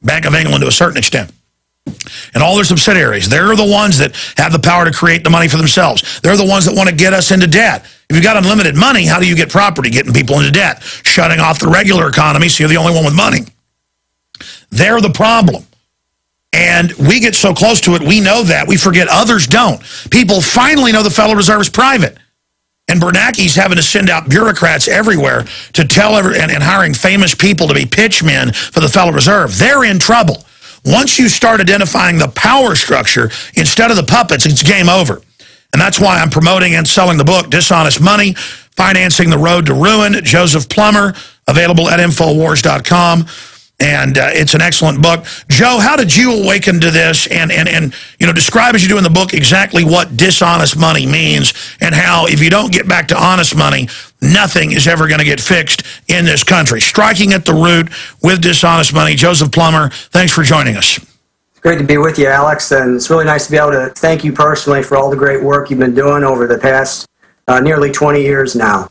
Bank of England to a certain extent, and all their subsidiaries. They're the ones that have the power to create the money for themselves. They're the ones that want to get us into debt. If you've got unlimited money, how do you get property? Getting people into debt, shutting off the regular economy so you're the only one with money. They're the problem. And we get so close to it, we know that. We forget others don't. People finally know the Federal Reserve is private. And Bernanke's having to send out bureaucrats everywhere to tell every, and, and hiring famous people to be pitchmen for the Federal Reserve. They're in trouble. Once you start identifying the power structure instead of the puppets, it's game over. And that's why I'm promoting and selling the book, Dishonest Money, Financing the Road to Ruin, Joseph Plummer, available at Infowars dot com. And uh, it's an excellent book. Joe, how did you awaken to this? And, and, and you know, describe as you do in the book exactly what dishonest money means and how if you don't get back to honest money, nothing is ever going to get fixed in this country. Striking at the root with dishonest money. Joseph Plummer, thanks for joining us. It's great to be with you, Alex. And it's really nice to be able to thank you personally for all the great work you've been doing over the past uh, nearly twenty years now.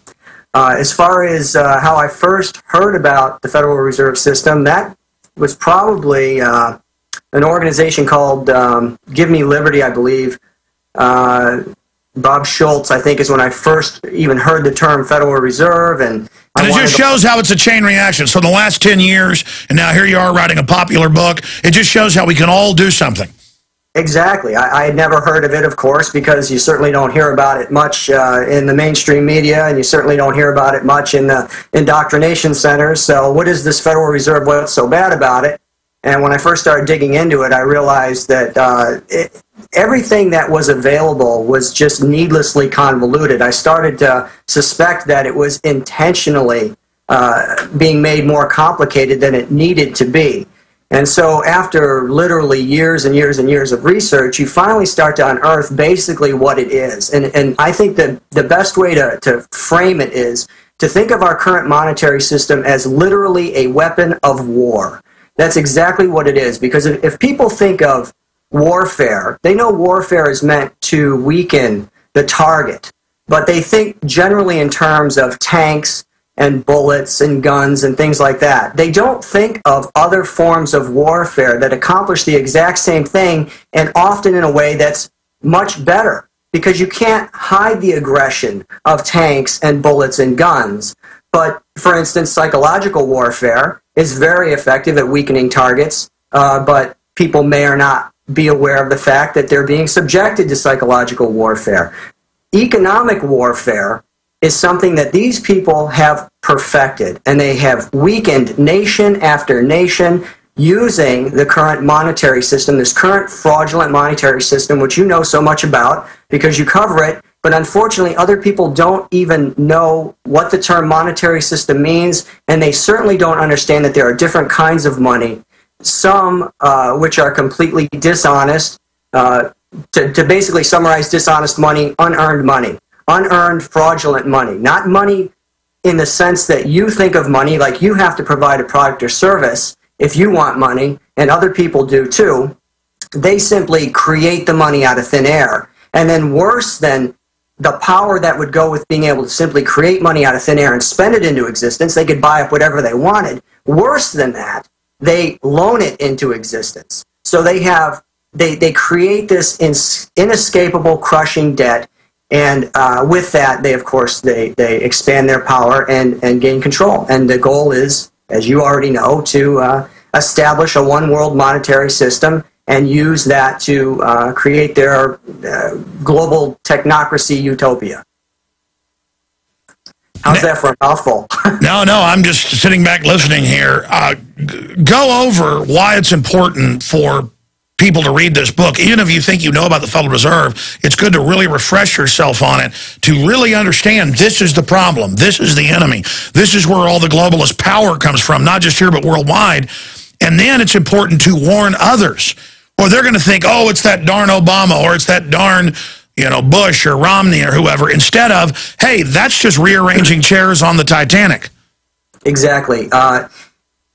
Uh, as far as uh, how I first heard about the Federal Reserve System, that was probably uh, an organization called um, Give Me Liberty, I believe. Uh, Bob Schultz, I think, is when I first even heard the term Federal Reserve. And, and it just shows how it's a chain reaction. So in the last ten years, and now here you are writing a popular book, it just shows how we can all do something. Exactly. I, I had never heard of it, of course, because you certainly don't hear about it much uh, in the mainstream media, and you certainly don't hear about it much in the indoctrination centers. So what is this Federal Reserve? What's so bad about it? And when I first started digging into it, I realized that uh, it, everything that was available was just needlessly convoluted. I started to suspect that it was intentionally uh, being made more complicated than it needed to be. And so after literally years and years and years of research, you finally start to unearth basically what it is. And, and I think that the best way to, to frame it is to think of our current monetary system as literally a weapon of war. That's exactly what it is. Because if, if people think of warfare, they know warfare is meant to weaken the target. But they think generally in terms of tanks and bullets and guns and things like that. They don't think of other forms of warfare that accomplish the exact same thing, and often in a way that's much better, because you can't hide the aggression of tanks and bullets and guns. But, for instance, psychological warfare is very effective at weakening targets, uh, but people may or not be aware of the fact that they're being subjected to psychological warfare. Economic warfare is something that these people have perfected, and they have weakened nation after nation using the current monetary system, this current fraudulent monetary system, which you know so much about because you cover it, but unfortunately other people don't even know what the term monetary system means, and they certainly don't understand that there are different kinds of money, some uh, which are completely dishonest. Uh, to, to basically summarize dishonest money, unearned money. Unearned fraudulent money, not money in the sense that you think of money, like you have to provide a product or service if you want money, and other people do too. They simply create the money out of thin air. And then worse than the power that would go with being able to simply create money out of thin air and spend it into existence, they could buy up whatever they wanted. Worse than that, they loan it into existence. So they have, they, they create this ins- inescapable crushing debt. And uh, with that, they, of course, they, they expand their power and, and gain control. And the goal is, as you already know, to uh, establish a one-world monetary system and use that to uh, create their uh, global technocracy utopia. How's that for a mouthful? No, no, I'm just sitting back listening here. Uh, go over why it's important for people to read this book. Even if you think you know about the Federal Reserve, it's good to really refresh yourself on it, to really understand this is the problem, this is the enemy, this is where all the globalist power comes from, not just here but worldwide. And then it's important to warn others, or they're going to think, oh, it's that darn Obama, or it's that darn, you know, Bush or Romney or whoever, instead of, hey, that's just rearranging chairs on the Titanic. Exactly. Uh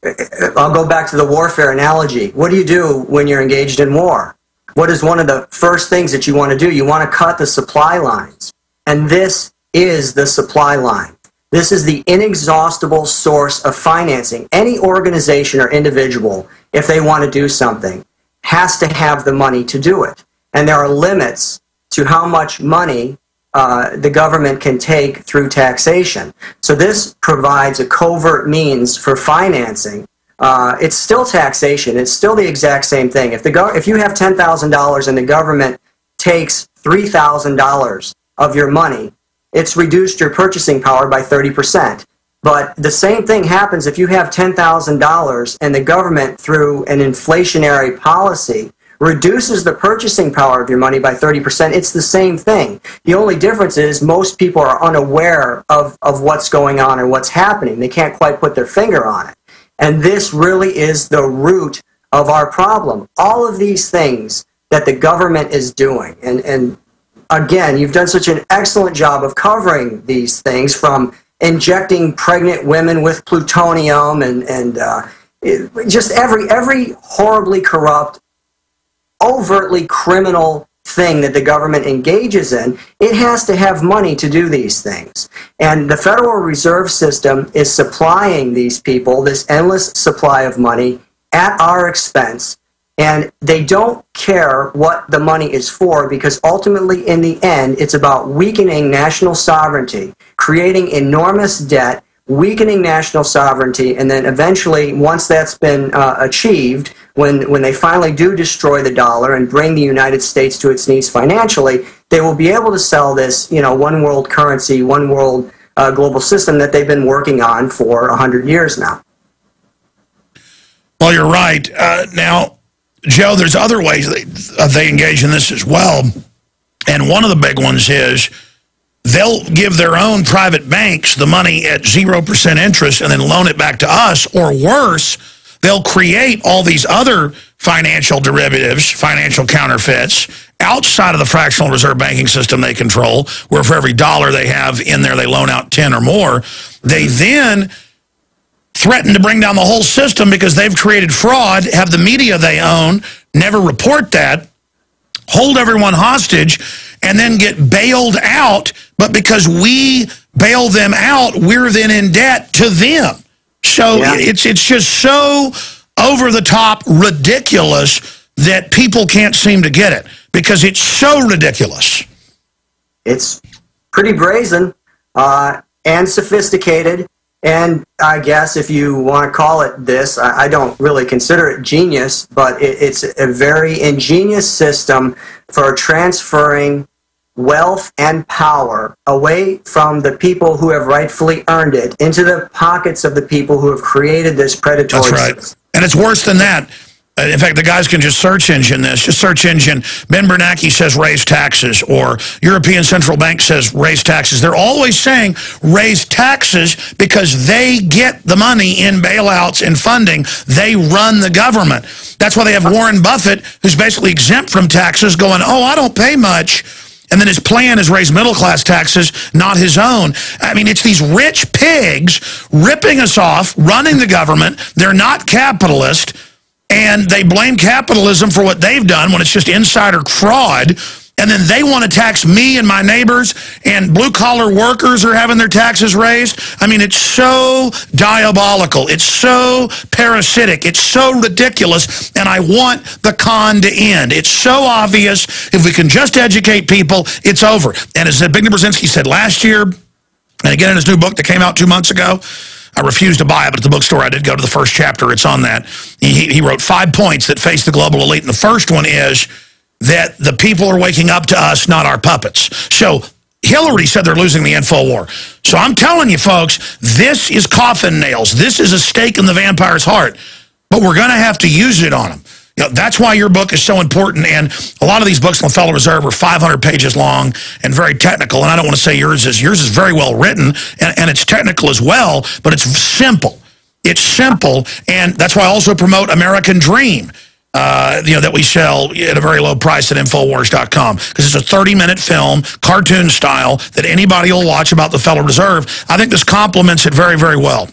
I'll go back to the warfare analogy. What do you do when you're engaged in war? What is one of the first things that you want to do? You want to cut the supply lines. And this is the supply line. This is the inexhaustible source of financing. Any organization or individual, if they want to do something, has to have the money to do it. And there are limits to how much money Uh, the government can take through taxation. So this provides a covert means for financing. Uh, it's still taxation. It's still the exact same thing. If the go if you have ten thousand dollars and the government takes three thousand dollars of your money, it's reduced your purchasing power by thirty percent. But the same thing happens if you have ten thousand dollars and the government, through an inflationary policy, reduces the purchasing power of your money by thirty percent, it's the same thing. The only difference is most people are unaware of, of what's going on and what's happening. They can't quite put their finger on it. And this really is the root of our problem. All of these things that the government is doing, and, and again, you've done such an excellent job of covering these things, from injecting pregnant women with plutonium and, and uh, it, just every, every horribly corrupt, overtly criminal thing that the government engages in. It has to have money to do these things. And the Federal Reserve System is supplying these people this endless supply of money at our expense, and they don't care what the money is for, because ultimately, in the end, it's about weakening national sovereignty, creating enormous debt, weakening national sovereignty, and then eventually, once that's been uh, achieved, when, when they finally do destroy the dollar and bring the United States to its knees financially, they will be able to sell this, you know, one world currency, one world uh, global system that they've been working on for a hundred years now. Well, you're right. Uh, now, Joe, there's other ways they, uh, they engage in this as well, and one of the big ones is they'll give their own private banks the money at zero percent interest and then loan it back to us, or worse, they'll create all these other financial derivatives, financial counterfeits, outside of the fractional reserve banking system they control, where for every dollar they have in there, they loan out ten or more. They then threaten to bring down the whole system because they've created fraud, have the media they own never report that, hold everyone hostage, and then get bailed out. But because we bail them out, we're then in debt to them. So yeah. it's it's just so over the top ridiculous that people can't seem to get it, because it's so ridiculous. It's pretty brazen uh, and sophisticated. And I guess if you want to call it this, I, I don't really consider it genius, but it, it's a very ingenious system for transferring wealth and power away from the people who have rightfully earned it into the pockets of the people who have created this predatory system. That's right. And it's worse than that. In fact, the guys can just search engine this. Just search engine. Ben Bernanke says raise taxes, or European Central Bank says raise taxes. They're always saying raise taxes because they get the money in bailouts and funding. They run the government. That's why they have Warren Buffett, who's basically exempt from taxes, going, oh, I don't pay much. And then his plan is raise middle-class taxes, not his own. I mean, it's these rich pigs ripping us off, running the government. They're not capitalist, and they blame capitalism for what they've done when it's just insider fraud. And then they want to tax me and my neighbors, and blue-collar workers are having their taxes raised. I mean, it's so diabolical. It's so parasitic. It's so ridiculous, and I want the con to end. It's so obvious. If we can just educate people, it's over. And as Zbigniew Brzezinski said last year, and again in his new book that came out two months ago, I refused to buy it, but at the bookstore I did go to the first chapter. It's on that. He, he wrote five points that face the global elite, and the first one is that the people are waking up to us, not our puppets. So Hillary said they're losing the info war. So I'm telling you, folks, this is coffin nails. This is a stake in the vampire's heart, but we're going to have to use it on them. You know, that's why your book is so important, and a lot of these books on the Federal Reserve are five hundred pages long and very technical, and I don't want to say yours is. Yours is very well written, and, and it's technical as well, but it's simple. It's simple, and that's why I also promote American Dream. Uh, you know, that we sell at a very low price at Infowars dot com, because it's a thirty-minute film, cartoon style, that anybody will watch about the Federal Reserve. I think this complements it very, very well.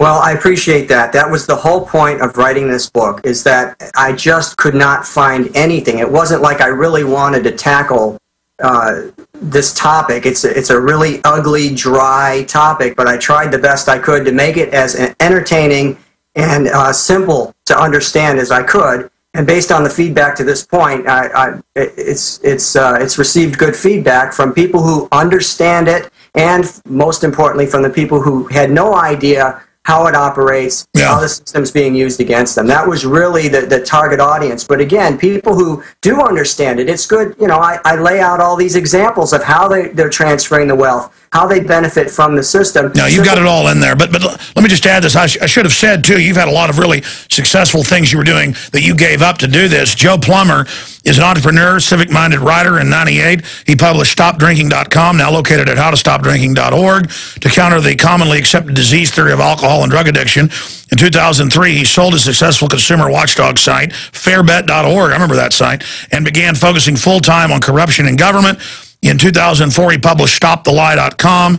Well, I appreciate that. That was the whole point of writing this book, is that I just could not find anything. It wasn't like I really wanted to tackle uh, this topic. It's a, it's a really ugly, dry topic, but I tried the best I could to make it as entertaining and uh, simple to understand as I could. And based on the feedback to this point, I, I, it's, it's, uh, it's received good feedback from people who understand it, and most importantly from the people who had no idea how it operates, yeah. how the system's being used against them. That was really the, the target audience. But again, people who do understand it, it's good. You know, I, I lay out all these examples of how they, they're transferring the wealth, how they benefit from the system. Now, you've got it all in there. But, but let me just add this. I, sh I should have said, too, you've had a lot of really successful things you were doing that you gave up to do this. Joe Plummer is an entrepreneur, civic-minded writer. In ninety-eight, he published Stop Drinking dot com, now located at How To Stop Drinking dot org, to counter the commonly accepted disease theory of alcohol and drug addiction. In two thousand three, he sold his successful consumer watchdog site, Fair Bet dot org, I remember that site, and began focusing full-time on corruption in government. In two thousand four, he published Stop The Lie dot com,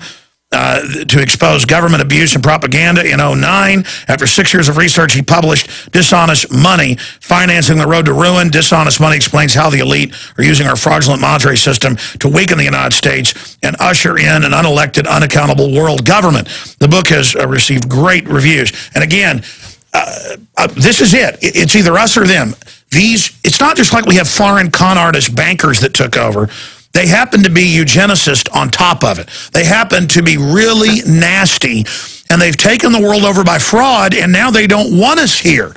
Uh, to expose government abuse and propaganda. In oh nine, after six years of research, he published Dishonest Money: Financing the Road to Ruin. Dishonest Money explains how the elite are using our fraudulent monetary system to weaken the United States and usher in an unelected, unaccountable world government. The book has uh, received great reviews. And again, uh, uh, this is it. It's either us or them. These, it's not just like we have foreign con artist bankers that took over. They happen to be eugenicists on top of it. They happen to be really nasty, and they've taken the world over by fraud, and now they don't want us here.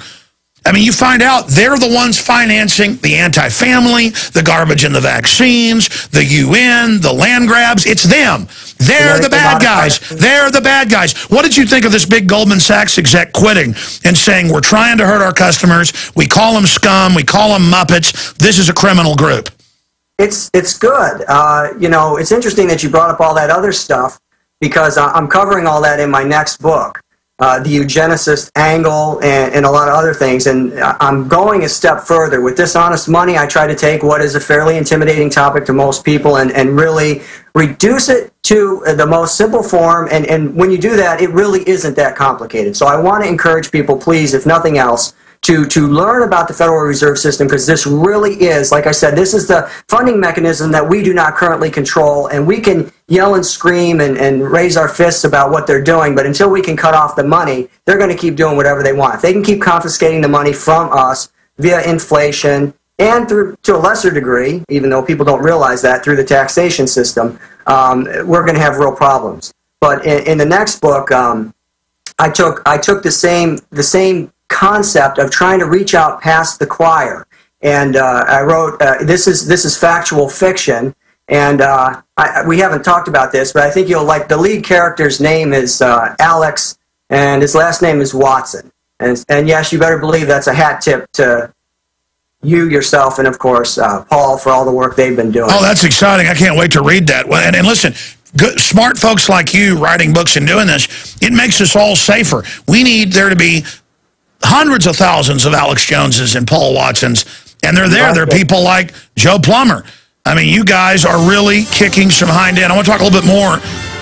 I mean, you find out they're the ones financing the anti-family, the garbage in the vaccines, the U N, the land grabs. It's them. They're the bad guys. They're the bad guys. What did you think of this big Goldman Sachs exec quitting and saying, we're trying to hurt our customers, we call them scum, we call them Muppets, this is a criminal group? It's, it's good. Uh, you know, it's interesting that you brought up all that other stuff, because I'm covering all that in my next book, uh, the eugenicist angle and, and a lot of other things. And I'm going a step further. With Dishonest Money, I try to take what is a fairly intimidating topic to most people and, and really reduce it to the most simple form. And, and when you do that, it really isn't that complicated. So I want to encourage people, please, if nothing else, To, to learn about the Federal Reserve System, because this really is, like I said, this is the funding mechanism that we do not currently control, and we can yell and scream and, and raise our fists about what they're doing, but until we can cut off the money, they're going to keep doing whatever they want. If they can keep confiscating the money from us via inflation and through, to a lesser degree, even though people don't realize that, through the taxation system, um, we're going to have real problems. But in, in the next book, um, I took, I took the same, the same concept of trying to reach out past the choir, and uh, I wrote uh, this is this is factual fiction, and uh, I, we haven't talked about this, but I think you'll like. The lead character's name is uh, Alex, and his last name is Watson, and and yes, you better believe that's a hat tip to you yourself, and of course uh, Paul, for all the work they've been doing. Oh, that's exciting! I can't wait to read that. And, and listen. Good, smart folks like you writing books and doing this, it makes us all safer. We need there to be hundreds of thousands of Alex Joneses and Paul Watsons, and they're there. They're people like Joe Plummer. I mean, you guys are really kicking some hind end. I want to talk a little bit more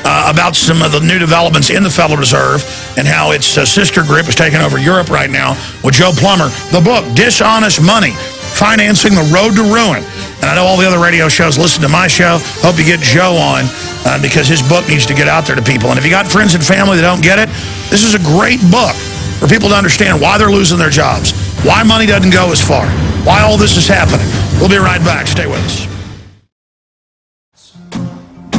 uh, about some of the new developments in the Federal Reserve and how its uh, sister group is taking over Europe right now with Joe Plummer. The book, Dishonest Money, Financing the Road to Ruin. And I know all the other radio shows listen to my show. Hope you get Joe on uh, because his book needs to get out there to people. And if you got friends and family that don't get it, this is a great book for people to understand why they're losing their jobs, why money doesn't go as far, why all this is happening. We'll be right back. Stay with us.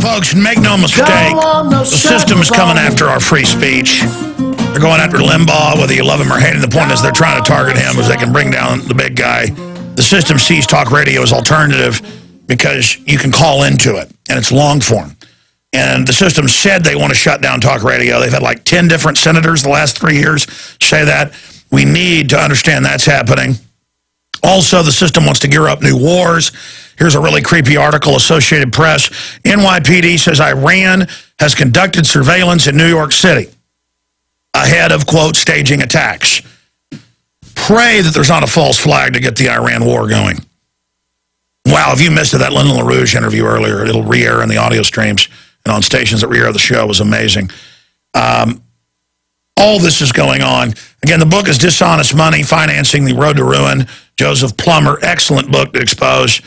Folks, make no mistake, the system is coming after our free speech. They're going after Limbaugh, whether you love him or hate him. The point is they're trying to target him because they can bring down the big guy. The system sees talk radio as alternative because you can call into it, and it's long form. And the system said they want to shut down talk radio. They've had like ten different senators the last three years say that. We need to understand that's happening. Also, the system wants to gear up new wars. Here's a really creepy article, Associated Press. N Y P D says Iran has conducted surveillance in New York City ahead of, quote, staging attacks. Pray that there's not a false flag to get the Iran war going. Wow, if you missed it, that Lyndon LaRouche interview earlier, it'll re-air in the audio streams. And on stations that re-air the show, was amazing. Um, all this is going on. Again, the book is Dishonest Money: Financing the Road to Ruin. Joseph Plummer, excellent book to expose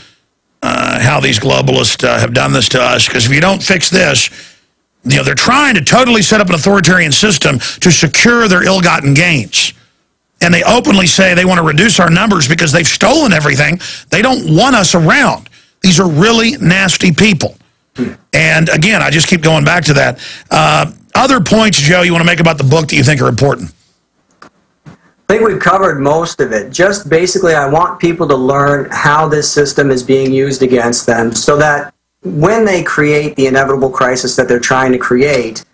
uh, how these globalists uh, have done this to us. Because if you don't fix this, you know, they're trying to totally set up an authoritarian system to secure their ill-gotten gains. And they openly say they want to reduce our numbers because they've stolen everything. They don't want us around. These are really nasty people. And again, I just keep going back to that. Uh, other points, Joe, you want to make about the book that you think are important? I think we've covered most of it. Just basically, I want people to learn how this system is being used against them so that when they create the inevitable crisis that they're trying to create,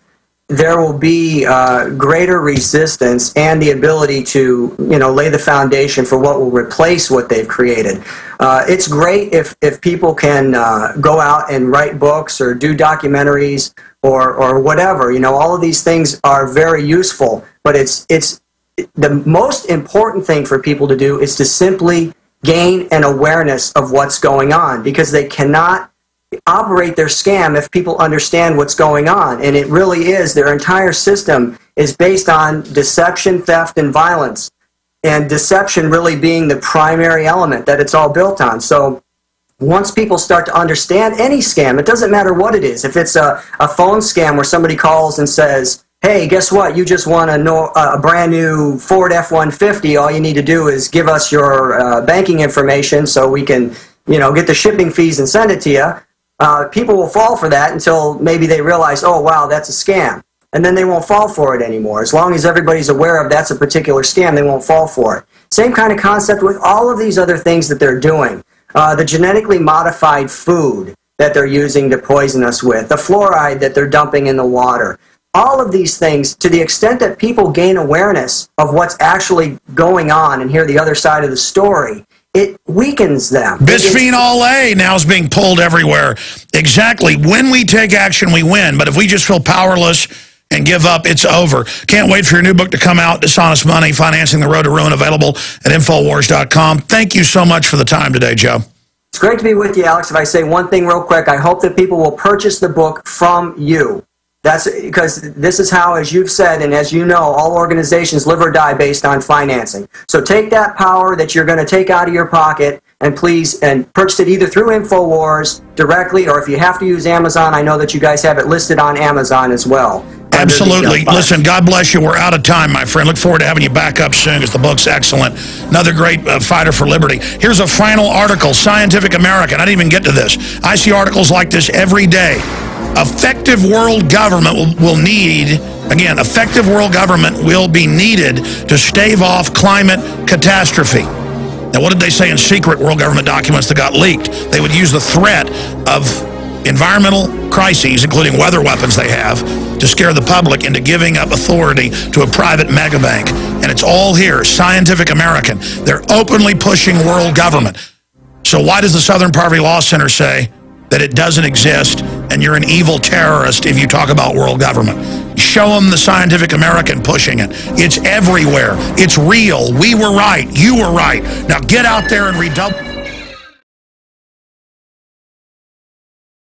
there will be uh, greater resistance and the ability to, you know, lay the foundation for what will replace what they've created. Uh, it's great if, if people can uh, go out and write books or do documentaries or, or whatever. You know, all of these things are very useful, but it's, it's the most important thing for people to do is to simply gain an awareness of what's going on, because they cannot operate their scam if people understand what's going on. And it really is, their entire system is based on deception, theft, and violence, and deception really being the primary element that it's all built on. So once people start to understand any scam, it doesn't matter what it is, if it's a, a phone scam where somebody calls and says, hey, guess what, you just won a, no, a brand new Ford F one fifty, all you need to do is give us your uh, banking information so we can, you know, get the shipping fees and send it to you. Uh, people will fall for that until maybe they realize, oh, wow, that's a scam. And then they won't fall for it anymore. As long as everybody's aware of that's a particular scam, they won't fall for it. Same kind of concept with all of these other things that they're doing. Uh, the genetically modified food that they're using to poison us with, the fluoride that they're dumping in the water. All of these things, to the extent that people gain awareness of what's actually going on and hear the other side of the story, it weakens them. Bisphenol A now is being pulled everywhere. Exactly. When we take action, we win. But if we just feel powerless and give up, it's over. Can't wait for your new book to come out, Dishonest Money, Financing the Road to Ruin, available at Infowars dot com. Thank you so much for the time today, Joe. It's great to be with you, Alex. If I say one thing real quick, I hope that people will purchase the book from you. That's because this is how, as you've said, and as you know, all organizations live or die based on financing. So take that power that you're going to take out of your pocket and please and purchase it either through InfoWars directly, or if you have to use Amazon, I know that you guys have it listed on Amazon as well. Absolutely. Listen, God bless you. We're out of time, my friend. Look forward to having you back up soon because the book's excellent. Another great uh, fighter for liberty. Here's a final article, Scientific American. I didn't even get to this. I see articles like this every day. Effective world government will, will need, again, effective world government will be needed to stave off climate catastrophe. Now, what did they say in secret world government documents that got leaked? They would use the threat of environmental crises, including weather weapons they have, to scare the public into giving up authority to a private megabank. And it's all here, Scientific American. They're openly pushing world government. So why does the Southern Poverty Law Center say that it doesn't exist, and you're an evil terrorist if you talk about world government? Show them the Scientific American pushing it. It's everywhere. It's real. We were right. You were right. Now get out there and redouble.